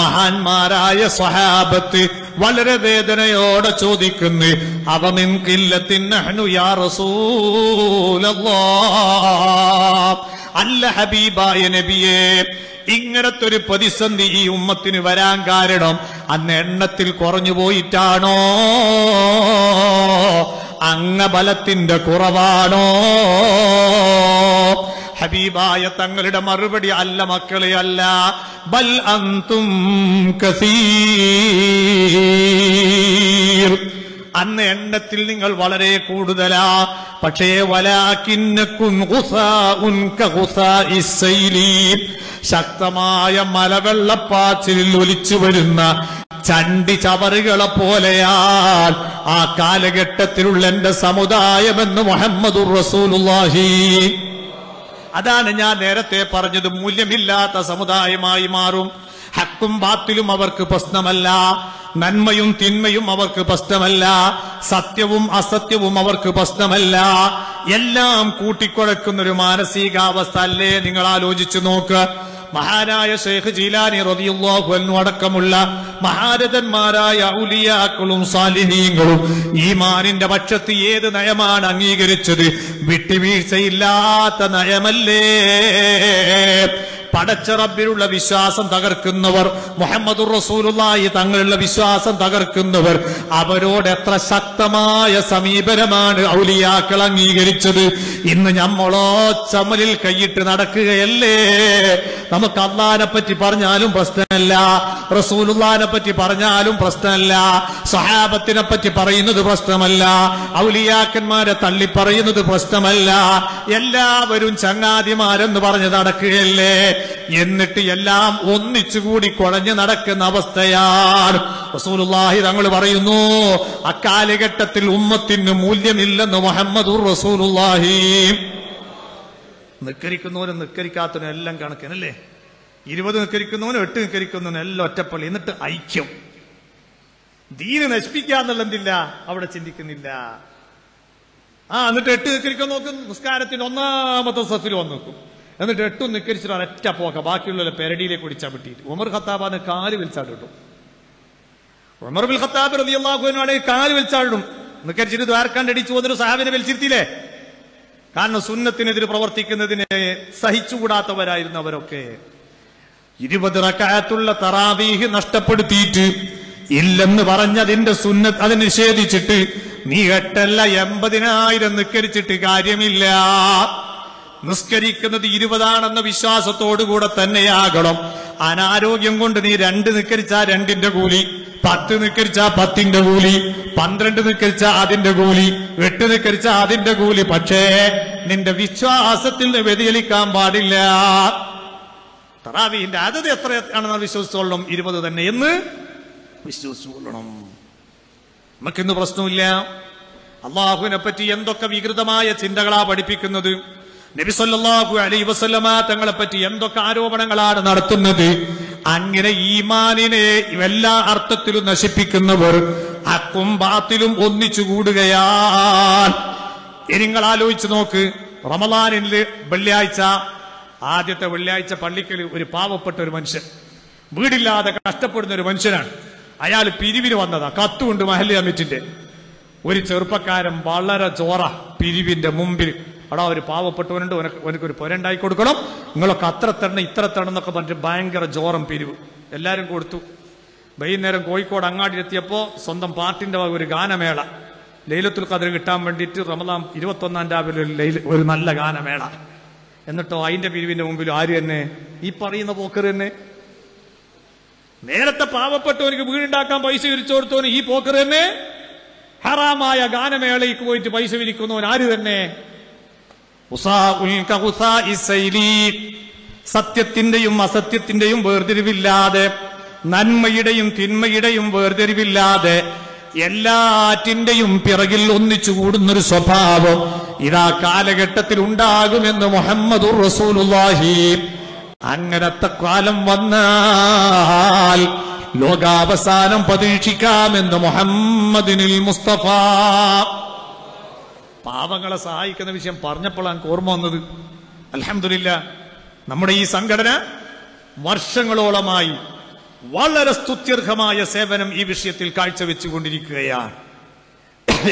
മഹാന്മാരായ സ്വഹാബത്ത് വളരെ വേദനയോടെ ചോദിക്കുന്നു, അവ മിൻ ഖില്ലത്തിൻ നഹ്നു യാ റസൂലല്ലാഹ്. അല്ല ഹബീബായ നബിയേ, ഇങ്ങനത്തെ ഒരു പ്രതിസന്ധി ഈ ഉമ്മത്തിന് വരാൻ കാരണം അന്ന് എണ്ണത്തിൽ കുറഞ്ഞു പോയിട്ടാണോ, അംഗബലത്തിന്റെ കുറവാണോ? ഹബീബായ തങ്ങളുടെ മറുപടി, അല്ല മക്കളെ, അല്ല. ബൽ അന്തും കസീർ. അന്ന് എണ്ണത്തിൽ നിങ്ങൾ വളരെ കൂടുതലാ. പക്ഷേ വലാകിന്നകും ഗുസാഉൻ കഗുസാഇ സൈലി, ശക്തമായ മലവെള്ളപ്പാച്ചിലിൽ ഒലിച്ചു വരുന്ന ചണ്ടി ചവറുകളെ പോലെയാൽ ആ കാലഘട്ടത്തിലുള്ള എന്റെ സമുദായമെന്ന് മുഹമ്മദുർ റസൂലുള്ളാഹി. അതാണ് ഞാൻ നേരത്തെ പറഞ്ഞത്, മൂല്യമില്ലാത്ത സമുദായമായി മാറും. ഹക്കും ബാത്തിലും അവർക്ക് പ്രശ്നമല്ല, നന്മയും തിന്മയും അവർക്ക് പ്രശ്നമല്ല, സത്യവും അസത്യവും അവർക്ക് പ്രശ്നമല്ല. എല്ലാം കൂട്ടിക്കുഴക്കുന്നൊരു മാനസികാവസ്ഥ അല്ലേ? നിങ്ങൾ ആലോചിച്ചു നോക്ക്. മഹാനായ ശൈഖ് ജീലാനി റളിയല്ലാഹു അൻഹു അടക്കമുള്ള മഹാരഥന്മാരായ ഔലിയാക്കളും സാലിഹീങ്ങളും ഈമാനിന്റെ പക്ഷത്ത് ഏത് നയമാണ് അംഗീകരിച്ചത്? വിട്ടുവീഴ്ചയില്ലാത്ത നയമല്ലേ? പടച്ച റബ്ബിലുള്ള വിശ്വാസം തകർക്കുന്നവർ, മുഹമ്മദുർ റസൂലുള്ളാഹി തങ്ങളുള്ള വിശ്വാസം തകർക്കുന്നവർ, അവരോട് എത്ര ശക്തമായ സമീപനമാണ് ഔലിയാക്കൾ അംഗീകരിച്ചത്. ഇന്ന് നമ്മളോ ചമലിൽ കൈയിട്ട് നടക്കുകയല്ലേ? നമുക്ക് അല്ലാഹുവിനെ പറ്റി പറഞ്ഞാലും പ്രശ്നമല്ല, റസൂലുള്ളാഹിനെ പറ്റി പറഞ്ഞാലും പ്രശ്നമല്ല, സ്വഹാബത്തിനെ പറ്റി പറയുന്നത് പ്രശ്നമല്ല, ഔലിയാക്കന്മാരെ തള്ളിപ്പറയുന്നത് പ്രശ്നമല്ല, എല്ലാവരും ചങ്ങാതിമാരെന്ന് പറഞ്ഞ് നടക്കുകയല്ലേ? എന്നിട്ട് എല്ലാം ഒന്നിച്ചുകൂടി കുഴഞ്ഞു നടക്കുന്ന അവസ്ഥയാണ്. റസൂലുള്ളാഹി തങ്ങൾ പറയുന്നു, അക്കാലഘട്ടത്തിൽ ഉമ്മത്തിന് മൂല്യമില്ലെന്ന് മുഹമ്മദുർ റസൂലുള്ളാഹി. നിക്കരിക്കുന്നവനും നിക്കരിക്കാത്തവനും എല്ലാം കണക്കിനല്ലേ? ഇരുപത് നിക്കരിക്കുന്നവനും എട്ട് നിക്കരിക്കുന്നവനും എല്ലാം ഒറ്റപ്പള്ളി. എന്നിട്ട് ഐക്യം, ദീന് നശിപ്പിക്കാന്നുള്ള എന്തില്ല അവിടെ ചിന്തിക്കുന്നില്ല. ആ എന്നിട്ട് എട്ട് നിക്കരിക്കാൻ നോക്കും, നിസ്കാരത്തിന് ഒന്നാമത്തെ സഫിൽ വന്ന് നോക്കും, എന്നിട്ട് എട്ടും നിക്കരിച്ചിട്ട് ഒരൊറ്റ പോക്ക ബാക്കിയുള്ള പെരടിയിലേക്ക് ഒടിച്ചാൽ വിട്ടിട്ട് ഉമർ ഖത്താബാന് കാല് വലിച്ചാടിടും. ഉമർ ബിൻ ഖത്താബ് റളിയല്ലാഹു അൻഹു കാല് വലിച്ചാടിടും. നിക്കരിച്ചിട്ട് ദ്വാരക്കാണ്ട് അടിച്ചു വന്നിട്ട് സഹാബിനെ വലിച്ചിരുത്തിയില്ലേ? കാരണം സുന്നത്തിനെതിരെ പ്രവർത്തിക്കുന്നതിനെ സഹിച്ചുകൂടാത്തവരായിരുന്നു അവരൊക്കെ. ഇരുപത് റക്അഅത്തുള്ള തറാവീഹ് നഷ്ടപ്പെടുത്തിയിട്ട് ഇല്ലെന്ന് പറഞ്ഞതിന്റെ സുന്നത്ത് അത് നിഷേധിച്ചിട്ട് നീ എട്ടല്ല എൺപതിനായിരം നിക്കരിച്ചിട്ട് കാര്യമില്ല. നിസ്കരിക്കുന്നത് ഇരുപതാണെന്ന വിശ്വാസത്തോടുകൂടെ തന്നെയാകണം. അനാരോഗ്യം കൊണ്ട് നീ രണ്ട് നിക്കരിച്ചാ രണ്ടിന്റെ കൂലി, പത്ത് നിക്കരിച്ചാ പത്തിന്റെ കൂലി, പന്ത്രണ്ട് നിക്കരിച്ചാ അതിന്റെ കൂലി, എട്ട് നിക്കരിച്ചാ അതിന്റെ കൂലി. പക്ഷേ നിന്റെ വിശ്വാസത്തിൽ വ്യതിചലിക്കാൻ പാടില്ല. തറാവീഹിന്റെ അതത് എത്രയാണെന്ന് വിശ്വസിച്ചോളണം, ഇരുപത് തന്നെ എന്ന് വിശ്വസിച്ചോളണം. നമുക്കിന്ന് പ്രശ്നമില്ല. അള്ളാഹുവിനെ പറ്റി എന്തൊക്കെ വികൃതമായ ചിന്തകളാ പഠിപ്പിക്കുന്നത്, നബി സല്ലല്ലാഹു അലൈഹി വസല്ലമ തങ്ങളെപ്പറ്റി എന്തൊക്കെ ആരോപണങ്ങളാണ് നടത്തുന്നത്. അങ്ങനെ ഈമാനിനെ എല്ലാ അർത്ഥത്തിലും നശിപ്പിക്കുന്നവർ ഹക്കും ബാത്തിലും ഒന്നിച്ചു കൂടുകയാൽ ഇനി നിങ്ങൾ ആലോചിച്ച് നോക്ക്, റമളാനിലെ വെള്ളിയാഴ്ച, ആദ്യത്തെ വെള്ളിയാഴ്ച പള്ളിക്കൽ ഒരു പാവപ്പെട്ട ഒരു മനുഷ്യൻ, വീടില്ലാതെ കഷ്ടപ്പെടുന്ന ഒരു മനുഷ്യനാണ്. അയാൾ പിരിവിന് വന്നതാ, കത്തുണ്ട് മഹല്ല് കമ്മിറ്റിന്റെ. ഒരു ചെറുപ്പക്കാരൻ വളരെ ചോറ പിരിവിന്റെ മുമ്പിൽ, അവിടെ ഒരു പാവപ്പെട്ടവനുണ്ട്, അവനക്കൊരു പൊരണ്ടായി കൊടുക്കണം, നിങ്ങളൊക്കെ അത്ര തരണം ഇത്ര തരണം എന്നൊക്കെ പറഞ്ഞിട്ട് ഭയങ്കര ജോറം പിരിവ്. എല്ലാവരും കൊടുത്തു. വൈകുന്നേരം കോഴിക്കോട് അങ്ങാടിയിലെത്തിയപ്പോൾ സ്വന്തം പാർട്ടിന്റെ ഒരു ഗാനമേള, ലൈലത്തുൽ ഖദർ കിട്ടാൻ വേണ്ടിയിട്ട് റമളാൻ ഇരുപത്തൊന്നാം രാവിലെ ഒരു ഒരു നല്ല ഗാനമേള. എന്നിട്ടോ അതിന്റെ പിരിവിന്റെ മുമ്പിൽ ആര് തന്നെ ഈ പറയുന്ന പോക്കർ തന്നെ. നേരത്തെ പാവപ്പെട്ടവർക്ക് വീടുണ്ടാക്കാൻ പൈസ വിരിച്ചു കൊടുത്തവന് ഈ പോക്കർ തന്നെ. ഹറാമായ ഗാനമേളയ്ക്ക് പോയിട്ട് പൈസ വിരിക്കുന്നവൻ ആര് തന്നെ. സത്യത്തിന്റെയും അസത്യത്തിന്റെയും വേർതിരിവില്ലാതെ, നന്മയുടെയും തിന്മയുടെയും വേർതിരിവില്ലാതെ എല്ലാറ്റിന്റെയും പിറകിൽ ഒന്നിച്ചു കൂടുന്നൊരു സ്വഭാവം ഇതാ കാലഘട്ടത്തിൽ ഉണ്ടാകുമെന്ന് മുഹമ്മദുർ റസൂലുള്ളാഹി. അങ്ങനത്തെ കാലം വന്നാൽ ലോകാവസാനം പ്രതീക്ഷിക്കാമെന്ന് മുഹമ്മദിനിൽ മുസ്തഫ. പാവങ്ങളെ സഹായിക്കുന്ന വിഷയം പറഞ്ഞപ്പോഴാണ് ഓർമ്മ വന്നത്. അൽഹംദുലില്ലാ, നമ്മുടെ ഈ സംഘടന വർഷങ്ങളോളമായി വളരെ സ്തുത്യർഹമായ സേവനം ഈ വിഷയത്തിൽ കാഴ്ചവെച്ചുകൊണ്ടിരിക്കുകയാണ്.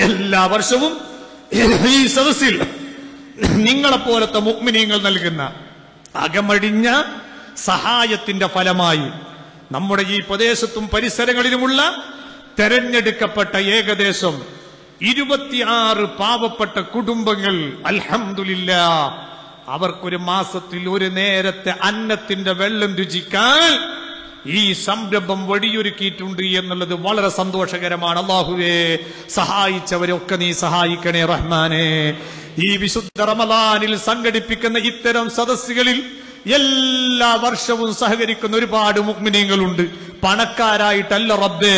എല്ലാ വർഷവും ഈ സദസ്സിൽ നിങ്ങളെപ്പോലത്തെ മുഅ്മിനീങ്ങൾ നൽകുന്ന അകമടിഞ്ഞ സഹായത്തിന്റെ ഫലമായി നമ്മുടെ ഈ പ്രദേശത്തും പരിസരങ്ങളിലുമുള്ള തെരഞ്ഞെടുക്കപ്പെട്ട ഏകദേശം ഇരുപത്തിയാറ് പാവപ്പെട്ട കുടുംബങ്ങൾ അൽഹംദുലില്ലാ അവർക്കൊരു മാസത്തിൽ ഒരു നേരത്തെ അന്നത്തിന്റെ വെള്ളം രുചിക്കാൻ ഈ സംരംഭം വഴിയൊരുക്കിയിട്ടുണ്ട് എന്നുള്ളത് വളരെ സന്തോഷകരമാണ്. അല്ലാഹുവേ, സഹായിച്ചവരൊക്കെ നീ സഹായിക്കണേ റഹ്മാനെ. ഈ വിശുദ്ധ റമളാനിൽ സംഘടിപ്പിക്കുന്ന ഇത്തരം സദസ്സുകളിൽ എല്ലാ വർഷവും സഹകരിക്കുന്ന ഒരുപാട് മുഅ്മിനീങ്ങളുണ്ട്. പണക്കാരായിട്ടല്ല റബ്ബേ,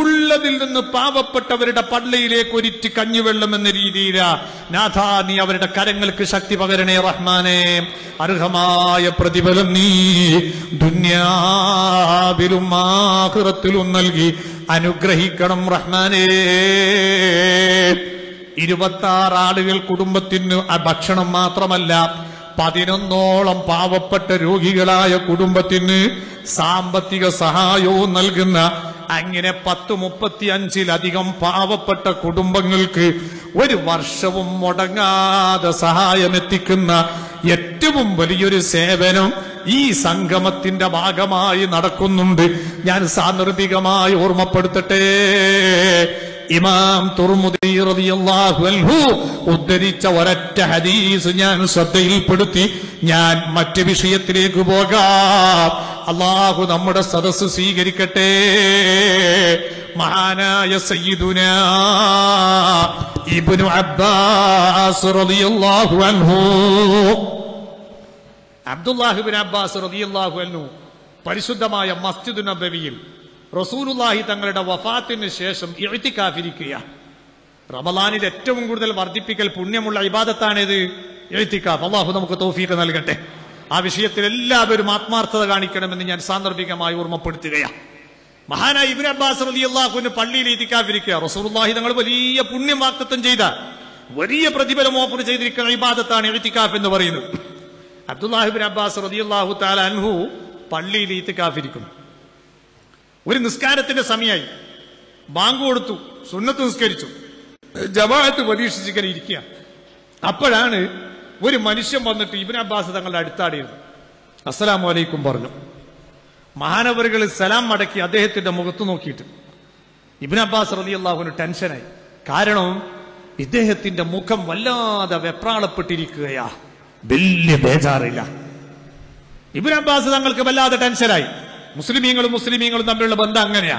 ഉള്ളതിൽ നിന്ന് പാവപ്പെട്ടവരുടെ പള്ളിയിലേക്ക് ഒരിറ്റ് കഞ്ഞിവെള്ളം എന്ന രീതിയിലാ നാഥാ നീ അവരുടെ കരങ്ങൾക്ക് ശക്തി പകരണേ റഹ്മാനെ. അർഹമായ പ്രതിഫലം നീ ദുനിയാവിലും ആഖിറത്തിലും നൽകി അനുഗ്രഹിക്കണം റഹ്മാനെ. ഇരുപത്തി ആറ് ആളുകൾ കുടുംബത്തിന് ഭക്ഷണം മാത്രമല്ല, പതിനൊന്നോളം പാവപ്പെട്ട രോഗികളായ കുടുംബത്തിന് സാമ്പത്തിക സഹായവും നൽകുന്ന അങ്ങനെ പത്ത് മുപ്പത്തിയഞ്ചിലധികം പാവപ്പെട്ട കുടുംബങ്ങൾക്ക് ഒരു വർഷവും മുടങ്ങാതെ സഹായമെത്തിക്കുന്ന ഏറ്റവും വലിയൊരു സേവനം ഈ സംഗമത്തിന്റെ ഭാഗമായി നടക്കുന്നുണ്ട്. ഞാൻ സാന്ദർഭികമായി ഓർമ്മപ്പെടുത്തട്ടെ, ഇമാം തുർമുദി റളിയല്ലാഹു അൻഹു ഉദ്ധരിച്ച ഒരൊറ്റ ഹദീസ് ഞാൻ ശ്രദ്ധയിൽപ്പെടുത്തി. ഞാൻ മറ്റു വിഷയത്തിലേക്ക് പോകാം. അല്ലാഹു നമ്മുടെ സദസ്സ് സ്വീകരിക്കട്ടെ. മഹാനായ സയ്യിദുനാ ഇബ്നു അബ്ബാസ് റളിയല്ലാഹു അൻഹു, അബ്ദുല്ലാഹ് ഇബ്നു അബ്ബാസ് റളിയല്ലാഹു അൻഹു പരിശുദ്ധമായ മസ്ജിദുൻ നബവിയിൽ റസൂലുള്ളാഹി തങ്ങളുടെ വഫാത്തിന് ശേഷം ഇഅ്തികാഫിരിക്കുകയാണ്. റമളാനിൽ ഏറ്റവും കൂടുതൽ വർദ്ധിപ്പിക്കൽ പുണ്യമുള്ള ഇബാദത്താണേത് ഇഅ്തികാഫ്. അല്ലാഹു നമുക്ക് തൗഫീഖ് നൽകട്ടെ. ആ വിഷയത്തിൽ എല്ലാവരും ആത്മാർത്ഥത കാണിക്കണമെന്ന് ഞാൻ സാന്ദർഭികമായി ഓർമ്മപ്പെടുത്തുകയാണ്. മഹാനായ ഇബ്നു അബ്ബാസ് റളിയല്ലാഹു അൻഹു പള്ളിയിൽ ഇഅ്തികാഫിരിക്കുക. റസൂലുള്ളാഹി തങ്ങൾ വലിയ പുണ്യം വാഗ്ദത്തം ചെയ്ത, വലിയ പ്രതിഫലം ഓഫർ ചെയ്തിരിക്കുന്ന ഇബാദത്താണ് ഇഅ്തികാഫ് എന്ന് പറയുന്നത്. അബ്ദുല്ലാഹി ഇബ്നു അബ്ബാസ് റളിയല്ലാഹു തആല അൻഹു പള്ളിയിൽ ഇഅ്തികാഫിരിക്കുന്നു. ഒരു നിസ്കാരത്തിന്റെ സമയമായി, ബാങ്ക് കൊടുത്തു, സുന്നത്ത് നിസ്കരിച്ചു, ജമാഅത്ത് പ്രതീക്ഷിച്ചിങ്ങനെ ഇരിക്കുക. അപ്പോഴാണ് ഒരു മനുഷ്യൻ വന്നിട്ട് ഇബ്നു അബ്ബാസ് തങ്ങളുടെ അടുത്താടിയിരുന്നു. അസ്സലാമു അലൈക്കും പറഞ്ഞു. മഹാനവറുകൾ സലാം മടക്കി അദ്ദേഹത്തിന്റെ മുഖത്ത് നോക്കിയിട്ട് ഇബ്നു അബ്ബാസ് റളിയല്ലാഹു അൻഹു ടെൻഷനായി. കാരണം ഇദ്ദേഹത്തിന്റെ മുഖം വല്ലാതെ വെപ്രാളപ്പെട്ടിരിക്കുകയാ, വലിയ ബേജാറില്ല. ഇബ്നു അബ്ബാസ് തങ്ങൾക്ക് വല്ലാതെ ടെൻഷനായി. മുസ്ലിമീങ്ങളും മുസ്ലിമീങ്ങളും തമ്മിലുള്ള ബന്ധം അങ്ങനെയാ.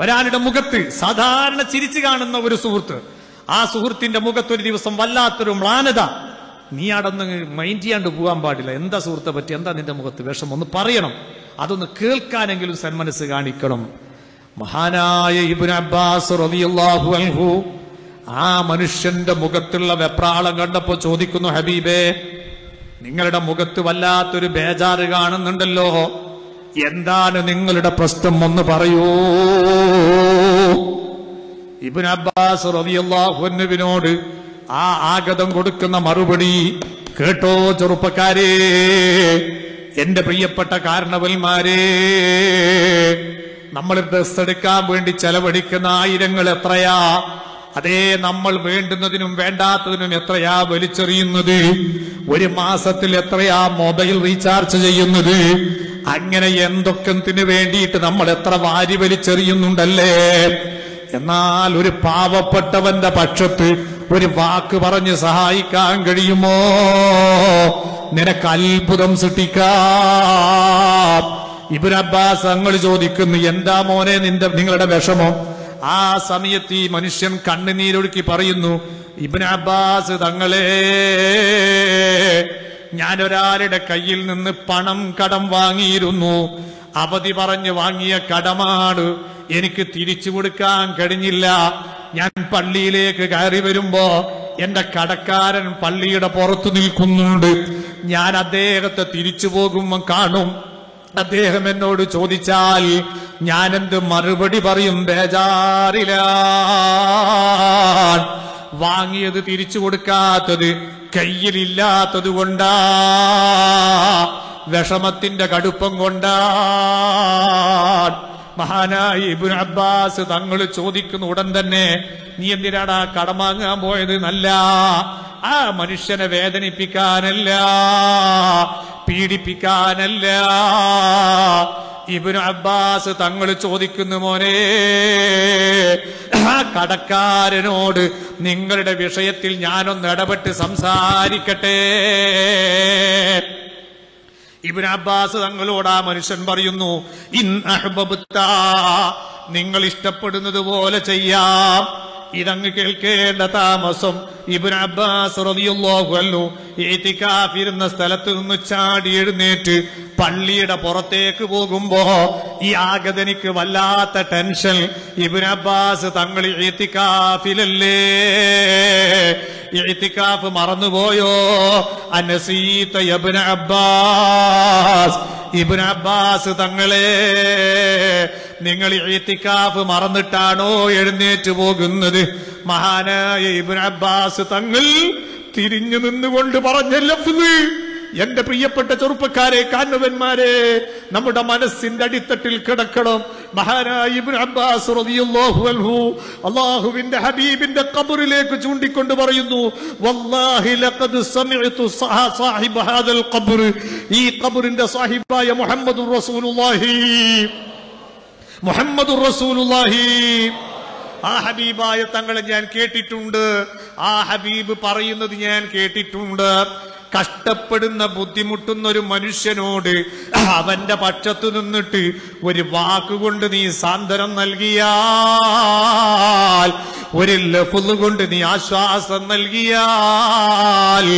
ഒരാളുടെ മുഖത്ത് സാധാരണ ചിരിച്ചു കാണുന്ന ഒരു സുഹൃത്ത്, ആ സുഹൃത്തിന്റെ മുഖത്ത് ഒരു ദിവസം വല്ലാത്തൊരു മ്ലാനത. നീ അടന്ന് മൈൻഡ് ചെയ്യാണ്ട് പോകാൻ പാടില്ല. എന്താ സുഹൃത്തെ പറ്റി, എന്താ നിന്റെ മുഖത്ത് വിഷമം, ഒന്ന് പറയണം, അതൊന്ന് കേൾക്കാനെങ്കിലും സന്മനസ് കാണിക്കണം. മഹാനായ ഇബ്നു അബ്ബാസ് റളിയല്ലാഹു അൻഹു ആ മനുഷ്യന്റെ മുഖത്തുള്ള വെപ്രാളം കണ്ടപ്പോ ചോദിക്കുന്നു, ഹബീബേ, നിങ്ങളുടെ മുഖത്ത് വല്ലാത്തൊരു ബേജാറ് കാണുന്നുണ്ടല്ലോ, എന്താണ് നിങ്ങളുടെ പ്രശ്നം എന്ന് പറയൂ. ഇബ്നു അബ്ബാസ് റളിയല്ലാഹു അൻഹുവിനോട് Ah Agadam Gudukana Marubadi Kurto Jorupakari Enda Priyapata Karnaval Mare Namal Sadaka Vendi Chalavadikana Idangalataya Ade Namal Vendinadinum Vendatanum Yatraya Velicharinadi Very Masatil Yatraya Mobile Recharge Yunadi Angana Yendokantin Vendi Namalatra Vadi Velicharinundale എന്നാൽ ഒരു പാവപ്പെട്ടവന്റെ പക്ഷത്തിൽ ഒരു വാക്ക് പറഞ്ഞു സഹായിക്കാൻ കഴിയുമോ നിനക്ക് അത്ഭുതം സൃഷ്ടിക്കാം ഇബ്നു അബ്ബാസ് അങ്ങോട്ട് ചോദിക്കുന്നു എന്താ മോനെ നിന്റെ നിങ്ങളുടെ വിഷമം ആ സമയത്ത് ഈ മനുഷ്യൻ കണ്ണുനീരൊഴുക്കി പറയുന്നു ഇബ്നു അബ്ബാസ് തങ്ങളെ ഞാൻ ഒരാളുടെ കയ്യിൽ നിന്ന് പണം കടം വാങ്ങിയിരുന്നു അവധി പറഞ്ഞു വാങ്ങിയ കടമാണ് എനിക്ക് തിരിച്ചു കൊടുക്കാൻ കഴിഞ്ഞില്ല ഞാൻ പള്ളിയിലേക്ക് കയറി വരുമ്പോ എന്റെ കടക്കാരൻ പള്ളിയുടെ പുറത്തു നിൽക്കുന്നുണ്ട് ഞാൻ അദ്ദേഹത്തെ തിരിച്ചു പോകുമ്പോ കാണും അദ്ദേഹം എന്നോട് ചോദിച്ചാൽ ഞാനെന്ത് മറുപടി പറയും ബേജാറില്ല വാങ്ങിയത് തിരിച്ചു കൊടുക്കാത്തത് കയ്യിലില്ലാത്തത് കൊണ്ടാ വിഷമത്തിന്റെ കടുപ്പം കൊണ്ടാ മഹാനായ ഇബ്നു അബ്ബാസ് തങ്ങൾ ചോദിക്കുന്ന ഉടൻ തന്നെ നീ എന്തിനാണ് ആ കടമാങ്ങാൻ പോയത് എന്നല്ല ആ മനുഷ്യനെ വേദനിപ്പിക്കാനല്ല പീഡിപ്പിക്കാനല്ല ഇബ്നു അബ്ബാസ് തങ്ങൾ ചോദിക്കുന്നു മോനെ ആ കടക്കാരനോട് നിങ്ങളുടെ വിഷയത്തിൽ ഞാനൊന്ന് ഇടപെട്ട് സംസാരിക്കട്ടെ ഇബ്നു അബ്ബാസ് തങ്ങളോട് ആ മനുഷ്യൻ പറയുന്നു ഇൻ അഹ്ബബ്ത നിങ്ങൾ ഇഷ്ടപ്പെടുന്നത് പോലെ ചെയ്യാം ഇതങ്ങ് കേൾക്കേണ്ട താമസം ഇബ്നു അബ്ബാസ് റളിയല്ലാഹു അൻഹു ഇത്തികാഫിരുന്ന സ്ഥലത്ത് നിന്ന് ചാടി എഴുന്നേറ്റ് പള്ളിയുടെ പുറത്തേക്ക് പോകുമ്പോ ഈ ആഗതനിക്ക് വല്ലാത്ത ടെൻഷൻ ഇബ്നു അബ്ബാസ് തങ്ങൾ ഇത്തികാഫിലല്ലേ ഇത്തികാഫ് മറന്നുപോയോ അനസീത ഇബ്നു അബ്ബാസ് ഇബ്നു അബ്ബാസ് തങ്ങളെ നിങ്ങൾ ഇത്തികാഫ് മറന്നിട്ടാണോ എഴുന്നേറ്റ് പോകുന്നത് മഹാനായ ഇബ്നു അബ്ബാസ് തങ്ങൾ തിരിഞ്ഞു നിന്നുകൊണ്ട് പറഞ്ഞ ലഫ്സ് എന്റെ പ്രിയപ്പെട്ട ചെറുപ്പക്കാരെ കാരണവന്മാരെ നമ്മുടെ മനസ്സിന്റെ അടിത്തട്ടിൽ കിടക്കണം മഹാനായ ഇബ്നു അബ്ബാസ് റളിയല്ലാഹു അൻഹു അല്ലാഹുവിന്റെ ഹബീബിന്റെ ഖബറിലേക്ക് ചൂണ്ടിക്കൊണ്ട് പറയുന്നു വല്ലാഹി ലഖദ് സമഇതു സാഹിബ ഹാദൽ ഖബർ ഈ ഖബറിന്റെ സാഹിബായ മുഹമ്മദുർ റസൂലുള്ളാഹി മുഹമ്മദുർ റസൂലുള്ളാഹി ആ ഹബീബായ തങ്ങളെ ഞാൻ കേട്ടിട്ടുണ്ട് ആ ഹബീബ് പറയുന്നത് ഞാൻ കേട്ടിട്ടുണ്ട് കഷ്ടപ്പെടുന്ന ബുദ്ധിമുട്ടുന്ന ഒരു മനുഷ്യനോട് അവന്റെ പക്ഷത്തു നിന്നിട്ട് ഒരു വാക്കുകൊണ്ട് നീ സാന്ത്വനം നൽകിയാൽ ഒരു ലഫ്ള് കൊണ്ട് നീ ആശ്വാസം നൽകിയാൽ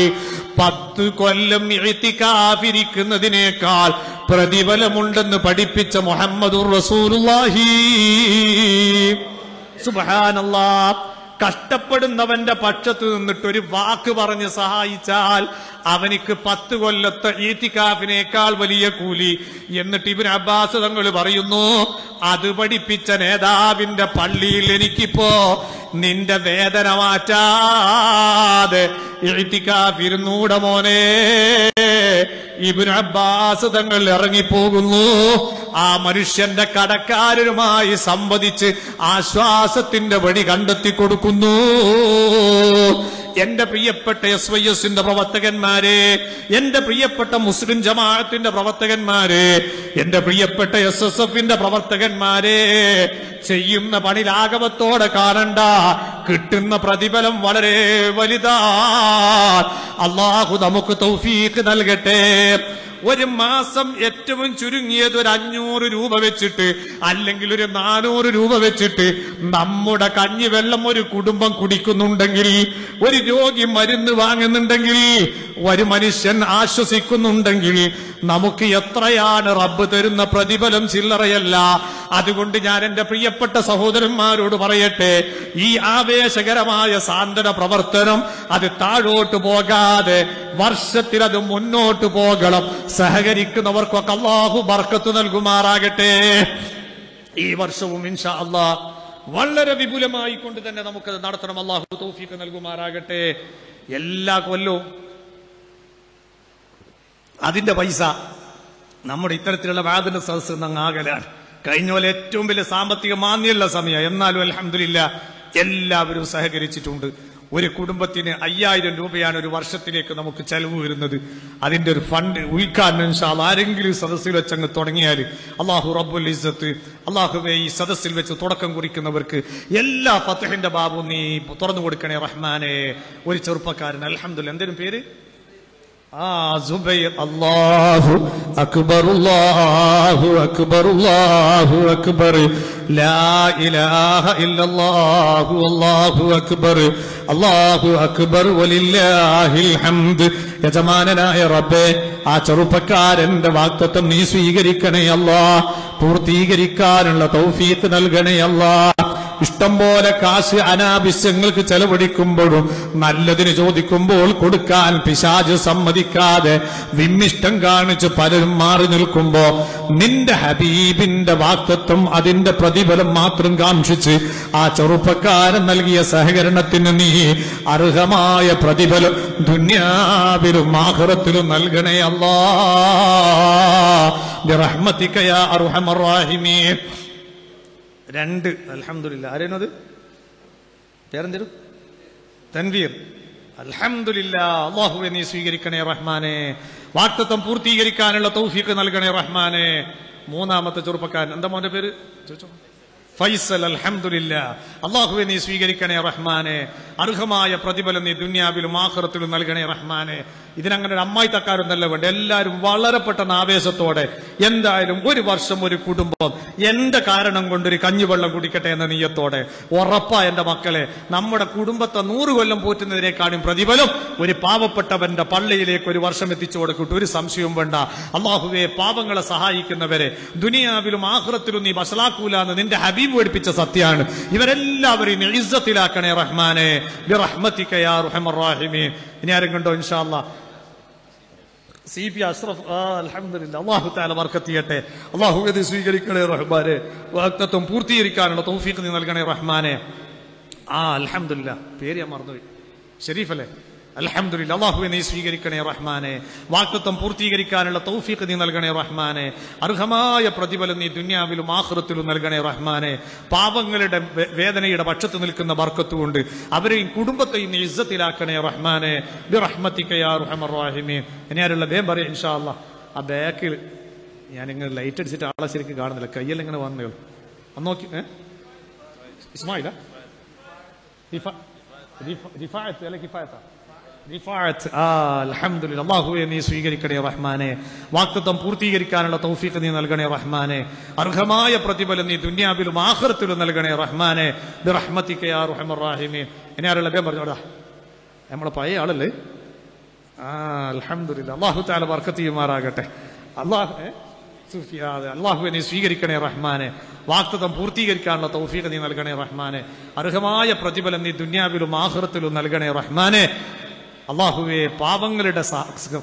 പത്ത് കൊല്ലം ഇത്തികാഫിരിക്കുന്നതിനേക്കാൾ പ്രതിഫലമുണ്ടെന്ന് പഠിപ്പിച്ച മുഹമ്മദുർ റസൂലുള്ളാഹി സുബ്ഹാനല്ലാഹ് കഷ്ടപ്പെടുന്നവന്റെ പക്ഷത്ത് നിന്നിട്ട് ഒരു വാക്ക് പറഞ്ഞ് സഹായിച്ചാൽ അവനിക്ക് പത്ത് കൊല്ലത്തെ ഇത്തികാഫിനേക്കാൾ വലിയ കൂലി എന്നിട്ട് ഇബ്നു അബ്ബാസ് തങ്ങൾ പറയുന്നു അത് പഠിപ്പിച്ച നേതാവിന്റെ പള്ളിയിൽ എനിക്കിപ്പോ നിന്റെ വേദന മാറ്റാതെ ഇത്തികാഫിരുന്നൂടെ മോനെ ഇബ്നു അബ്ബാസ് തങ്ങൾ ഇറങ്ങിപ്പോകുന്നു ആ മനുഷ്യന്റെ കടക്കാരനുമായി സംവദിച്ച് ആശ്വാസത്തിന്റെ വഴി കണ്ടെത്തി കൊടുക്കുന്നു എന്റെ പ്രിയപ്പെട്ട എസ് വൈ എസിന്റെ പ്രവർത്തകന്മാരെ എന്റെ പ്രിയപ്പെട്ട മുസ്ലിം ജമാഅത്തിന്റെ പ്രവർത്തകന്മാരെ എന്റെ പ്രിയപ്പെട്ട എസ് എസ് എഫിന്റെ പ്രവർത്തകന്മാരെ ചെയ്യുന്ന പണി ലാഘവത്തോടെ കാണണ്ട കിട്ടുന്ന പ്രതിഫലം വളരെ വലുതാണ് അല്ലാഹു നമുക്ക് തൗഫീഖ് നൽകട്ടെ ഒരു മാസം ഏറ്റവും ചുരുങ്ങിയത് ഒരു അഞ്ഞൂറ് രൂപ വെച്ചിട്ട് അല്ലെങ്കിൽ ഒരു നാനൂറ് രൂപ വെച്ചിട്ട് നമ്മുടെ കഞ്ഞിവെള്ളം ഒരു കുടുംബം കുടിക്കുന്നുണ്ടെങ്കിൽ ഒരു രോഗി മരുന്ന് വാങ്ങുന്നുണ്ടെങ്കിൽ ഒരു മനുഷ്യൻ ആശ്വസിക്കുന്നുണ്ടെങ്കിൽ നമുക്ക് എത്രയാണ് റബ്ബ് തരുന്ന പ്രതിഫലം ചില്ലറയല്ല അതുകൊണ്ട് ഞാൻ എന്റെ പ്രിയപ്പെട്ട സഹോദരന്മാരോട് പറയട്ടെ ഈ ആവേശകരമായ സാന്ത്വന പ്രവർത്തനം അത് താഴോട്ട് പോകാതെ വർഷത്തിൽ അത് മുന്നോട്ട് പോകണം സഹകരിക്കുന്നവർക്കൊക്കെ അല്ലാഹു ബർക്കത്ത് നൽകുമാറാകട്ടെ ഈ വർഷവും ഇൻഷാ അല്ലാഹ് വളരെ വിപുലമായി കൊണ്ട് തന്നെ നമുക്കത് നടത്തണം. അള്ളാഹു തൗഫീഖ് നൽകുമാറാകട്ടെ. എല്ലാ കൊല്ലവും അതിന്റെ പൈസ നമ്മുടെ ഇത്തരത്തിലുള്ള വാദന സദസ്സ് അങ്ങാകലാണ്. കഴിഞ്ഞ പോലെ ഏറ്റവും വലിയ സാമ്പത്തിക മാന്യമുള്ള സമയം, എന്നാലും അൽഹംദുലില്ലാ എല്ലാവരും സഹകരിച്ചിട്ടുണ്ട്. ഒരു കുടുംബത്തിന് അയ്യായിരം രൂപയാണ് ഒരു വർഷത്തിലേക്ക് നമുക്ക് ചെലവ് വരുന്നത്. അതിന്റെ ഒരു ഫണ്ട് ഉൾക്കാരണം ഇൻഷാഅല്ലാഹ് ആരെങ്കിലും സദസ്സിൽ വെച്ചങ്ങ് തുടങ്ങിയാൽ അല്ലാഹു റബ്ബുൽ ഇസ്സത്ത് അല്ലാഹുവേ ഈ സദസ്സിൽ വെച്ച് തുടക്കം കുറിക്കുന്നവർക്ക് എല്ലാ ഫത്ഹിന്റെ ബാബും നീ തുറന്നു കൊടുക്കണേ റഹ്മാനെ. ഒരു ചെറുപ്പക്കാരൻ അൽഹംദുലില്ലാ എന്തൊരു പേര് ആ സുബൈർ. അല്ലാഹു അക്ബർ അല്ലാഹു അക്ബർ അല്ലാഹു അക്ബർ لا إله إلا الله والله أكبر الله أكبر ولله الحمد യജമാനനായ റബ്ബേ, ആ ചെറുപ്പക്കാരന്റെ വാഗ്ദത്തം നീ സ്വീകരിക്കണേ അല്ലാ, പൂർത്തീകരിക്കാനുള്ള തൗഫീഖ് നൽകണേ അല്ലാ. ഇഷ്ടം പോലെ കാശ് അനാവശ്യങ്ങൾക്ക് ചെലവഴിക്കുമ്പോഴും നല്ലതിന് ചോദിക്കുമ്പോൾ കൊടുക്കാൻ പിശാച് സമ്മതിക്കാതെ വിമ്മിഷ്ടം കാണിച്ച് പലരും മാറി നിൽക്കുമ്പോ നിന്റെ ഹബീബിന്റെ വാഗ്ദത്തം അതിന്റെ പ്രതിഫലം മാത്രം കാംക്ഷിച്ച് ആ ചെറുപ്പക്കാരൻ നൽകിയ സഹകരണത്തിന് നീ അർഹമായ പ്രതിഫലം ദുനിയാവിൽ ആഖിറത്തിലും നൽകണേ അല്ലാ. ബിറഹ്മതിക യാ അർഹമർ റഹീമീൻ. രണ്ട് അൽഹംദുലില്ലാ. ആരേനത് പേരെന്തരും? തൻവീർ. അൽഹംദുലില്ലാ. അല്ലാഹുവേ നീ സ്വീകരിക്കണേ റഹ്മാനെ, വാഗ്ദത്തം പൂർത്തീകരിക്കാനുള്ള തൗഫീഖ് നൽകണേ റഹ്മാനെ. മൂന്നാമത്തെ ചെറുപ്പക്കാരൻ എന്താ മോന്റെ പേര്? ചോദിച്ചോ. ഫൈസൽ. അൽഹംദുലില്ലാ. അല്ലാഹുവേ നീ സ്വീകരിക്കണേ റഹ്മാനെ, അർഹമായ പ്രതിഫലം നീ ദുനിയാവിലും ആഖിറത്തിലും നൽകണേ റഹ്മാനെ. ഇതിനങ്ങനെ ഒരു അമ്മായി തക്കാരൊന്നല്ല വേണ്ട. എല്ലാവരും വളരെ പെട്ടെന്ന് ആവേശത്തോടെ എന്തായാലും ഒരു വർഷം ഒരു കുടുംബം എന്റെ കാരണം കൊണ്ടൊരു കഞ്ഞിവെള്ളം കുടിക്കട്ടെ എന്ന നീയത്തോടെ ഉറപ്പാ എന്റെ മക്കളെ, നമ്മുടെ കുടുംബത്തെ നൂറ് കൊല്ലം പോറ്റുന്നതിനേക്കാളും പ്രതിഫലം ഒരു പാവപ്പെട്ടവന്റെ പള്ളിയിലേക്ക് ഒരു വർഷം എത്തിച്ചു കൊടുക്കട്ടെ. ഒരു സംശയവും വേണ്ട. അള്ളാഹുവെ, പാവങ്ങളെ സഹായിക്കുന്നവരെ ദുനിയാവിലും ആഖിറത്തിലും നീ വഷളാക്കൂലെന്ന് നിന്റെ ഹബീബ് പഠിപ്പിച്ച സത്യമാണ്. ഇവരെല്ലാവരും നീ ഇസ്സത്തിലാക്കണേ റഹ്മാനെ. ബിറഹ്മതിക യാ അർഹമർ റഹീമീൻ. ഇനി ആരും കണ്ടോ ഇൻഷാല്ലാ സി പി അഷ്റഫ്. അൽഹംദുലില്ലാ. അല്ലാഹു തആല ബർക്കത്ത് ചെയ്യട്ടെ. അല്ലാഹു ഇത് സ്വീകരിക്കണേ റഹ്മാനെ, വാഗ്ദത്തം പൂർത്തീകരിക്കാനുള്ള തൗഫീഖ് നീ നൽകണേ റഹ്മാനെ. ആ അൽഹംദുലില്ലാ പേര് ഞാൻ മറന്നുപോയി. ഷരീഫ് അല്ലേ? അൽഹംദുലില്ലാ. അല്ലാഹുവേ നീ സ്വീകരിക്കണേ റഹ്മാനെ, വാഗ്ദത്തം പൂർത്തീകരിക്കാനുള്ള തൗഫീഖ് നീ നൽകണേ റഹ്മാനെ, അർഹമായ പ്രതിഫലം നീ ദുനിയാവിലും ആഖിറത്തിലും നൽകണേ റഹ്മാനെ. പാവങ്ങളുടെ വേദനയുടെ പക്ഷത്ത് നിൽക്കുന്ന ബർക്കത്ത് കൊണ്ട് അവരെയും കുടുംബത്തെയും നീ ഇസ്സത്തിലാക്കണേ റഹ്മാനെ. ബിറഹ്മതിക യാ അർഹമർ റഹീമീൻ. ഇനി ആരുള്ള വേഗം പറയാം ഇൻഷാഅല്ലാ. ആ ബാക്കിൽ ഞാനിങ്ങനെ ലൈറ്റ് അടിച്ചിട്ട് ആളെ ശരിക്കും കാണുന്നില്ല, കയ്യെല്ലാം ഇങ്ങനെ വന്നേ അന്ന് നോക്കി. ഏ ഇസ്മായില അല്ലാഹുവേ നീ സ്വീകരിക്കണേ റഹ്മാനെ, വാഗ്ദത്തം പൂർത്തീകരിക്കാനുള്ള തൗഫീഖ് നീ നൽകണേ റഹ്മാനെ, അർഹമായ പ്രതിഫലം നീ ദുനിയാവിലും ആഖിറത്തിലും നൽകണേ റഹ്മാനെ. ബിറഹ്മതിക യാ അർഹമർ റഹീമീൻ. എന്നെ ആരുള്ള വേഗം പറഞ്ഞോടാ. നമ്മളെ പഴയ ആളല്ലേ? ആ അൽഹംദുലില്ലാ. അല്ലാഹു തആല ബർക്കത്ത് ചെയ്യുമാറാകട്ടെ. അല്ലാഹു അല്ലാഹുവേ നീ സ്വീകരിക്കണേ റഹ്മാനെ, വാഗ്ദത്തം പൂർത്തീകരിക്കാനുള്ള തൗഫീഖ് നീ നൽകണേ റഹ്മാനെ, അർഹമായ പ്രതിഫലം നീ ദുനിയാവിലും ആഖിറത്തിലും നൽകണേ റഹ്മാനെ. അല്ലാഹുവേ, പാവങ്ങളുടെ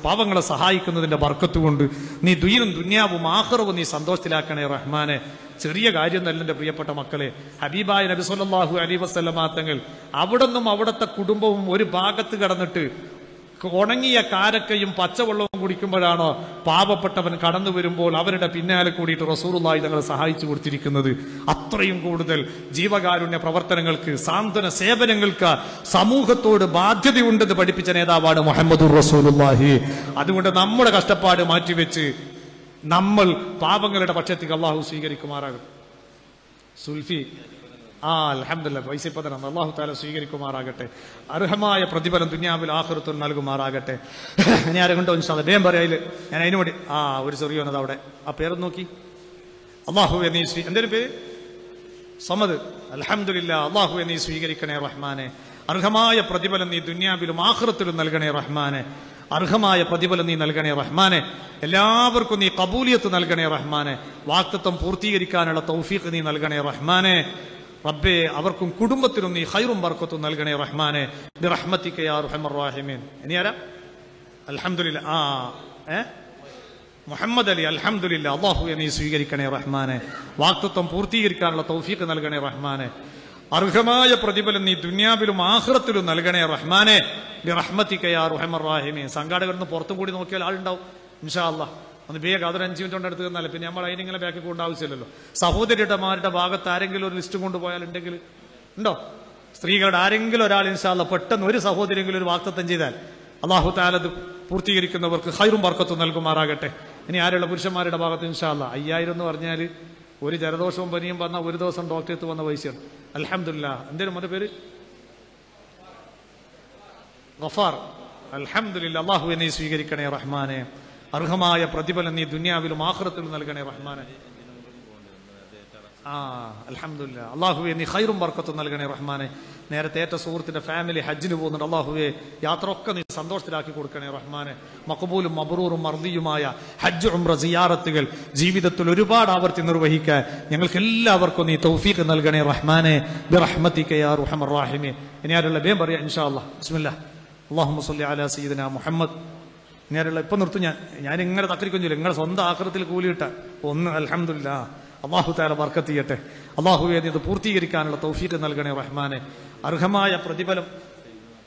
പാവങ്ങളെ സഹായിക്കുന്നതിന്റെ ബർക്കത്ത് കൊണ്ട് നീ ദുനിയാവും ദുനിയാവും ആഖിറവും നീ സന്തോഷത്തിലാക്കണേ റഹ്മാനെ. ചെറിയ കാര്യം നല്ല എൻ്റെ പ്രിയപ്പെട്ട മക്കളെ, ഹബീബായ നബി സല്ലല്ലാഹു അലൈഹി വസല്ലമ തങ്ങൾ അവിടുന്നും അവിടുത്തെ കുടുംബവും ഒരു ഭാഗത്ത് കടന്നിട്ട് ഉണങ്ങിയ കാരക്കയും പച്ചവെള്ളവും കുടിക്കുമ്പോഴാണോ പാവപ്പെട്ടവൻ കടന്നു വരുമ്പോൾ അവരുടെ പിന്നാലെ കൂടിയിട്ട് റസൂലുള്ളാഹി തങ്ങളെ സഹായിച്ചു കൊടുത്തിരിക്കുന്നത്. അത്രയും കൂടുതൽ ജീവകാരുണ്യ പ്രവർത്തനങ്ങൾക്ക്, സാന്ത്വന സേവനങ്ങൾക്ക് സമൂഹത്തോട് ബാധ്യതയുണ്ടെന്ന് പഠിപ്പിച്ച നേതാവാണ് മുഹമ്മദുർ റസൂലുള്ളാഹി. അതുകൊണ്ട് നമ്മുടെ കഷ്ടപ്പാട് മാറ്റിവെച്ച് നമ്മൾ പാവങ്ങളുടെ പക്ഷത്തേക്ക് അള്ളാഹു സ്വീകരിക്കുമാറാകും. സുൽഫി ആ അൽഹംദുലില്ലാ പൈസ ഇപ്പൊ തന്നെ അള്ളാഹു തആല സ്വീകരിക്കുമാറാകട്ടെ, അർഹമായ പ്രതിഫലം ദുനിയാവിൽ ആഖിറത്തിൽ നൽകുമാറാകട്ടെ. ഇനി ആരെ കൊണ്ടോ ഇൻഷാ അല്ലാ വേഗം പറയാം. അതിൽ ഞാൻ അതിനു വേണ്ടി ആ ഒരു ചെറിയ വന്നത് അവിടെ ആ പേരൊന്ന് നോക്കി. അല്ലാഹുവേ നീ സ്വീ എന്തൊരു പേര്? സമദ്. അൽഹംദുലില്ലാ. അല്ലാഹുവേ നീ സ്വീകരിക്കണേ റഹ്മാനെ, അർഹമായ പ്രതിഫലം നീ ദുനിയാവിലും ആഖിറത്തിലും നൽകണേ റഹ്മാനെ, അർഹമായ പ്രതിഫലം നീ നൽകണേ റഹ്മാനെ, എല്ലാവർക്കും നീ ഖബൂലിയത്ത് നൽകണേ റഹ്മാനെ, വാഗ്ദത്തം പൂർത്തീകരിക്കാനുള്ള തൗഫീഖ് നീ നൽകണേ റഹ്മാനെ. റബ്ബേ, അവർക്കും കുടുംബത്തിനും നീ ഖൈറും ബർക്കത്തും നൽകണേ റഹ്മാനെ. ബിറഹ്മതിക യാ അർഹമർ റഹീമീൻ. ഇനി ആരാ? അൽഹംദുലില്ലാ. ആ ഏ Muhammad Ali, Alhamdulillah, Allahu yani Swigarikane Rahmane, Waktutam Purtirkan, Tawfiq and Algane Rahmane, Arhamaya Pradibal Ni Dunya Bilum Akhratul Nalgane Rahmane, the Rahmatikaya, Ruhamar Rahim, Sangadar and the Portuguese Nokel Aldau, Inshallah, on the Bay Gather and Jim Tonda Nalapinama riding in a back of Dow Saho de Tamarta Baga Tarangular Listum to Boyle and Degil. No, Striga Darangular Alinsala Patan, where is Saho de Regular Wakta Tanjidal? Allahu Ta'ala. Purtirik and the work Hiram Barkatunal Gumaragate, and he added a Busham married about Inshallah. I don't know ordinarily where is Arados and Bani and Bana with those and doctor to one of Asia. Alhamdulillah, and then Mother Gafar Alhamdulillah, Allahu and his Vigarikan Rahmane, Arhamaya Pratibal and Nidunia will Makratul Nalgan Rahmane. Ah, Alhamdulillah, Allahu and Hiram Barkatunalgan Rahmane. Narrator Sort in the family Hajjibu and Allahway, Yatrokan, Sandosaki Kurkan Rahmane, Makabul, Maburu, Mardiumaya, Hajjum Raziara Tigel, Zivi the Tuluriba, Albert in Ruahika, Yangal Avarconi, Tawfiq and Algane Rahmane, Birahmatika, Ruhamar Rahimi, and Yarala Bembaria, Inshallah, Bismillah, Allahumma Salli ala Sayyidina Muhammad, Narala Panurtunya, Yaninga Takrikulingas on the Akratil Gulita, on Alhamdulillah, Allahu Tara Barkatiate, Allahu the Purtirikan, Tawfiq and Algane Rahmane. Arhamaya Pratibal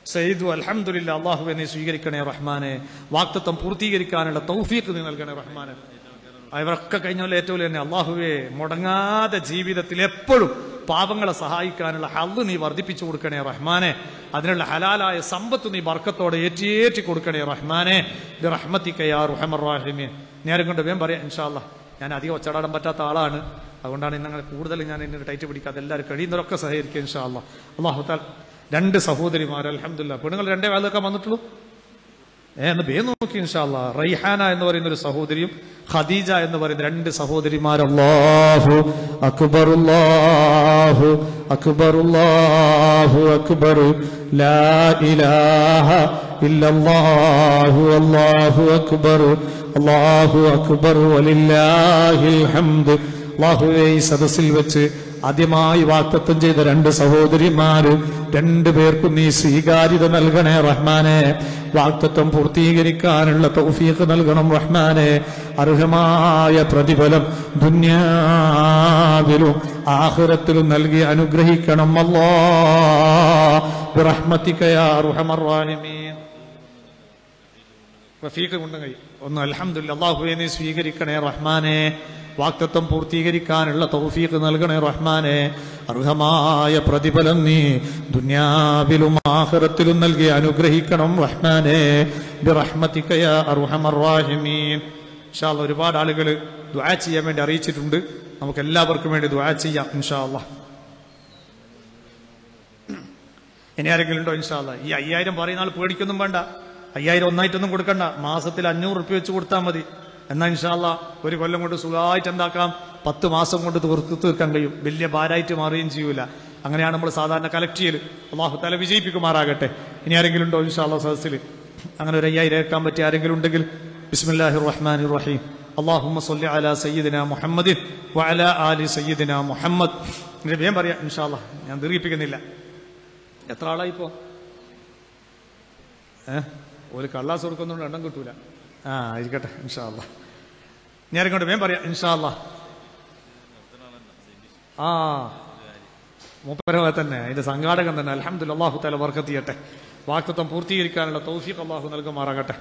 Sayyidu Alhamdulillah, Allahu and his Vigarikan Rahmane, Waktatam Purtirikan and Tawfiq in Algan Rahmane. I work Kakanoletul and Allahue, Modanga, the Jibi, the Tilepur, Pavanga Sahaikan, Haluni, Vardipichurkane Rahmane, Adrel Halala, Sambatuni Barkato, eighty-eight Kurkane Rahmane, the Rahmatikaya, Ruhamar Rahimi, Naragon November, Inshallah, and Adio Charambatatalan. I wonder in the Kurdalan and the Taitibika, the Larkin, the Rokas Ahir, Inshallah, Allah Hotel, Danda Sahudri Mar, Alhamdulillah, Punal Danda Alakamanatu, and the Beno Inshallah, Rayhana and the Varin Sahudri, Khadija and the Varin Sahudri Mar, Allahu Akbar, Allahu Akbar, Allahu Akbar, La ilaha illallahu, Allahu Akbar, Allahu Akbar, Walillahi alhamd. Lahuay Sadasil Vach, Adima Iwakatanje, the Randa Sahodri Maru, Tend Berkuni, Sigari, the Nalgane Rahmane, Wakatam Purtigarikan, and Latofi, the Nalganam Rahmane, Arhamaya Pradivalam, Dunya Vilu, Akharatul Nalgi, Anugrahikanam Allah, Rahmatikaya, Ruhamar Rahimi, Rafika, Alhamdulillah, Lahuanis, Vigarikan Rahmane. Wakatam Purtigari Khan, Latofiq and Algan Rahmane, Arhamaya Pradibalani, Dunya Bilumakaratil Nalgi, Anugrahikanam Rahmane, Birahmatikaya, Arhamar Rahimi, Shallow Ribad Allegal, Duachi, and Arichi Tundu, Amakala recommended Duachi, Inshallah. In Arigal, Inshallah, Yayad and Barinal Purdikan Banda, Ayad on Night on the Gurkana, Masatila Nur Puchutamadi. And then, inshallah, very well to Sulai Tandakam, Patumasam to the Urkutu country, Billy Badai to Marin Jula, Angana Sadana Collectil, Allah Television Picumaragate, in Yarigilund, inshallah, Sasili, Angana Kambat Yarigilundagil, Bismillah Rahman Rahim, Allahumma Salli ala Sayyidina Muhammadin, wa ala Ali Sayyidina Muhammad, remember, inshallah, and the Ripiganilla. Yatralaipo, eh, or Carlas or Kondon and Angutula. Ah, I got Inshallah. Near going to remember Inshallah. Ah, Moperatana, it is Angadagan and Alhamdulillah Hotel Barkatiate. Wakatam Purtirikan, Latofi, Allah Nalgomaragata.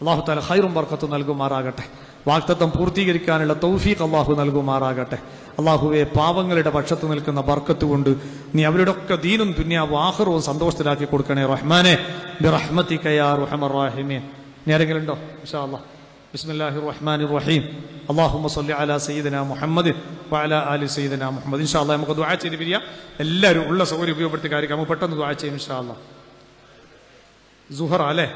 Allah Hotel Hiram Barkatunal Gomaragate. Wakatam Purtirikan, Latofi, Allah Nalgomaragate. Allah who a Pavangal at Bachatunilk and the Barkatundu, Niabudoka Dinun, Dunia Wakaro, Sandos Tiraki Kurkane Rahmane, the Rahmatikaya, Ruhamar Rahimi. Narigalindo, inshallah. Bismillahir Rahmanir Rahim. Allahumma salli ala Sayyidina Muhammadin wa ala ali Sayyidina Muhammad. Inshallah, നമുക്ക് ദുആ ചെയ്തു പിരിയാം. എല്ലാവരും ഉള്ള സൗകര്യം ഉപയോഗപ്പെടുത്തി കാര്യങ്ങൾ നമ്മൾ പെട്ടെന്ന് ദുആ ചെയ്യും ഇൻഷാഅല്ലാഹ്. സുഹറ അല്ലേ?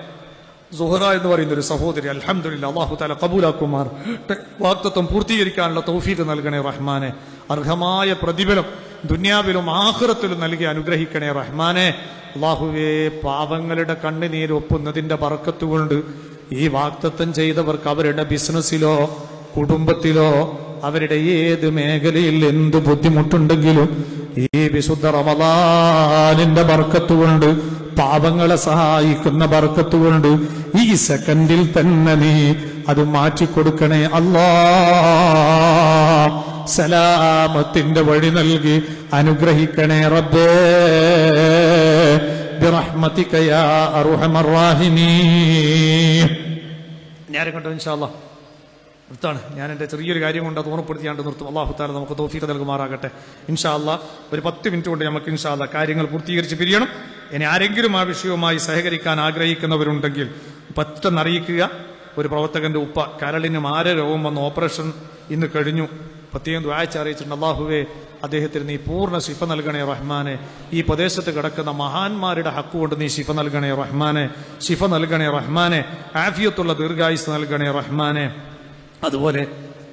സുഹറ എന്ന് പറയുന്ന ഒരു സഹോദരി അൽഹംദുലില്ലാഹ് അല്ലാഹു തആല ഖബൂലാക്കുമാർ. വാഗ്ദത്തം പൂർത്തീകരിക്കാനുള്ള തൗഫീഖ് നൽകണേ റഹ്മാനേ. അർഹമായ പ്രതിഫലം ദുനിയാവിലും ആഖിറത്തിലും നൽകി അനുഗ്രഹിക്കണേ റഹ്മാനേ. Allahue, Pavangalada Kandini, Opunadinda Barakatund, E. Vaktatan Jay, the Varkavada Business Hilo, Kudumbatilo, Avereda, the Megalil, and the Buddhimutundagilu, E. Visuda Ramalan in the Barakatund, Pavangala Saha, Ikuna Barakatund, E. Secondil Tanani, അത് മാറ്റിക്കൊടുക്കണേ അല്ലാ. സലാമത്തിന്റെ വഴി നൽകി അനുഗ്രഹിക്കണേ റബ്ബേ. ബിറഹ്മതിക യാ അർഹമർ റഹീം. ഞാൻ കണ്ടോ ഇൻഷാ അല്ലാ നിർത്താണ്. ഞാൻ എൻ്റെ ചെറിയൊരു കാര്യം കൊണ്ട് അത് ഓർമ്മപ്പെടുത്തിയാണ്ട് നിർത്തും. അല്ലാഹു തആല നമുക്ക് തൗഫീഖ് നൽകുമാറാകട്ടെ. ഇൻഷാ അല്ലാ ഒരു പത്ത് മിനിറ്റ് കൊണ്ട് നമുക്ക് ഇൻഷാ അല്ലാ കാര്യങ്ങൾ പൂർത്തീകരിച്ച് പിരിയണം. ഇനി ആരെങ്കിലും ആ വിഷയവുമായി സഹകരിക്കാൻ ആഗ്രഹിക്കുന്നവരുണ്ടെങ്കിൽ പറ്റെന്നറിയിക്കുക. ഒരു പ്രവർത്തകൻ്റെ ഉപ്പ കരളിന് മാര രോഗം വന്ന ഓപ്പറേഷൻ ഇന്ന് കഴിഞ്ഞു. പ്രത്യേകം ദുആച്ച അറിയിച്ചിട്ടുണ്ട്. അല്ലാഹുവേ അദ്ദേഹത്തിന് നീ പൂർണ്ണ ശിഫ നൽകണേ റഹ്മാനെ. ഈ പ്രദേശത്ത് കിടക്കുന്ന മഹാന്മാരുടെ ഹക്കുകൊണ്ട് നീ ശിഫ നൽകണേ റഹ്മാനെ. ശിഫ നൽകണേ റഹ്മാനെ. ആഫിയത്തുള്ള ദീർഘായുസ് നൽകണേ റഹ്മാനെ. അതുപോലെ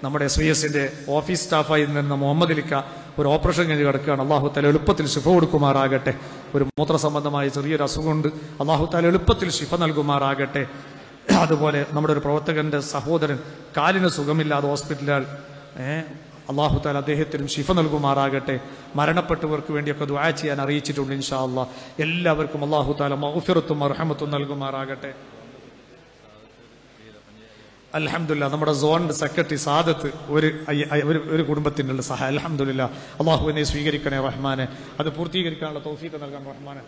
നമ്മുടെ എസ് വി എസിൻ്റെ ഓഫീസ് സ്റ്റാഫായി നിന്ന മുഹമ്മദ് അലിക്ക ഒരു ഓപ്പറേഷൻ കഴിഞ്ഞ് കിടക്കുകയാണ്. അല്ലാഹു തആല എളുപ്പത്തിൽ ശിഫ കൊടുക്കുമാറാകട്ടെ. ഒരു മൂത്ര സംബന്ധമായ ചെറിയൊരു അസുഖമുണ്ട്. അല്ലാഹു തആല എളുപ്പത്തിൽ ശിഫ നൽകുമാറാകട്ടെ. അതുപോലെ നമ്മുടെ ഒരു പ്രവർത്തകൻ്റെ സഹോദരൻ കാലിന് സുഖമില്ലാതെ ഹോസ്പിറ്റലിൽ, അല്ലാഹു തആല അദ്ദേഹത്തിനും ശിഫ നൽകുമാറാകട്ടെ. മരണപ്പെട്ടവർക്ക് വേണ്ടിയൊക്കെ ദുആ ചെയ്യാൻ അറിയിച്ചിട്ടുണ്ട് ഇൻഷാ അല്ലാ. എല്ലാവർക്കും അല്ലാഹു തആല മഗ്ഫിറത്തും മർഹമത്തും നൽകുമാറാകട്ടെ. അൽഹംദുലില്ലാ നമ്മുടെ സോൺ സെക്രട്ടറി സാദത്ത് ഒരു ഒരു കുടുംബത്തിനുള്ള സഹായം അൽഹംദുലില്ലാ. അല്ലാഹു എന്നെ സ്വീകരിക്കണേ റഹ്മാനെ. അത് പൂർത്തീകരിക്കാനുള്ള തൗഫീഖ് നൽകാൻ റഹ്മാനെ.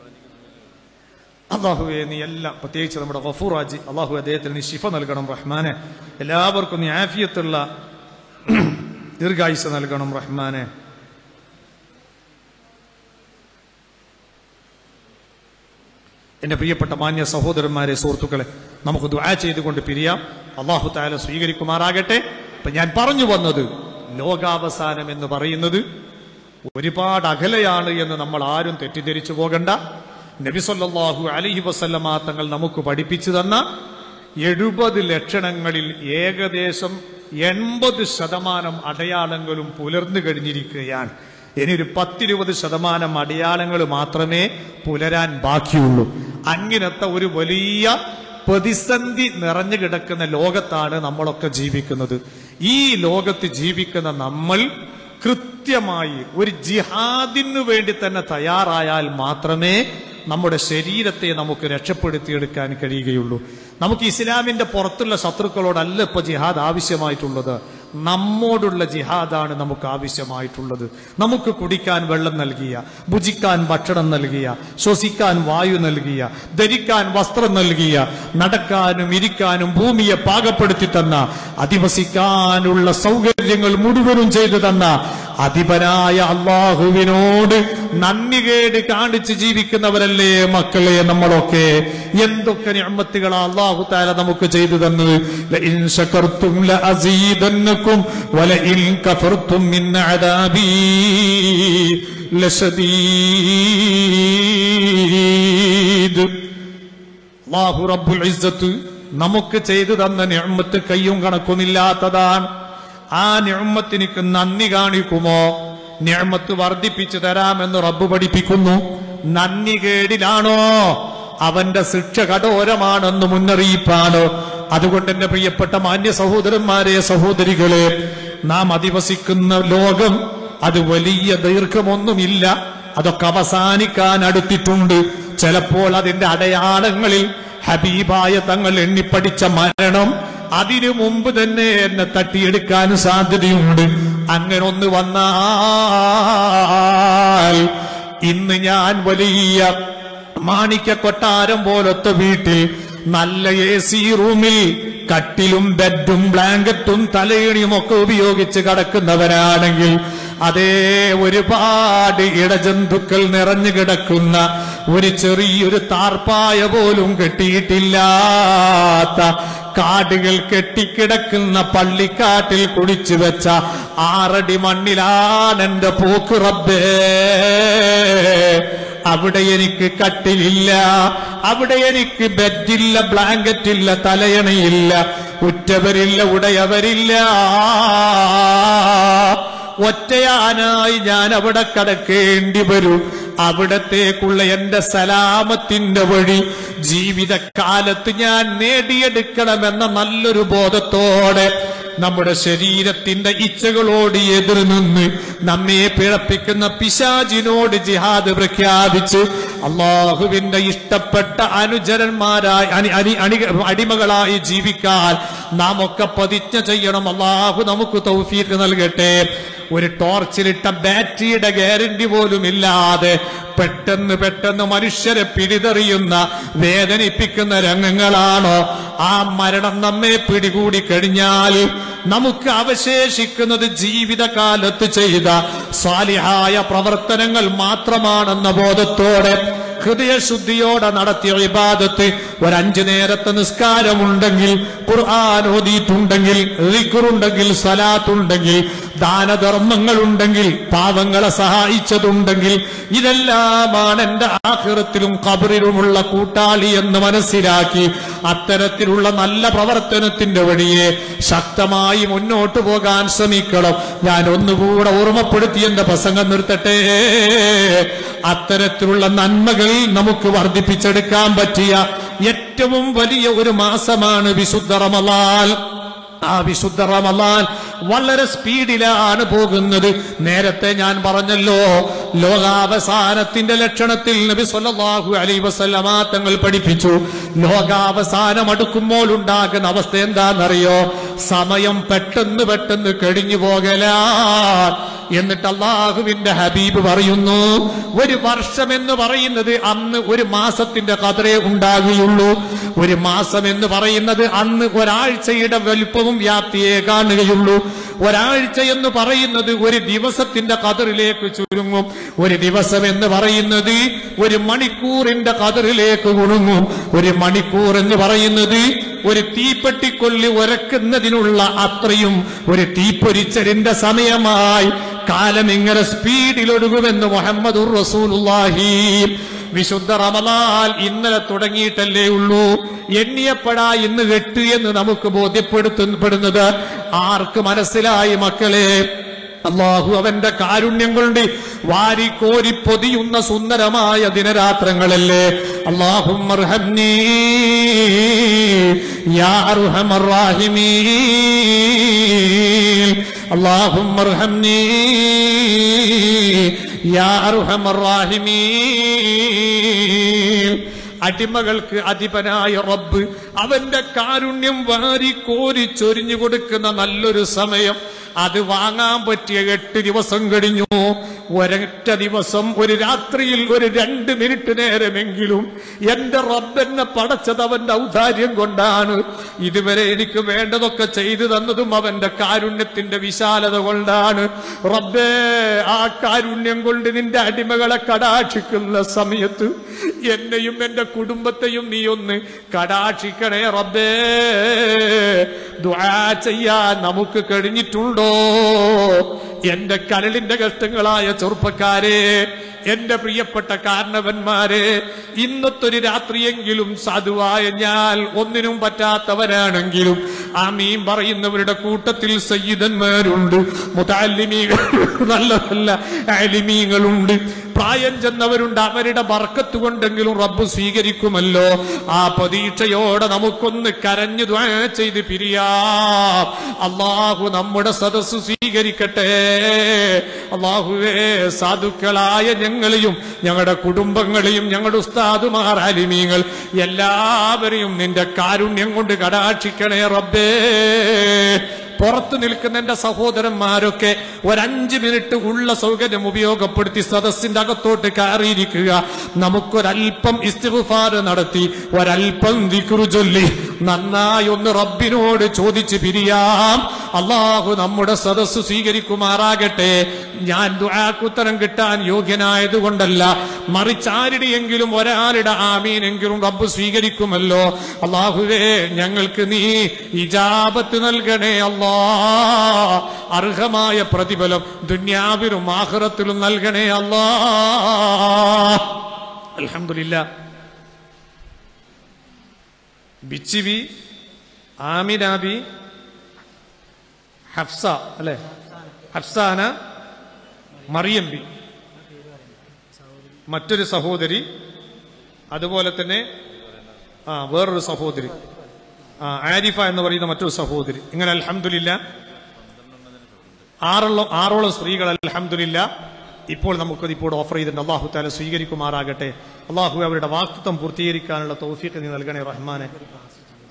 അല്ലാഹുവേ നീ എല്ലാ പ്രത്യേകിച്ച് നമ്മുടെ ഗഫൂർ ഹാജി അല്ലാഹു അദ്ദേഹത്തിന് നീ ശിഫ നൽകണം റഹ്മാനെ. എല്ലാവർക്കും നീ ആഫിയത്തുള്ള ദീർഘായുസ് നൽകണം റഹ്മാനെ. എൻ്റെ പ്രിയപ്പെട്ട മാന്യ സഹോദരന്മാരെ, സുഹൃത്തുക്കളെ, നമുക്ക് ദുആ ചെയ്തുകൊണ്ട് പിരിയാം. അല്ലാഹു തആല സ്വീകരിക്കുമാറാകട്ടെ. ഇപ്പം ഞാൻ പറഞ്ഞു വന്നത് ലോകാവസാനം എന്ന് പറയുന്നത് ഒരുപാട് അകലെയാണ് എന്ന് നമ്മൾ ആരും തെറ്റിദ്ധരിച്ചു പോകണ്ട. നബി സല്ലല്ലാഹു അലൈഹി വസല്ലമ തങ്ങൾ നമുക്ക് പഠിപ്പിച്ചു തന്ന എഴുപത് ലക്ഷണങ്ങളിൽ ഏകദേശം എൺപത് ശതമാനം അടയാളങ്ങളും പുലർന്നു കഴിഞ്ഞിരിക്കുകയാണ്. ഇനി ഒരു പത്തിരുപത് ശതമാനം അടയാളങ്ങൾ മാത്രമേ പുലരാൻ ബാക്കിയുള്ളൂ. അങ്ങനത്തെ ഒരു വലിയ പ്രതിസന്ധി നിറഞ്ഞു കിടക്കുന്ന ലോകത്താണ് നമ്മളൊക്കെ ജീവിക്കുന്നത്. ഈ ലോകത്ത് ജീവിക്കുന്ന നമ്മൾ കൃത്യമായി ഒരു ജിഹാദിനു വേണ്ടി തന്നെ തയ്യാറായാൽ മാത്രമേ നമ്മുടെ ശരീരത്തെ നമുക്ക് രക്ഷപ്പെടുത്തിയെടുക്കാൻ കഴിയുകയുള്ളൂ. നമുക്ക് ഇസ്ലാമിന്റെ പുറത്തുള്ള ശത്രുക്കളോടല്ല ഇപ്പൊ ജിഹാദ് ആവശ്യമായിട്ടുള്ളത്, നമ്മോടുള്ള ജിഹാദാണ് നമുക്ക് ആവശ്യമായിട്ടുള്ളത്. നമുക്ക് കുടിക്കാൻ വെള്ളം നൽകിയ, ഭുജിക്കാൻ ഭക്ഷണം നൽകിയ, ശ്വസിക്കാൻ വായു നൽകിയ, ധരിക്കാൻ വസ്ത്രം നൽകിയ, നടക്കാനും ഇരിക്കാനും ഭൂമിയെ പാകപ്പെടുത്തി തന്ന, അധിവസിക്കാനുള്ള സൗകര്യങ്ങൾ മുഴുവനും ചെയ്തു തന്ന അധിപനായ അല്ലാഹുവിനോട് നന്ദികേട് കാണിച്ച് ജീവിക്കുന്നവരല്ലേ മക്കളെ നമ്മളൊക്കെ. എന്തൊക്കെ നിഅമത്തുകളാ അല്ലാഹു തആല നമുക്ക് ചെയ്തു തന്നത്. ലഇൻ ശകർതും ലഅസീദന്നകും വലഇൻ കഫർതും മിൻ അദാബി ലശദീദ്. അല്ലാഹു റബ്ബുൽ ഇസ്സത്ത് നമുക്ക് ചെയ്തു തന്ന നിഅമത്ത് കയ്യും കണക്കൊന്നില്ലാത്തതാണ്. ആ നിഅമത്തിനിക്ക് നന്ദി കാണിക്കുമോ? നിഅമത്ത് വർദ്ധിപ്പിച്ചു തരാമെന്ന് റബ്ബ് പഠിപ്പിക്കുന്നു. നന്ദി കേടിലാണോ? അവന്റെ ശിക്ഷ കഠോരമാണെന്ന് മുന്നറിയിപ്പാണ്. അതുകൊണ്ട് എന്റെ പ്രിയപ്പെട്ട മാന്യ സഹോദരന്മാരെ, സഹോദരികളെ, നാം അധിവസിക്കുന്ന ലോകം അത് വലിയ ദീർഘമൊന്നുമില്ല. അതൊക്കെ അവസാനിക്കാൻ അടുത്തിട്ടുണ്ട്. ചിലപ്പോൾ അതിന്റെ അടയാളങ്ങളിൽ ഹബീബായ തങ്ങൾ എണ്ണിപ്പടിച്ച മരണം അതിനു മുമ്പ് തന്നെ എന്നെ തട്ടിയെടുക്കാൻ സാധ്യതയുണ്ട്. അങ്ങനെ ഒന്ന് വന്നാൽ ഇന്ന് ഞാൻ വലിയ മാണിക്യ കൊട്ടാരം പോലത്തെ വീട്ടിൽ നല്ല എ സി റൂമിൽ കട്ടിലും ബെഡും ബ്ലാങ്കറ്റും തലയിണിയും ഒക്കെ ഉപയോഗിച്ച് കിടക്കുന്നവരാണെങ്കിൽ അതേ ഒരുപാട് ഇടജന്തുക്കൾ നിറഞ്ഞു കിടക്കുന്ന ഒരു ചെറിയൊരു താർപ്പായ പോലും കെട്ടിയിട്ടില്ലാത്ത കാടുകൾ കെട്ടിക്കിടക്കുന്ന പള്ളിക്കാട്ടിൽ കുടിച്ചു വെച്ച ആറടി മണ്ണിലാണെന്റെ പോക്ക് റബ്ബേ. അവിടെ എനിക്ക് കട്ടിലില്ല, അവിടെ എനിക്ക് ബെഡില്ല, ബ്ലാങ്കറ്റില്ല, തലയണയില്ല, ഉറ്റവരില്ല, ഉടയവരില്ല. ഒറ്റയാനായി ഞാൻ അവിടെ കടക്കേണ്ടി വരും. അവിടത്തേക്കുള്ള എന്റെ സലാമത്തിന്റെ വഴി ജീവിതകാലത്ത് ഞാൻ നേടിയെടുക്കണമെന്ന നല്ലൊരു ബോധത്തോടെ നമ്മുടെ ശരീരത്തിന്റെ ഇച്ഛകളോട് എതിർനിന്ന് നമ്മെ പിഴപ്പിക്കുന്ന പിശാചിനോട് ജിഹാദ് പ്രഖ്യാപിച്ച് അള്ളാഹുവിന്റെ ഇഷ്ടപ്പെട്ട അനുചരന്മാരായി അടിമകളായി ജീവിക്കാൻ നാം ഒക്കെ പ്രതിജ്ഞ ചെയ്യണം. അള്ളാഹു നമുക്ക് തൗഫീഖ് നൽകട്ടെ. ഒരു ടോർച്ചിലിട്ട ബാറ്ററിയുടെ ഗ്യാരണ്ടി പോലും ഇല്ലാതെ പെട്ടെന്ന് പെട്ടെന്ന് മനുഷ്യരെ പിടിതെറിയുന്ന വേദനിപ്പിക്കുന്ന രംഗങ്ങളാണോ? ആ മരണം നമ്മെ പിടികൂടി കഴിഞ്ഞാൽ നമുക്ക് അവശേഷിക്കുന്നത് ജീവിതകാലത്ത് ചെയ്ത സാലിഹായ പ്രവർത്തനങ്ങൾ മാത്രമാണെന്ന ബോധത്തോടെ ഹൃദയശുദ്ധിയോടെ നടത്തിയ ഇബാദത്ത്, ഒരഞ്ചു നേരത്തെ നിസ്കാരമുണ്ടെങ്കിൽ, ഖുർആൻ ഓതിയിട്ടുണ്ടെങ്കിൽ, ദിക്റുണ്ടെങ്കിൽ, സലാത്തുണ്ടെങ്കിൽ, ദാനധർമ്മങ്ങളുണ്ടെങ്കിൽ, പാവങ്ങളെ സഹായിച്ചതുണ്ടെങ്കിൽ, ഇതെല്ലാമാണ് എന്റെ ആഖിറത്തിലും ഖബറിലുമുള്ള കൂട്ടാളി എന്ന് മനസ്സിലാക്കി അത്തരത്തിലുള്ള നല്ല പ്രവർത്തനത്തിന്റെ വഴിയെ ശക്തമായി മുന്നോട്ടു പോകാൻ ശ്രമിക്കണം. ഞാൻ ഒന്നുകൂടെ ഓർമ്മപ്പെടുത്തി എന്റെ പ്രസംഗം നിർത്തട്ടെ. അത്തരത്തിലുള്ള നന്മകൾ നമുക്ക് വർദ്ധിപ്പിച്ചെടുക്കാൻ പറ്റിയ ഏറ്റവും വലിയ ഒരു മാസമാണ് വിശുദ്ധ റമളാൻ. ആ വിശുദ്ധ റമളാൻ വളരെ സ്പീഡിലാണ് പോകുന്നത്. നേരത്തെ ഞാൻ പറഞ്ഞല്ലോ, ലോകാവസാനത്തിന്റെ ലക്ഷണത്തിൽ നബി സല്ലല്ലാഹു അലൈഹി വസല്ലമ തങ്ങൾ പഠിപ്പിച്ചു. ലോകാവസാനം അടുക്കുമ്പോൾ ഉണ്ടാകുന്ന അവസ്ഥ എന്താണെന്നറിയോ? സമയം പെട്ടെന്ന് പെട്ടെന്ന് കഴിഞ്ഞു പോകലാ. എന്നിട്ട് അള്ളാഹുവിന്റെ ഹബീബ് പറയുന്നു, ഒരു വർഷം എന്ന് പറയുന്നത് അന്ന് ഒരു മാസത്തിന്റെ ഖദറേ ഉണ്ടാകുകയുള്ളൂ. ഒരു മാസം എന്ന് പറയുന്നത് അന്ന് ഒരാഴ്ചയുടെ വലുപ്പവും വ്യാപ്തിയെ കാണുകയുള്ളൂ. ഒരാഴ്ച എന്ന് പറയുന്നത് ഒരു ദിവസത്തിന്റെ ഖദറിലേക്ക് ചുരുങ്ങും. ഒരു ദിവസം എന്ന് പറയുന്നത് ഒരു മണിക്കൂറിന്റെ ഖദറിലേക്ക് കുടുങ്ങും. ഒരു മണിക്കൂർ എന്ന് പറയുന്നത് ഒരു തീപ്പെട്ടിക്കൊല്ലി ഉരക്കുന്നതിനുള്ള അത്രയും ഒരു തീപ്പൊരിച്ചലിന്റെ സമയമായി കാലം ഇങ്ങനെ സ്പീഡിലൊഴുകുമെന്ന് മുഹമ്മദുർ റസൂലുള്ളാഹി. വിശുദ്ധ റമളാൻ ഇന്നലെ തുടങ്ങിയിട്ടല്ലേ ഉള്ളൂ. എണ്ണിയപ്പെടാ ഇന്ന് എട്ട് എന്ന് നമുക്ക് ബോധ്യപ്പെടുത്തപ്പെടുന്നത് ആർക്ക് മനസ്സിലായി മക്കളെ? അള്ളാഹു അവന്റെ കാരുണ്യം കൊണ്ട് വാരിക്കോരി പൊതിയുന്ന സുന്ദരമായ ദിനരാത്രങ്ങളല്ലേ. അല്ലാഹുമ്മർഹംനീ യാ അർഹമർ റഹീമീൻ, അല്ലാഹുമ്മർഹംനീ യാ അർഹമർ റഹീമീൻ. അടിമകൾക്ക് അധിപനായ റബ്ബ് അവന്റെ കാരുണ്യം വാരിക്കോരി ചൊരിഞ്ഞു കൊടുക്കുന്ന നല്ലൊരു സമയം, അത് വാങ്ങാൻ പറ്റിയ എട്ട് ദിവസം കഴിഞ്ഞു. ഒരൊറ്റ ദിവസം, ഒരു രാത്രിയിൽ ഒരു രണ്ട് മിനിറ്റ് നേരമെങ്കിലും എന്റെ റബ്ബെന്നെ പടച്ചത് അവന്റെ ഔദാര്യം കൊണ്ടാണ്. ഇതുവരെ എനിക്ക് വേണ്ടതൊക്കെ ചെയ്തു തന്നതും അവന്റെ കാരുണ്യത്തിന്റെ വിശാലത കൊണ്ടാണ്. റബ്ബേ, ആ കാരുണ്യം കൊണ്ട് നിന്റെ അടിമകളെ കടാക്ഷിക്കുന്ന സമയത്ത് എന്നെയും എന്റെ കുടുംബത്തെയും നീ ഒന്ന് കടാക്ഷിക്കണേ റബ്ബേ. ദുആ ചെയ്യാൻ നമുക്ക് കഴിഞ്ഞിട്ടുണ്ടോ? എന്റെ കരളിന്റെ കഷ്ടങ്ങളായ ചെറുപ്പക്കാരെ, എന്റെ പ്രിയപ്പെട്ട കാരണവന്മാരെ, ഇന്നത്തൊരു രാത്രിയെങ്കിലും സാധുവായ ഞാൻ, ഒന്നിനും പറ്റാത്തവരാണെങ്കിലും ആ മീൻ പറയുന്നവരുടെ കൂട്ടത്തിൽ സയ്യിദന്മാരുണ്ട്, മുതഅല്ലിമീങ്ങൾ, നല്ല നല്ല അലിമീങ്ങളുണ്ട്, പ്രായം ചെന്നവരുണ്ട്. അവരുടെ ബർക്കത്ത് കൊണ്ടെങ്കിലും റബ്ബ് സ്വീകരിക്കുമല്ലോ. ആ പ്രതീക്ഷയോടെ നമുക്കൊന്ന് കരഞ്ഞു ദുആ ചെയ്ത് പിരിയാം. അല്ലാഹു നമ്മുടെ സദസ്സ് സ്വീകരിക്കട്ടെ. അല്ലാഹുവേ, സാധുക്കളായ ഞങ്ങളെയും ഞങ്ങളുടെ കുടുംബങ്ങളെയും ഞങ്ങളുടെ ഉസ്താദുമാർ, അലിമീങ്ങൾ എല്ലാവരെയും നിന്റെ കാരുണ്യം കൊണ്ട് കടാക്ഷിക്കണേ റബ്ബേ. പുറത്തു നിൽക്കുന്ന എന്റെ സഹോദരന്മാരൊക്കെ ഒരഞ്ച് മിനിറ്റ് ഉള്ള സൗകര്യം ഉപയോഗപ്പെടുത്തി സദസ്സിന്റെ അകത്തോട്ട് കയറിയിരിക്കുക. നമുക്കൊരൽപ്പം ഇസ്തിഗ്ഫാർ നടത്തി, ഒരൽപ്പം ദിക്റു ചൊല്ലി, നന്നായി ഒന്ന് റബ്ബിനോട് ചോദിച്ച് പിരിയാം. അല്ലാഹു നമ്മുടെ സദസ്സ് സ്വീകരിക്കുമാറാകട്ടെ. ഞാൻ ദുആക്കുത്തരം കിട്ടാൻ യോഗ്യനായതുകൊണ്ടല്ല, മറിച്ചാരുടെയെങ്കിലും ഒരാളുടെ ആമീനെങ്കിലും റബ്ബ് സ്വീകരിക്കുമല്ലോ. അല്ലാഹുവേ, ഞങ്ങൾക്ക് നീ ഇജാബത്ത് നൽകണേ. അല്ലാ, അർഹമായ പ്രതിഫലം ദുനിയാവിലും ആഖിറത്തിലും നൽകണേ. അല്ലാ, അൽഹംദുലില്ലാഹ്. ബിച്ചിബി, ആമിനാബി, ഹഫ്സ അല്ലെ, ഹഫ്സാന, മറിയംബി മറ്റൊരു സഹോദരി, അതുപോലെ തന്നെ ആ വേറൊരു സഹോദരി, ആരിഫ എന്ന് പറയുന്ന മറ്റൊരു സഹോദരി. ഇങ്ങനെ അൽഹംദുലില്ല ആറോളം ആറോളം സ്ത്രീകൾ അൽഹംദുലില്ല ഇപ്പോൾ നമുക്കത് ഇപ്പോൾ ഓഫർ ചെയ്തിട്ടുണ്ട്. അള്ളാഹു താല സ്വീകരിക്കുമാറാകട്ടെ. അള്ളാഹു അവരുടെ വാക്തത്വം പൂർത്തീകരിക്കാനുള്ള തൗഫീഖ് നീ നൽകണേ റഹ്മാനെ.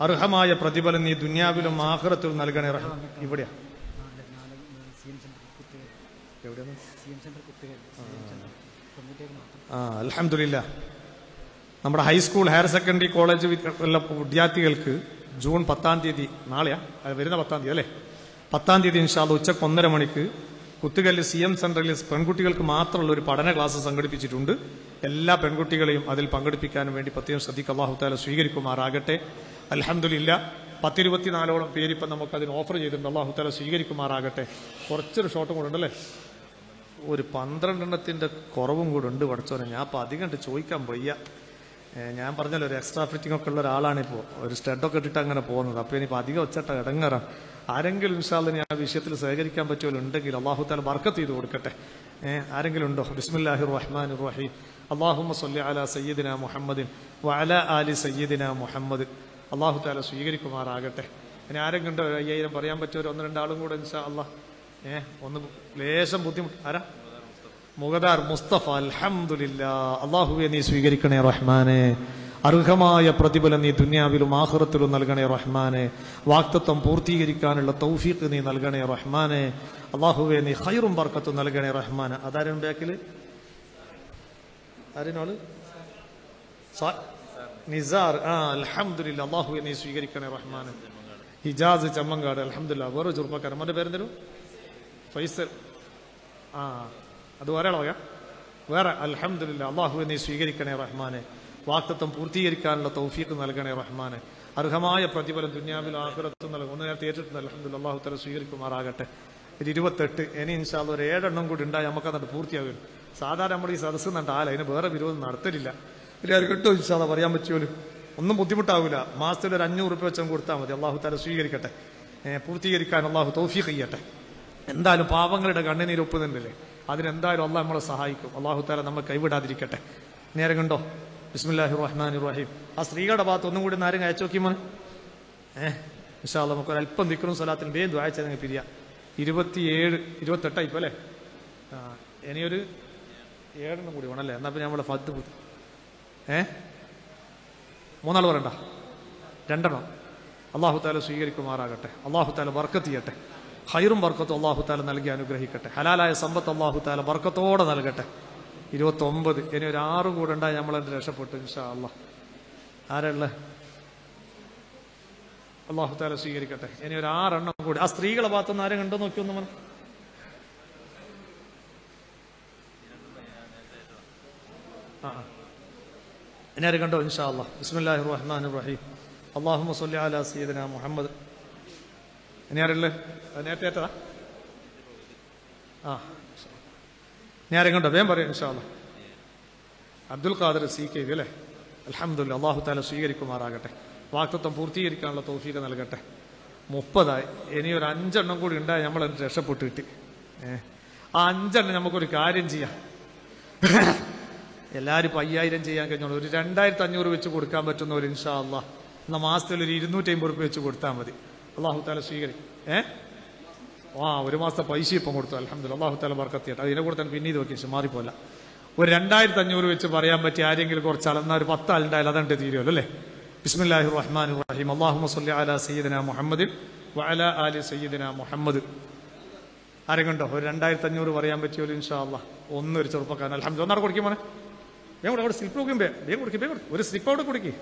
അർഹമായ പ്രതിഫലം നീ ദുനിയാവിലും ആഖിറത്തിലും നൽകണേ റഹ്മാൻ. ഇവിടെയാ ആ അൽഹംദുലില്ല നമ്മുടെ ഹൈസ്കൂൾ ഹയർ സെക്കൻഡറി കോളേജ് വിദ്യാർത്ഥികൾക്ക് ജൂൺ പത്താം തീയതി നാളെയാ വരുന്ന പത്താം തീയതി അല്ലേ പത്താം തീയതി ഇൻഷാഅല്ലാഹ് ഉച്ചക്ക് ഒന്നര മണിക്ക് കുത്തുകല്ല് സി എം സെന്ററിൽ പെൺകുട്ടികൾക്ക് മാത്രമുള്ള ഒരു പഠന ക്ലാസ് സംഘടിപ്പിച്ചിട്ടുണ്ട്. എല്ലാ പെൺകുട്ടികളെയും അതിൽ പങ്കെടുപ്പിക്കാനും വേണ്ടി പ്രത്യേകം ശ്രദ്ധിക്കുക. അല്ലാഹു തആല സ്വീകരിക്കുമാറാകട്ടെ. അൽഹംദുലില്ലാ പത്തിരുപത്തിനാലോളം പേര് ഇപ്പം നമുക്ക് അതിന് ഓഫർ ചെയ്തിട്ടുണ്ട്. അല്ലാഹു തആല സ്വീകരിക്കുമാറാകട്ടെ. കുറച്ചൊരു ഷോട്ടും കൂടെ ഉണ്ടല്ലേ, ഒരു പന്ത്രണ്ടെണ്ണത്തിൻ്റെ കുറവും കൂടെ ഉണ്ട് പഠിച്ചോനെ. ഞാൻ അപ്പോൾ അധികം ഉണ്ട് ചോദിക്കാൻ വയ്യ. ഞാൻ പറഞ്ഞല്ലോ ഒരു എക്സ്ട്രാ ഫിറ്റിംഗ് ഒക്കെ ഉള്ള ഒരാളാണിപ്പോൾ, ഒരു സ്റ്റഡൊക്കെ ഇട്ടിട്ട് അങ്ങനെ പോകുന്നത്. അപ്പോൾ ഇനിയിപ്പോൾ അധികം ഒച്ചട്ട ഇടങ്ങാറാണ്. ആരെങ്കിലും ഇൻഷാഅല്ലാഹ് ഞാൻ വിഷയത്തിൽ സഹകരിക്കാൻ പറ്റുമല്ലുണ്ടെങ്കിൽ അള്ളാഹു തആല ബർക്കത്ത് ചെയ്ത് കൊടുക്കട്ടെ. ആരെങ്കിലും ഉണ്ടോ? ബിസ്മില്ലാഹിർ റഹ്മാനിർ റഹീം. അല്ലാഹുമ്മ സ്വല്ലി അലാ സയ്യിദിനാ മുഹമ്മദിൻ വഅലാ ആലി സയ്യിദിനാ മുഹമ്മദ്. അള്ളാഹു തആല സ്വീകരിക്കുമാറാകട്ടെ. ഇനി ആരെങ്കിലും ഉണ്ടോ? അയ്യായിരം പറയാൻ പറ്റുമോ? ഒന്ന് രണ്ടാളും കൂടെ ഇൻഷാഅല്ലാഹ്. ഏഹ് ഒന്ന് ലേശം ബുദ്ധിമുട്ട്. ആരാ? മുഖദാർ മുസ്തഫ. അൽഹംദുലില്ലാ അല്ലാഹുവേ നീ സ്വീകരിക്കണേ റഹ്മാനെ. അർഹമായ പ്രതിഫലം നീ ദുനിയാവിലും ആഖിറത്തിലും നൽകണേ റഹ്മാനെ. വാക്തത്വം പൂർത്തീകരിക്കാനുള്ള തൗഫീഖ് നീ നൽകണേ റഹ്മാനെ. അല്ലാഹുവേ നീ ഖൈറും ബർക്കത്തും നൽകണേ റഹ്മാനെ. അതാരും ബാക്കിൽ ആരേനോള് നിസാർ. ആ അൽഹംദുലില്ലാ അല്ലാഹുവേ നീ സ്വീകരിക്കണേ റഹ്മാനെ. ഹിജാസ് ചമ്മങ്കാട്. അൽഹംദുലില്ലാ വേറെ ചെറുപ്പക്കാരൻ അവൻ്റെ പേരെന്തരും? ഫൈസൽ. ആ അത് ഒരാളോയാ വേറെ. അൽഹംദുലില്ലാ അല്ലാഹുവേ നീ സ്വീകരിക്കണേ റഹ്മാനെ. വാക്തത്വം പൂർത്തീകരിക്കാനുള്ള തൗഫീഖ് നൽകണേ റഹ്മാനെ. അർഹമായ പ്രതിഫലം ദുനിയാവിൽ ആഖിറത്തും നൽകും. ഒന്ന് നേരത്തെ ഏറ്റെടുത്ത് അൽഹംദുലില്ലാ അല്ലാഹു തആല സ്വീകരിക്കുമാറാകട്ടെ. ഇത് ഇരുപത്തെട്ട്. ഇനി ഇൻഷാഅല്ലാഹ് ഒരു ഏഴെണ്ണം കൂടി ഉണ്ടായി നമുക്ക് അത് പൂർത്തിയാകും. സാധാരണ നമ്മൾ ഈ സദസ്സ് നട്ടാല അതിന് വേറെ വിരോധം നടത്തലില്ല. എല്ലാവരും കേട്ടോ? ഇൻഷാഅല്ലാഹ് പറയാൻ പറ്റുമല്ലോ, ഒന്നും ബുദ്ധിമുട്ടാവില്ല. മാസത്തിൽ ഒരു അഞ്ഞൂറ് രൂപ വെച്ചും കൊടുത്താൽ മതി. അല്ലാഹു തആല സ്വീകരിക്കട്ടെ. പൂർത്തീകരിക്കാൻ അല്ലാഹു തൗഫീഖ് ചെയ്യട്ടെ. എന്തായാലും പാവങ്ങളുടെ കണ്ണുനീര് ഒപ്പുന്നുണ്ടല്ലേ, അതിനെന്തായാലും അള്ളാഹ് നമ്മളെ സഹായിക്കും. അല്ലാഹു തആല നമ്മെ കൈവിടാതിരിക്കട്ടെ. നേരം കണ്ടോ? ബിസ്മില്ലാഹിർ റഹ്മാനിർ റഹീം. ആ സ്ത്രീകളുടെ ഭാഗത്ത് ഒന്നും കൂടി നേരം അയച്ചു നോക്കി മോൻ. ഏഹ് ഇൻഷാഅല്ലാഹ് നമുക്ക് ഒരല്പം ദിക്റും സ്വലാത്തിനും വേഗം ദുആ ചെയ്തങ്ങ് പിരിയാം. ഇരുപത്തിയേഴ് ഇരുപത്തെട്ടായി ഇപ്പോൾ അല്ലേ? ആ ഇനിയൊരു ഏഴെണ്ണം കൂടി വേണമല്ലേ? എന്നാൽ പിന്നെ നമ്മളെ ഫത്ത് പൂത്തി. ഏഹ് മൂന്നാൾ പറയണ്ട, രണ്ടെണ്ണം. അല്ലാഹു തആല സ്വീകരിക്കുമാറാകട്ടെ. അല്ലാഹു തആല ബർക്കത്ത് ചെയ്യട്ടെ. ഖൈറും ബർക്കത്തും അല്ലാഹു തആല നൽകി അനുഗ്രഹിക്കട്ടെ. ഹലാലായ സമ്പത്ത് അല്ലാഹു തആല ബർക്കത്തോടെ നൽകട്ടെ. ഇരുപത്തൊമ്പത്. ഇനി ഒരു ആറും കൂടെ ഉണ്ടായി നമ്മളതിന് രക്ഷപ്പെട്ടു ഇൻഷാ അല്ലാഹ്. ആരല്ലേ? അല്ലാഹു തആല സ്വീകരിക്കട്ടെ. ഇനി ഒരു ആറെണ്ണം കൂടി. ആ സ്ത്രീകളെ ഭാഗത്തുനിന്ന് ആരും കണ്ടു നോക്കി ഒന്ന്. ആ ഇനി ആരും കണ്ടോ? ഇൻഷാ അല്ലാഹ്. ബിസ്മില്ലാഹിർ റഹ്മാനിർ റഹീം. അല്ലാഹുമ്മ സ്വല്ലി അലാ സയ്യിദിനാ മുഹമ്മദ്. ഇനി ആരല്ലേ? നേരത്തെ ഏറ്റതാ? ആ നേരം കണ്ടോ? വേഗം പറയാം ഇൻഷാ അല്ലാഹ്. Abdul Khader C K V അല്ലേ? അൽഹംദുലില്ലാ അല്ലാഹു തആല സ്വീകരിക്കുമാറാകട്ടെ. വാക്തത്വം പൂർത്തീകരിക്കാനുള്ള തൗഫീഖ് നൽകട്ടെ. മുപ്പതായി. ഇനി ഒരു അഞ്ചെണ്ണം കൂടി ഉണ്ടായി നമ്മൾ അതിന് രക്ഷപ്പെട്ട് കിട്ടി. ഏഹ് ആ അഞ്ചെണ്ണം നമുക്കൊരു കാര്യം ചെയ്യാം. എല്ലാവരും ഇപ്പം അയ്യായിരം ചെയ്യാൻ കഴിഞ്ഞോളൂ. ഒരു രണ്ടായിരത്തി അഞ്ഞൂറ് വെച്ച് കൊടുക്കാൻ പറ്റുന്നവർ ഇൻഷാ അല്ലാഹ് എന്നാൽ മാസത്തിൽ ഒരു ഇരുന്നൂറ്റി അമ്പത് റുപ്യ വെച്ച് കൊടുത്താൽ മതി. അല്ലാഹു തആല സ്വീകരിക്കും. ഏഹ് ആ ഒരു മാസത്തെ പൈസ ഇപ്പം കൊടുത്തു. അൽഹംദുലില്ലാ അല്ലാഹു തആല ബർക്കത്ത് ചെയ്യട്ടെ. അതിനെ കൂടെ തന്നെ പിന്നീട് നോക്കി മാറിപ്പോല. ഒരു രണ്ടായിരത്തി അഞ്ഞൂറ് വെച്ച് പറയാൻ പറ്റി ആരെങ്കിലും കുറച്ച് അളന്നാൽ ഒരു പത്ത് ആളുണ്ടായാലും അതെണ്ട് തീരുമല്ലോ അല്ലേ? ബിസ്മില്ലാഹിർ റഹ്മാനിർ റഹീം. അല്ലാഹുമ്മ സ്വല്ലി അലാ സയ്യിദിനാ മുഹമ്മദിൻ വഅലാ ആലി സയ്യിദിനാ മുഹമ്മദ്. ആരെങ്കിലുണ്ടോ? ഒരു രണ്ടായിരത്തി അഞ്ഞൂറ് പറയാൻ പറ്റിയോ ഇൻഷാ അല്ലാഹ്? ഒന്നൊരു ചെറുപ്പക്കാരൻ. അൽഹംദുലില്ലാ ഒന്നാടെ കൊടുക്കും മോനെ. വേഗം അവിടെ സ്ലിപ്പ് കൊടുക്കുമ്പേ വേഗം കൊടുക്കും. വേഗം ഒരു സ്ലിപ്പ് അവിടെ കൊടുക്കും.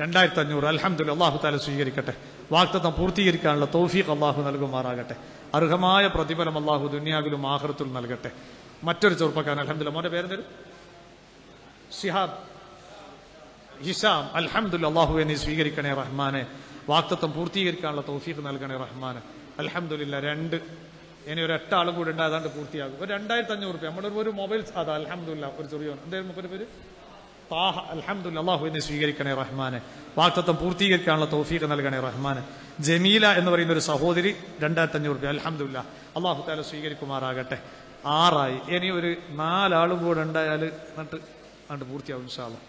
രണ്ടായിരത്തി അഞ്ഞൂറ്. അൽഹംദുലില്ലാ അല്ലാഹു തആല സ്വീകരിക്കട്ടെ. വാക്തത്വം പൂർത്തീകരിക്കാനുള്ള തൗഫീഖ് അല്ലാഹു നൽകുമാറാകട്ടെ. അർഹമായ പ്രതിഫലം അല്ലാഹു ദുനിയാവിലും ആഖിറത്തിലും നൽകട്ടെ. മറ്റൊരു ചെറുപ്പക്കാരൻ. അൽഹംദുലില്ലാ മോന്റെ പേരെന്തരും? ശിഹാബ് ഹിഷാം. അൽഹംദുലില്ലാ അല്ലാഹുവേ നീ സ്വീകരിക്കണേ റഹ്മാനെ. വാക്തത്വം പൂർത്തീകരിക്കാനുള്ള തൗഫീഖ് നൽകണേ റഹ്മാനെ. അൽഹംദുലില്ലാ രണ്ട്. ഇനി ഒരു എട്ടാളും കൂടി ഉണ്ട്, അതാണ്ട് പൂർത്തിയാകും. ഒരു രണ്ടായിരത്തി അഞ്ഞൂറ് രൂപ നമ്മുടെ ഒരു മൊബൈൽ സാധാ. അൽഹംദുലില്ലാ ഒരു ചെറിയ എന്തായാലും മുപ്പത് പേര്. അൽഹംദുലില്ലാ അല്ലാഹുവേ നീ സ്വീകരിക്കണേ റഹ്മാനെ. വാക്തത്വം പൂർത്തീകരിക്കാനുള്ള തൗഫീഖ് നൽകണേ റഹ്മാനെ. ജമീല എന്ന് പറയുന്ന ഒരു സഹോദരി രണ്ടായിരത്തി അഞ്ഞൂറ് രൂപ. അൽഹംദുലില്ലാ അല്ലാഹു തആല സ്വീകരിക്കുമാറാകട്ടെ. ആറായി. ഇനി ഒരു നാലാളും കൂടെ ഉണ്ടായാൽ എന്നിട്ട് അങ്ങോട്ട് പൂർത്തിയാവും ഇൻഷാ അല്ലാഹ്.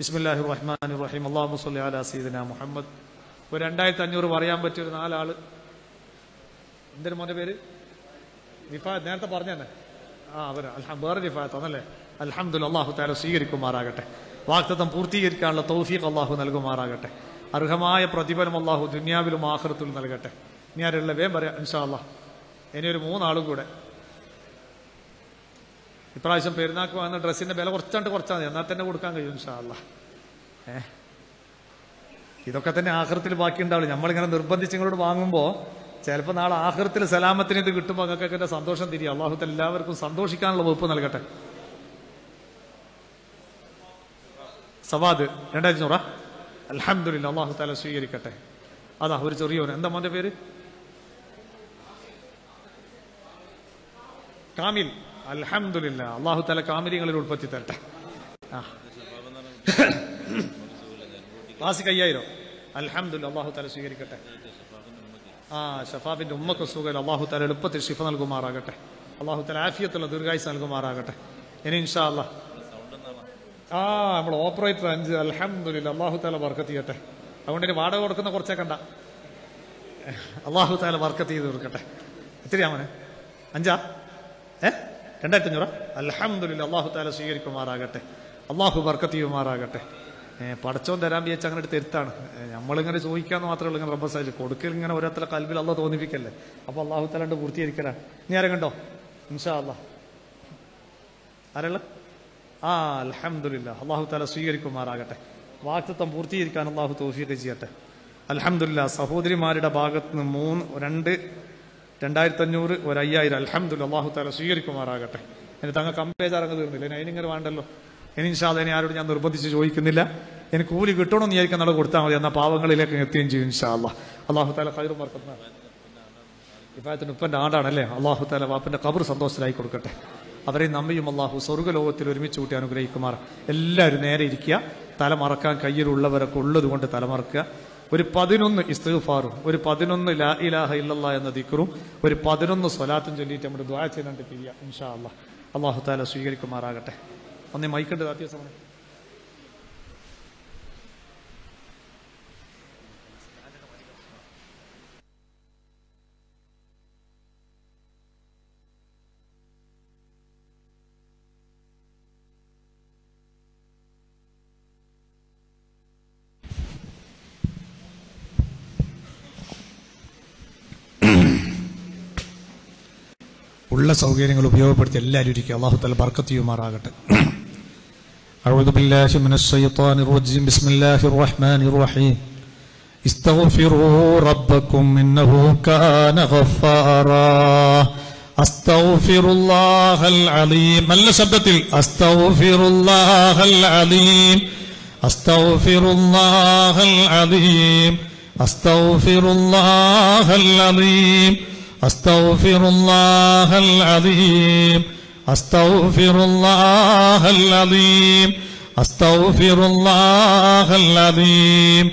ബിസ്മില്ലാഹിർ റഹ്മാനിർ റഹീം. അല്ലാഹുമ്മ സ്വല്ലി അലാ സയ്യിദിനാ മുഹമ്മദ്. ഒരു രണ്ടായിരത്തി അഞ്ഞൂറ് പറയാൻ പറ്റിയ ഒരു നാലാള്. എന്തൊരു മോന്റെ പേര്? നിഫാത്ത്. നേരത്തെ പറഞ്ഞു തന്നെ. ആ അവര് വേറെ നിഫാത്താണല്ലേ. അൽഹംദുലില്ലാഹ്. അല്ലാഹു തആല സ്വീകരിക്കുമാറാകട്ടെ. വാഗ്ദത്തം പൂർത്തീകരിക്കാനുള്ള തൗഫീഖ് അല്ലാഹു നൽകുമാറാകട്ടെ. അർഹമായ പ്രതിഫലം അല്ലാഹു ദുനിയാവിലും ആഖിറത്തിലും നൽകട്ടെ. ഇനി ആരുള്ള വേഗം പറയാം ഇൻഷാ അല്ലാഹ്. ഇനി ഒരു മൂന്നാളും കൂടെ. ഇപ്രാവശ്യം പെരുന്നാൾക്ക് വാങ്ങുന്ന ഡ്രസ്സിന്റെ വില കുറച്ചാണ്ട് കുറച്ചാൽ മതി, എന്നാൽ തന്നെ കൊടുക്കാൻ കഴിയും ഇൻഷാ അല്ലാഹ്. ഏ ഇതൊക്കെ തന്നെ ആഖിറത്തിൽ ബാക്കിയുണ്ടാവുള്ളൂ. നമ്മളിങ്ങനെ നിർബന്ധിച്ച് നിങ്ങളോട് വാങ്ങുമ്പോൾ ചിലപ്പോൾ നാളെ ആഖിറത്തിൽ സലാമത്തിന് ഇത് കിട്ടുമ്പോൾ നിങ്ങൾക്കൊക്കെ സന്തോഷം തിരിയാം. അല്ലാഹു എല്ലാവർക്കും സന്തോഷിക്കാനുള്ള വകുപ്പ് നൽകട്ടെ. സവാദ് രണ്ടായിരത്തി നൂറ. അൽഹംദുലില്ലാഹ്. അല്ലാഹു തആല സ്വീകരിക്കട്ടെ. അതാ ഒരു ചെറിയോന്. എന്താ മോന്റെ പേര്? കാമിൽ. അൽഹംദുലില്ലാഹ്. അല്ലാഹു തആല കാമിലികളിൽ ഉൾപ്പെടുത്തി തരട്ടെ. ആ വാസിക്ക് അയ്യായിരം. അൽഹംദുലില്ലാഹ്. അല്ലാഹു തആല സ്വീകരിക്കട്ടെ. ആ ഷഫാബിന്റെ ഉമ്മക്ക് സുഖം. അല്ലാഹു തആല എളുപ്പത്തിൽ ശിഫ നൽകുമാറാകട്ടെ. അല്ലാഹു തആല ആഫിയത്തുള്ള ദീർഘായുസ് നൽകുമാറാകട്ടെ. ഇനി ഇൻഷാ അല്ലാഹ് ആ നമ്മൾ ഓപ്പറേറ്റർ അഞ്ച്. അൽഹംദുലില്ലാഹ്. അല്ലാഹു തആല ബർക്കത്ത് ചെയ്യട്ടെ. അതുകൊണ്ട് ഇനി വാടക കൊടുക്കുന്ന കുറച്ചൊക്കെ കണ്ട അല്ലാഹു തആല ബർക്കത്ത് ചെയ്ത് തീർക്കട്ടെ. എത്രയാ മോനെ? അഞ്ചാ? ഏ രണ്ടായിരത്തി അഞ്ഞൂറ. അൽഹംദുലില്ലാഹ്. അല്ലാഹു തആല സ്വീകരിക്കുമാറാകട്ടെ. അല്ലാഹു ബർക്കത്ത് ചെയ്യുമാറാകട്ടെ. പടച്ചോൻ തരാൻ വിചാരിച്ച അങ്ങനെ തെരുത്താണ്. നമ്മളിങ്ങനെ ചോദിക്കാന്ന് മാത്രമേ ഉള്ളൂ. ഇങ്ങനെ റബ്ബസായി കൊടുക്കൽ ഇങ്ങനെ ഓരോരുത്തരുടെ കൽബിൽ അല്ലാഹു തോന്നിപ്പിക്കല്ലേ. അപ്പോൾ അല്ലാഹു തആല കണ്ട് പൂർത്തീകരിക്കലാണ്. ഇനി ആരെ കണ്ടോ ഇൻഷാ അല്ലാഹ്. ആരല്ല ആ അൽഹംദുലില്ലാഹ്. അല്ലാഹു തആല സ്വീകരിക്കുമാറാകട്ടെ. വാഗ്ദത്തം പൂർത്തീകരിക്കാൻ അല്ലാഹു തൗഫീഖ് ചെയ്യട്ടെ. അൽഹംദുലില്ലാഹ്. സഹോദരിമാരുടെ ഭാഗത്ത് നിന്ന് മൂന്ന് രണ്ട് രണ്ടായിരത്തി അഞ്ഞൂറ് ഒരു അയ്യായിരം. അൽഹംദുലില്ലാഹ്. അല്ലാഹു തആല സ്വീകരിക്കുമാറാകട്ടെ. എന്നെ തങ്ങൾ കമ്പേജ് ഇറങ്ങി തീർന്നില്ല. ഇനി അതിനിങ്ങനെ വേണ്ടല്ലോ. ഇനി ഇൻഷാ അല്ലാഹ്. ഇനി ആരോട് ഞാൻ നിർബന്ധിച്ച് ചോദിക്കുന്നില്ല. എനിക്ക് കൂലി കിട്ടണമെന്ന് വിചാരിക്കാൻ നാളെ കൊടുത്താൽ മതി. എന്നാൽ പാവങ്ങളിലേക്ക് എത്തുകയും ചെയ്യും ഇൻഷാ അല്ലാഹ്. അല്ലാഹു തആല ഖൈറും ബർക്കത്തും. ഇഫായത്തിന് ഉപ്പൻ്റെ ആടാണല്ലേ. അല്ലാഹു തആല വാപ്പൻ്റെ ഖബർ സന്തോഷത്തിലായി കൊടുക്കട്ടെ. അവരെയും നമ്മയും അല്ലാഹു സ്വർഗ്ഗലോകത്തിൽ ഒരുമിച്ച് കൂട്ടി അനുഗ്രഹിക്കുമാർ. എല്ലാവരും നേരെ ഇരിക്കുക. തലമറക്കാൻ കയ്യിലുള്ളവരൊക്കെ ഉള്ളത് കൊണ്ട് തലമറക്കുക. ഒരു പതിനൊന്ന് ഇസ്തിഗ്ഫാറും ഒരു പതിനൊന്ന് ലാ ഇലാഹ ഇല്ലല്ലാഹ് എന്ന ദിക്റും ഒരു പതിനൊന്ന് സ്വലാത്തും ചൊല്ലിയിട്ട് നമ്മൾ ദുആ ചെയ്യാണ്ട് പിരിയാ ഇൻഷാ അല്ലാഹ്. അല്ലാഹു തആല സ്വീകരിക്കുമാറാകട്ടെ. അന്നേ മൈക്കണ്ട് ആദ്യ സമയം ഉള്ള സൗകര്യങ്ങൾ ഉപയോഗപ്പെടുത്തി എല്ലാവരും ഇരിക്കുക. അല്ലാഹു തആല ബർക്കത്ത് ചെയ്യുമാറാകട്ടെ. അഊദു ബില്ലാഹി മിനശ് ശൈത്വാനിർ റജീം. ബിസ്മില്ലാഹിർ റഹ്മാനിർ റഹീം. ഇസ്തഗ്ഫിറൂ റബ്ബക്കും ഇന്നഹു കാന ഗഫാറാ. അസ്തഗ്ഫിറുല്ലാഹൽ അലീം. നല്ല ശബ്ദത്തിൽ അസ്തഗ്ഫിറുല്ലാഹൽ അലീം. അസ്തഗ്ഫിറുല്ലാഹൽ അലീം. അസ്തഗ്ഫിറുല്ലാഹൽ അലീം. أستغفر الله العظيم. أستغفر الله العظيم. أستغفر الله العظيم.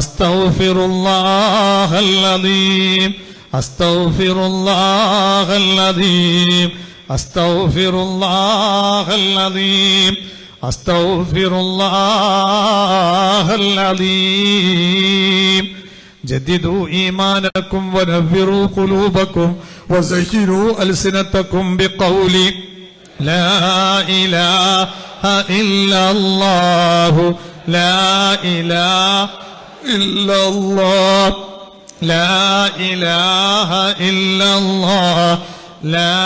أستغفر الله العظيم. أستغفر الله العظيم. أستغفر الله العظيم. أستغفر الله العظيم. جددوا إيمانكم ونفروا قلوبكم وزينوا ألسنتكم بقول لا إله إلا الله. لا إله إلا الله. لا إله إلا الله. لا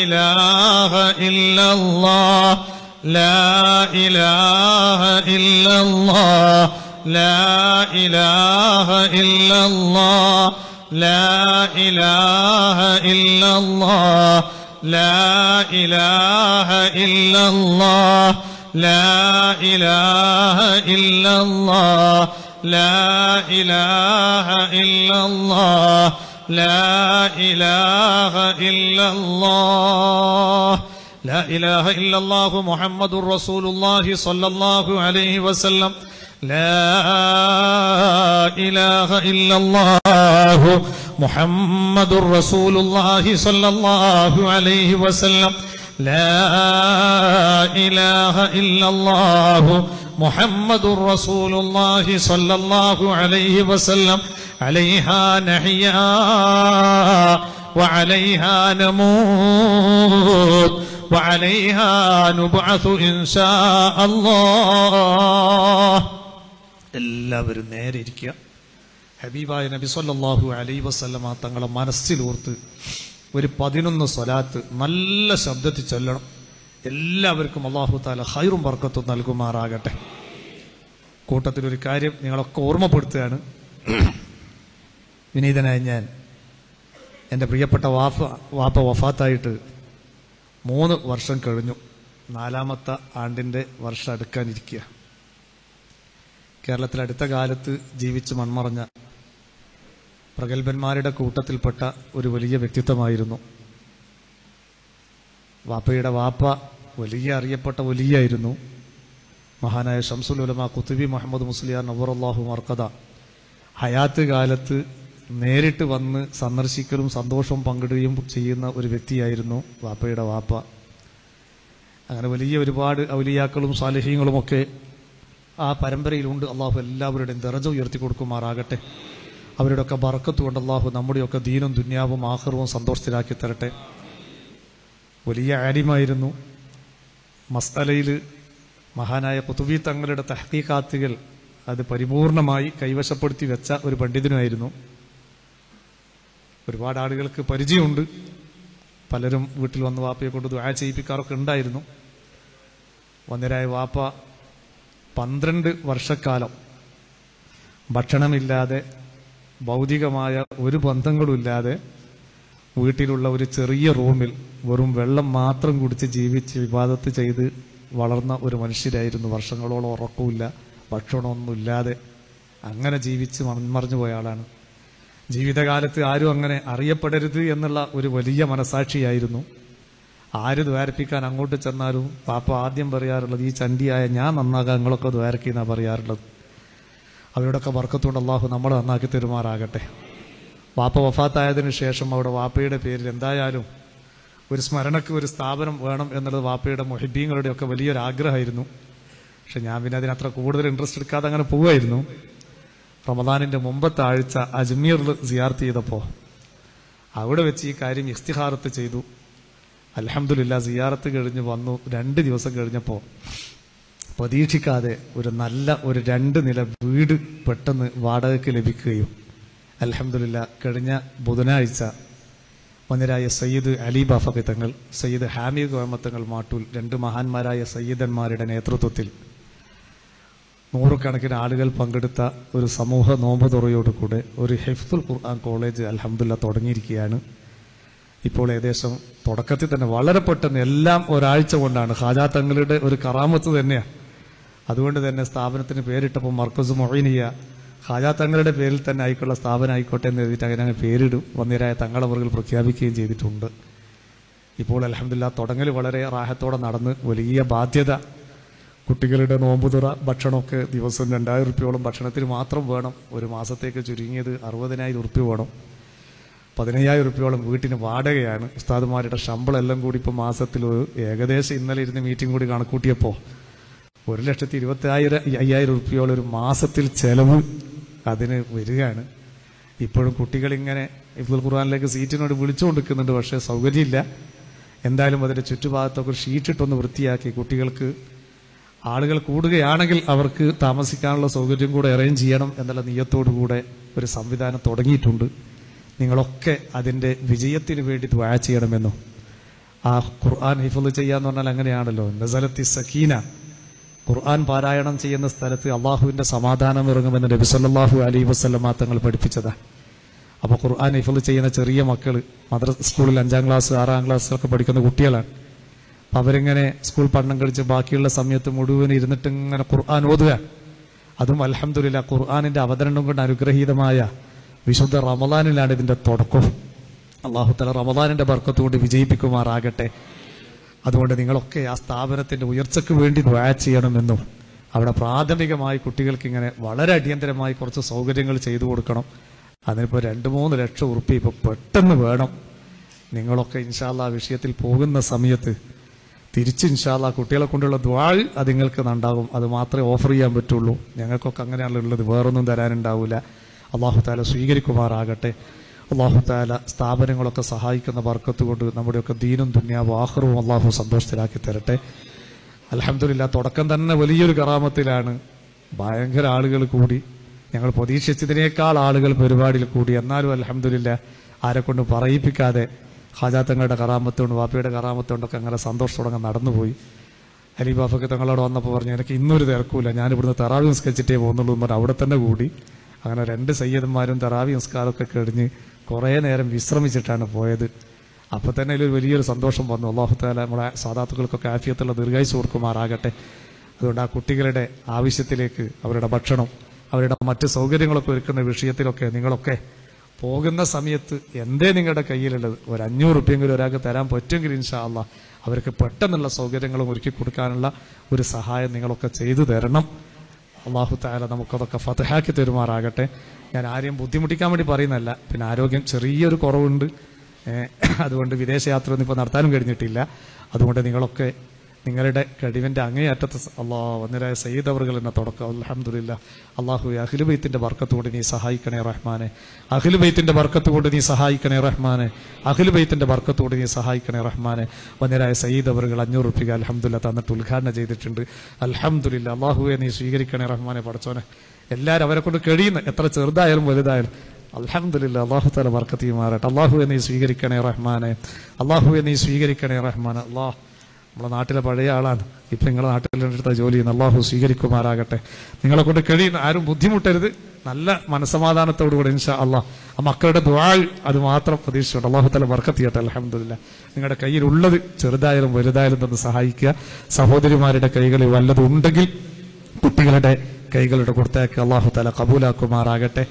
إله إلا الله. لا إله إلا الله. لا إله إلا الله. لا إله إلا الله. لا إله إلا الله. لا إله إلا الله. لا إله إلا الله. لا إله إلا الله. لا إله إلا الله محمد رسول الله صلى الله عليه وسلم. لا إله إلا الله محمد رسول الله صلى الله عليه وسلم. لا إله إلا الله محمد رسول الله صلى الله عليه وسلم عليها نحيا وعليها نموت وعليها نبعث إن شاء الله. എല്ലാവരും നേരെ ഇരിക്കുക. ഹബീബായ നബി സല്ലല്ലാഹു അലൈഹി വസല്ലമ തങ്ങളെ മനസ്സിലോർത്ത് ഒരു പതിനൊന്ന് സ്വലാത്ത് നല്ല ശബ്ദത്തിൽ ചൊല്ലണം. എല്ലാവർക്കും അല്ലാഹു തആല ഖൈറും ബർക്കത്തും നൽകുമാറാകട്ടെ. കൂട്ടത്തിൽ ഒരു കാര്യം നിങ്ങളൊക്കെ ഓർമ്മപ്പെടുത്തുകയാണ്. വിനീതനായ ഞാൻ, എൻ്റെ പ്രിയപ്പെട്ട വാപ്പ വാപ്പ വഫാത്തായിട്ട് മൂന്ന് വർഷം കഴിഞ്ഞു. നാലാമത്തെ ആണ്ടിൻ്റെ വർഷം അടുക്കാനിരിക്കുക. കേരളത്തിൽ അടുത്ത കാലത്ത് ജീവിച്ച് മൺമറഞ്ഞ പ്രഗത്ഭന്മാരുടെ കൂട്ടത്തിൽപ്പെട്ട ഒരു വലിയ വ്യക്തിത്വമായിരുന്നു വാപ്പയുടെ വാപ്പ. വലിയ അറിയപ്പെട്ട വലിയായിരുന്നു. മഹാനായ ശംസുൽ ഉലമ ഖുത്ബി മുഹമ്മദ് മുസ്ലിയാർ നവറല്ലാഹു മർക്കദ ഹയാത്ത് കാലത്ത് നേരിട്ട് വന്ന് സന്ദർശിക്കലും സന്തോഷവും പങ്കിടുകയും ചെയ്യുന്ന ഒരു വ്യക്തിയായിരുന്നു വാപ്പയുടെ വാപ്പ. അങ്ങനെ വലിയ ഒരുപാട് ഔലിയാക്കളും സാലിഹ്യങ്ങളുമൊക്കെ ആ പരമ്പരയിലുണ്ട്. അള്ളാഹു എല്ലാവരുടെയും ദറജ ഉയർത്തി കൊടുക്കുമാറാകട്ടെ. അവരുടെയൊക്കെ ബർക്കത്ത് കൊണ്ട് അള്ളാഹു നമ്മുടെയൊക്കെ ദീനും ദുന്യാവും ആഖിറവും സന്തോഷത്തിലാക്കി തരട്ടെ. വലിയ ആലിമായിരുന്നു. മസ്അലയിൽ മഹാനായ ഖുത്ബി തങ്ങളുടെ തഹ്ഖീഖാത്തുകൾ അത് പരിപൂർണമായി കൈവശപ്പെടുത്തി വെച്ച ഒരു പണ്ഡിതനായിരുന്നു. ഒരുപാട് ആളുകൾക്ക് പരിചയമുണ്ട്. പലരും വീട്ടിൽ വന്ന് വാപ്പയെ കൊണ്ട് ദുആ ചെയ്യിപ്പിക്കാറൊക്കെ ഉണ്ടായിരുന്നു. വന്നേരായ വാപ്പ പന്ത്രണ്ട് വർഷക്കാലം ഭക്ഷണമില്ലാതെ ഭൗതികമായ ഒരു ബന്ധങ്ങളുമില്ലാതെ വീട്ടിലുള്ള ഒരു ചെറിയ റൂമിൽ വെറും വെള്ളം മാത്രം കുടിച്ച് ജീവിച്ച് ഇബാദത്ത് ചെയ്ത് വളർന്ന ഒരു മനുഷ്യരായിരുന്നു. വർഷങ്ങളോളം ഉറക്കമില്ല, ഭക്ഷണമൊന്നുമില്ലാതെ അങ്ങനെ ജീവിച്ച് മൺമറിഞ്ഞു പോയ ആളാണ്. ജീവിതകാലത്ത് ആരും അങ്ങനെ അറിയപ്പെടരുത് എന്നുള്ള ഒരു വലിയ മനസാക്ഷിയായിരുന്നു. ആര് ദ്വാരപ്പിക്കാൻ അങ്ങോട്ട് ചെന്നാലും പാപ്പ ആദ്യം പറയാറുള്ളത്, ഈ ചണ്ടിയായ ഞാൻ നന്നാകാൻ നിങ്ങളൊക്കെ ദ്വാരക്കി എന്നാണ് പറയാറുള്ളത്. അവരോടൊക്കെ ബർക്കത്തുകൊണ്ട് അള്ളാഹു നമ്മളെ നന്നാക്കി തരുമാറാകട്ടെ. വാപ്പ വഫാത്തായതിനു ശേഷം അവിടെ വാപ്പയുടെ പേരിൽ എന്തായാലും ഒരു സ്മരണക്ക് ഒരു സ്ഥാപനം വേണം എന്നുള്ളത് വാപ്പയുടെ മുഹിബീങ്ങളുടെയൊക്കെ വലിയൊരാഗ്രഹമായിരുന്നു. പക്ഷെ ഞാൻ പിന്നെ അതിനത്ര കൂടുതൽ ഇൻട്രസ്റ്റ് എടുക്കാതെ അങ്ങനെ പോവുമായിരുന്നു. റമദാനിൻ്റെ മുമ്പത്തെ ആഴ്ച അജ്മീറിൽ സിയാർത്ത് ചെയ്തപ്പോൾ അവിടെ വെച്ച് ഈ കാര്യം ഇസ്തിഹാറത്ത് ചെയ്തു. അൽഹംദുലില്ലാ സിയാറത്ത് കഴിഞ്ഞ് വന്നു. രണ്ട് ദിവസം കഴിഞ്ഞപ്പോൾ പ്രതീക്ഷിക്കാതെ ഒരു നല്ല ഒരു രണ്ട് നില വീട് പെട്ടെന്ന് വാടകയ്ക്ക് ലഭിക്കുകയും അൽഹംദുലില്ലാ കഴിഞ്ഞ ബുധനാഴ്ച മന്ദിരായ സയ്യിദ് അലി ബാഫഖി തങ്ങൾ, സയ്യിദ് ഹാമിദ് കോയമ്മത്തങ്ങൾ മാട്ടൂൽ, രണ്ട് മഹാന്മാരായ സയ്യിദന്മാരുടെ നേതൃത്വത്തിൽ നൂറുകണക്കിന് ആളുകൾ പങ്കെടുത്ത ഒരു സമൂഹ നോമ്പുതുറയോടുകൂടെ ഒരു ഹിഫ്ദുൽ ഖുർആൻ കോളേജ് അൽഹംദുലില്ലാ തുടങ്ങിയിരിക്കുകയാണ്. ഇപ്പോൾ ഏകദേശം തുടക്കത്തിൽ തന്നെ വളരെ പെട്ടെന്ന് എല്ലാം ഒരാഴ്ച കൊണ്ടാണ്. ഖാജാ തങ്ങളുടെ ഒരു കറാമത്ത് തന്നെയാണ്. അതുകൊണ്ട് തന്നെ സ്ഥാപനത്തിന് പേരിട്ടപ്പോൾ മർക്കസ് മൊഹീനിയ ഖാജാ തങ്ങളുടെ പേരിൽ തന്നെ ആയിക്കുള്ള സ്ഥാപനം ആയിക്കോട്ടെ എന്ന് എഴുതിയിട്ട് അങ്ങനെ അങ്ങനെ പേരിടും വന്നേരായ തങ്ങളെ മുറുകൾ പ്രഖ്യാപിക്കുകയും ചെയ്തിട്ടുണ്ട്. ഇപ്പോൾ അൽഹംദുലില്ലാ തുടങ്ങൽ വളരെ റാഹത്തോടെ നടന്ന് വലിയ ബാധ്യത കുട്ടികളുടെ നോമ്പുതുറ ഭക്ഷണമൊക്കെ ദിവസം രണ്ടായിരം ഉറുപ്പ്യോളം ഭക്ഷണത്തിന് മാത്രം വേണം. ഒരു മാസത്തേക്ക് ചുരുങ്ങിയത് അറുപതിനായിരം ഉറുപ്പ്യ വേണം. പതിനയ്യായിരം ഉറുപ്പ്യോളം വീട്ടിന് വാടകയാണ്. ഉസ്താദുമാരുടെ ശമ്പളം എല്ലാം കൂടി ഇപ്പോൾ മാസത്തിൽ ഏകദേശം ഇന്നലെ ഇരുന്ന് മീറ്റിംഗ് കൂടി കണക്കൂട്ടിയപ്പോൾ ഒരു ലക്ഷത്തി ഇരുപത്തി ആയിരം അയ്യായിരം ഉറുപ്പ്യോളം ഒരു മാസത്തിൽ ചെലവ് അതിന് വരികയാണ്. ഇപ്പോഴും കുട്ടികളിങ്ങനെ ഹിഫ്ദുൽ ഖുർആനിലേക്ക് സീറ്റിനോട് വിളിച്ചുകൊണ്ട് നിൽക്കുന്നുണ്ട്. പക്ഷേ സൗകര്യമില്ല. എന്തായാലും അതിൻ്റെ ചുറ്റുഭാഗത്തൊക്കെ ഷീറ്റിട്ടൊന്ന് വൃത്തിയാക്കി കുട്ടികൾക്ക് ആളുകൾ കൂടുകയാണെങ്കിൽ അവർക്ക് താമസിക്കാനുള്ള സൗകര്യം കൂടെ അറേഞ്ച് ചെയ്യണം എന്നുള്ള നിയ്യത്തോടുകൂടെ ഒരു സംവിധാനം തുടങ്ങിയിട്ടുണ്ട്. നിങ്ങളൊക്കെ അതിൻ്റെ വിജയത്തിന് വേണ്ടി ദുആ ചെയ്യണമെന്നും ആ ഖുർആൻ ഹിഫ്ള് ചെയ്യാന്ന് പറഞ്ഞാൽ അങ്ങനെയാണല്ലോ. നസലത്തി സക്കീന, ഖുർആൻ പാരായണം ചെയ്യുന്ന സ്ഥലത്ത് അള്ളാഹുവിൻ്റെ സമാധാനം ഇറങ്ങുമെന്ന് നബി സല്ലല്ലാഹു അലൈഹി വസല്ലമ തങ്ങൾ പഠിപ്പിച്ചതാണ്. അപ്പോൾ ഖുർആൻ ഹിഫ്ള് ചെയ്യുന്ന ചെറിയ മക്കൾ മദ്രസ സ്കൂളിൽ അഞ്ചാം ക്ലാസ് ആറാം ക്ലാസ്സിലൊക്കെ പഠിക്കുന്ന കുട്ടികളാണ്. അവരിങ്ങനെ സ്കൂൾ പഠനം കഴിച്ച് ബാക്കിയുള്ള സമയത്ത് മുഴുവൻ ഇരുന്നിട്ട് ഇങ്ങനെ ഖുർആൻ ഓതുക. അതും അൽഹംദുലില്ലാ ഖുർആനിൻ്റെ അവതരണം കൊണ്ട് അനുഗ്രഹീതമായ വിശുദ്ധ റമദാനിലാണ് ഇതിൻ്റെ തുടക്കം. അല്ലാഹു തആല റമദാനിൻ്റെ ബർക്കത്ത് കൊണ്ട് വിജയിപ്പിക്കുമാറാകട്ടെ. അതുകൊണ്ട് നിങ്ങളൊക്കെ ആ സ്ഥാപനത്തിൻ്റെ ഉയർച്ചയ്ക്ക് വേണ്ടി ദുആ ചെയ്യണമെന്നും അവിടെ പ്രാഥമികമായി കുട്ടികൾക്ക് ഇങ്ങനെ വളരെ അടിയന്തരമായി കുറച്ച് സൗകര്യങ്ങൾ ചെയ്തു കൊടുക്കണം. അതിനിപ്പോൾ രണ്ട് മൂന്ന് ലക്ഷം ഉറുപ്പിക ഇപ്പോൾ പെട്ടെന്ന് വേണം. നിങ്ങളൊക്കെ ഇൻഷാ അല്ലാഹ് വിഷയത്തിൽ പോകുന്ന സമയത്ത് തിരിച്ച് ഇൻഷാല്ലാ കുട്ടികളെ കൊണ്ടുള്ള ദ്വാൾ അത് നിങ്ങൾക്ക് ഉണ്ടാകും. അത് മാത്രമേ ഓഫർ ചെയ്യാൻ പറ്റുള്ളൂ. ഞങ്ങൾക്കൊക്കെ അങ്ങനെയാണല്ലോ ഉള്ളത്, വേറൊന്നും തരാനുണ്ടാവില്ല. അള്ളാഹു താല സ്വീകരിക്കുമാറാകട്ടെ. അള്ളാഹു താല സ്ഥാപനങ്ങളൊക്കെ സഹായിക്കുന്ന ബർക്കത്ത് കൊണ്ട് നമ്മുടെയൊക്കെ ദീനും ദുനിയാവും ആഖിറവും അള്ളാഹു സന്തോഷത്തിലാക്കി തരട്ടെ. അൽഹംദുലില്ലാ, തുടക്കം തന്നെ വലിയൊരു കറാമത്തിലാണ്. ഭയങ്കര ആളുകൾ കൂടി, ഞങ്ങൾ പ്രതീക്ഷിച്ചതിനേക്കാൾ ആളുകൾ പരിപാടിയിൽ കൂടി. എന്നാലും അൽഹംദുലില്ലാ, ആരെക്കൊണ്ട് പറയിപ്പിക്കാതെ ഹാജാത്തങ്ങളുടെ കറാമത്തുകൊണ്ട് വാപ്പയുടെ കറാമത്തുകൊണ്ടൊക്കെ അങ്ങനെ സന്തോഷത്തോടെ നടന്നുപോയി. അലി ബാഫക്ക് തങ്ങളോട് വന്നപ്പോൾ പറഞ്ഞു, എനിക്ക് ഇന്നൊരു തിരക്കൂല, ഞാനിവിടുന്ന് തറാവി നിസ്കരിച്ചിട്ടേ പോകുന്നുള്ളൂ എന്ന് പറഞ്ഞാൽ അവിടെ തന്നെ കൂടി. അങ്ങനെ രണ്ട് സയ്യിദന്മാരും തറാവി നിസ്കാരമൊക്കെ കഴിഞ്ഞ് കുറേ നേരം വിശ്രമിച്ചിട്ടാണ് പോയത്. അപ്പോൾ തന്നെ അതിലൊരു വലിയൊരു സന്തോഷം വന്നു. അല്ലാഹു തആല നമ്മുടെ സാദാത്തുകൾക്കൊക്കെ ആഫിയത്തുള്ള ദീർഘായുസ്സ് കൊടുക്കുമാറാകട്ടെ. അതുകൊണ്ട് ആ കുട്ടികളുടെ ആവശ്യത്തിലേക്ക്, അവരുടെ ഭക്ഷണം, അവരുടെ മറ്റ് സൗകര്യങ്ങളൊക്കെ ഒരുക്കുന്ന വിഷയത്തിലൊക്കെ നിങ്ങളൊക്കെ പോകുന്ന സമയത്ത് എന്തേ നിങ്ങളുടെ കയ്യിലുള്ളത് ഒരു അഞ്ഞൂറ് രൂപയെങ്കിലും ഒരാൾക്ക് തരാൻ പറ്റുമെങ്കിൽ ഇൻഷാ അല്ലാ അവർക്ക് പെട്ടെന്നുള്ള സൗകര്യങ്ങളും ഒരുക്കി കൊടുക്കാനുള്ള ഒരു സഹായം നിങ്ങളൊക്കെ ചെയ്തു തരണം. അള്ളാഹു താല നമുക്കതൊക്കെ ഫതഹാക്കി തരുമാറാകട്ടെ. ഞാൻ ആരെയും ബുദ്ധിമുട്ടിക്കാൻ വേണ്ടി പറയുന്നതല്ല. പിന്നെ ആരോഗ്യം ചെറിയൊരു കുറവുണ്ട്, അതുകൊണ്ട് വിദേശയാത്രയൊന്നും ഇപ്പോൾ നടത്താനും കഴിഞ്ഞിട്ടില്ല. അതുകൊണ്ട് നിങ്ങളൊക്കെ നിങ്ങളുടെ കഴിവിൻ്റെ അങ്ങേയറ്റത്ത് അള്ളാഹ് വന്നിരായ സയ്യിദ് അവറുകൾ എന്നെ തുടക്കം അൽഹംദുലില്ലാ. അള്ളാഹു അഹ്ലു ബൈത്തിന്റെ ബർക്കത്ത് കൊണ്ട് നീ സഹായിക്കണേ റഹ്മാനെ, അഹ്ലു ബൈത്തിന്റെ ബർക്കത്ത് കൊണ്ട് നീ സഹായിക്കണേ റഹ്മാനെ, അഹ്ലു ബൈത്തിന്റെ ബർക്കത്ത് കൊണ്ട് നീ സഹായിക്കണേ റഹ്മാനെ. വന്നിരായ സയ്യിദ് അവറുകൾ അഞ്ഞൂറ് രൂപ അൽഹംദുലില്ലാ തന്നിട്ട് ഉദ്ഘാടനം ചെയ്തിട്ടുണ്ട്. അൽഹംദുലില്ലാ, അള്ളാഹുവെ നീ സ്വീകരിക്കണേ റഹ്മാനെ. പഠിച്ചോനെ എല്ലാവരും അവരെ കൊണ്ട് കഴിയുന്ന എത്ര ചെറുതായാലും വലുതായാലും അൽഹംദുലില്ലാ അല്ലാഹു തആല ബർക്കത്ത് ചെയ്യുമാറാകട്ടെ. അല്ലാഹുവെ നീ സ്വീകരിക്കണേ റഹ്മാനെ, അല്ലാഹുവെ നീ സ്വീകരിക്കണേ റഹ്മാനെ. അല്ലാഹ് നമ്മുടെ നാട്ടിലെ പഴയ ആളാണ്, ഇപ്പം നിങ്ങളുടെ നാട്ടിലെടുത്ത ജോലി ചെയ്യുന്ന അള്ളാഹു സ്വീകരിക്കുമാറാകട്ടെ. നിങ്ങളെ കൊണ്ട് കഴിയുന്ന ആരും ബുദ്ധിമുട്ടരുത്, നല്ല മനസ്സമാധാനത്തോടുകൂടി ഇൻഷാ അള്ളാഹ് ആ മക്കളുടെ ദുആ അത് മാത്രം പ്രതീക്ഷിച്ചുകൊണ്ട് അള്ളാഹു തആല ബർക്കത്ത് ചെയ്യട്ടെ. അൽഹംദുലില്ലാ, നിങ്ങളുടെ കയ്യിലുള്ളത് ചെറുതായാലും വലുതായാലും തന്നെ സഹായിക്കുക. സഹോദരിമാരുടെ കൈകളിൽ വല്ലതുണ്ടെങ്കിൽ കുട്ടികളുടെ കൈകളുടെ കൊടുത്തേക്ക് അള്ളാഹു തആല കബൂലാക്കുമാറാകട്ടെ.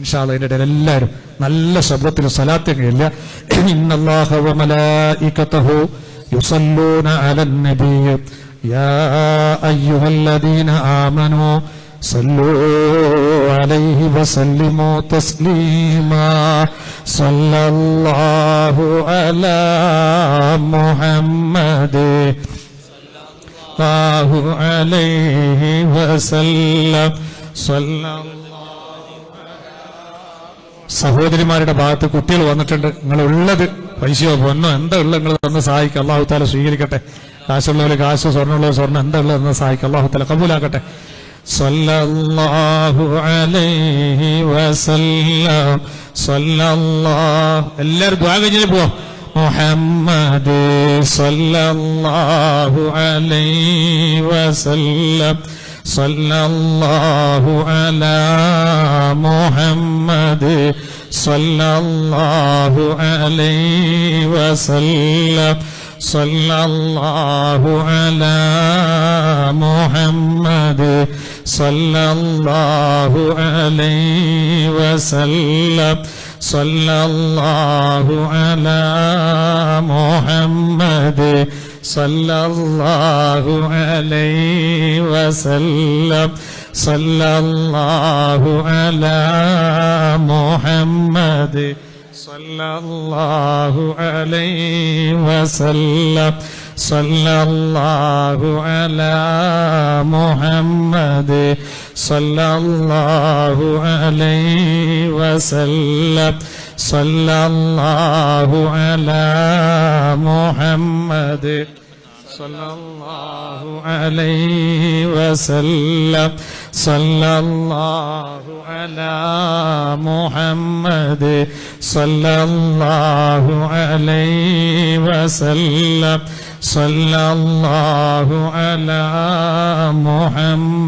ഇൻഷാ അല്ലാഹ് ഇതിന്റെ ഇടയിൽ എല്ലാവരും നല്ല ശബ്ദത്തിൽ സ്വലാത്ത് ചൊല്ലുക. ഇന്നല്ലാഹ വ മലായികതഹു يصلون على النبي يا أيها الذين آمنوا صلوا عليه وسلموا تسليما. صلى الله على محمد صلى الله عليه وسلم. صلى الله على സഹോദരിമാരുടെ ഭാഗത്ത് കുട്ടികൾ വന്നിട്ടുണ്ട്. നിങ്ങളുള്ളത് പൈസയോ പൊന്നോ എന്താ ഉള്ള നിങ്ങൾ തന്നെ സഹായിക്കുക. അള്ളാഹു താല സ്വീകരിക്കട്ടെ. കാശുള്ളവർ കാശ്, സ്വർണ്ണമുള്ളവർ സ്വർണ്ണം, എന്താ ഉള്ളത് തന്നെ സഹായിക്കുക. അള്ളാഹു താല കബൂലാക്കട്ടെ. സ്വല്ലല്ലാഹു അലൈഹി വസല്ലം. സ്വല്ലല്ലാഹു, എല്ലാവരും ദുആ കഴിഞ്ഞു പോവാം. മുഹമ്മദ് സ്വല്ലല്ലാഹു അലൈഹി വസല്ലം. സ്വല്ലല്ലാഹു അലാ മുഹമ്മദ് സല്ലല്ലാഹു അലൈഹി വസല്ലം. സല്ലല്ലാഹു അലാ മുഹമ്മദ് സല്ലല്ലാഹു അലൈഹി വസല്ലം. സല്ലല്ലാഹു അലാ മുഹമ്മദ് സല്ലല്ലാഹു അലൈഹി വസല്ലം. സല്ലല്ലാഹു അലാ മുഹമ്മദ് സല്ലല്ലാഹു അലൈഹി വസല്ലം. സല്ലല്ലാഹു അലാ മുഹമ്മദ് സല്ലല്ലാഹു അലൈഹി വസല്ലം. സല്ലല്ലാഹു അലാ മുഹമ്മദ് സല്ലല്ലാഹു അലൈഹി വസല്ലം. സല്ലല്ലാഹു അലാ മുഹമ്മദ് സല്ലല്ലാഹു അലൈഹി വസല്ലം. സല്ലല്ലാഹു അലാ മുഹമ്മദ്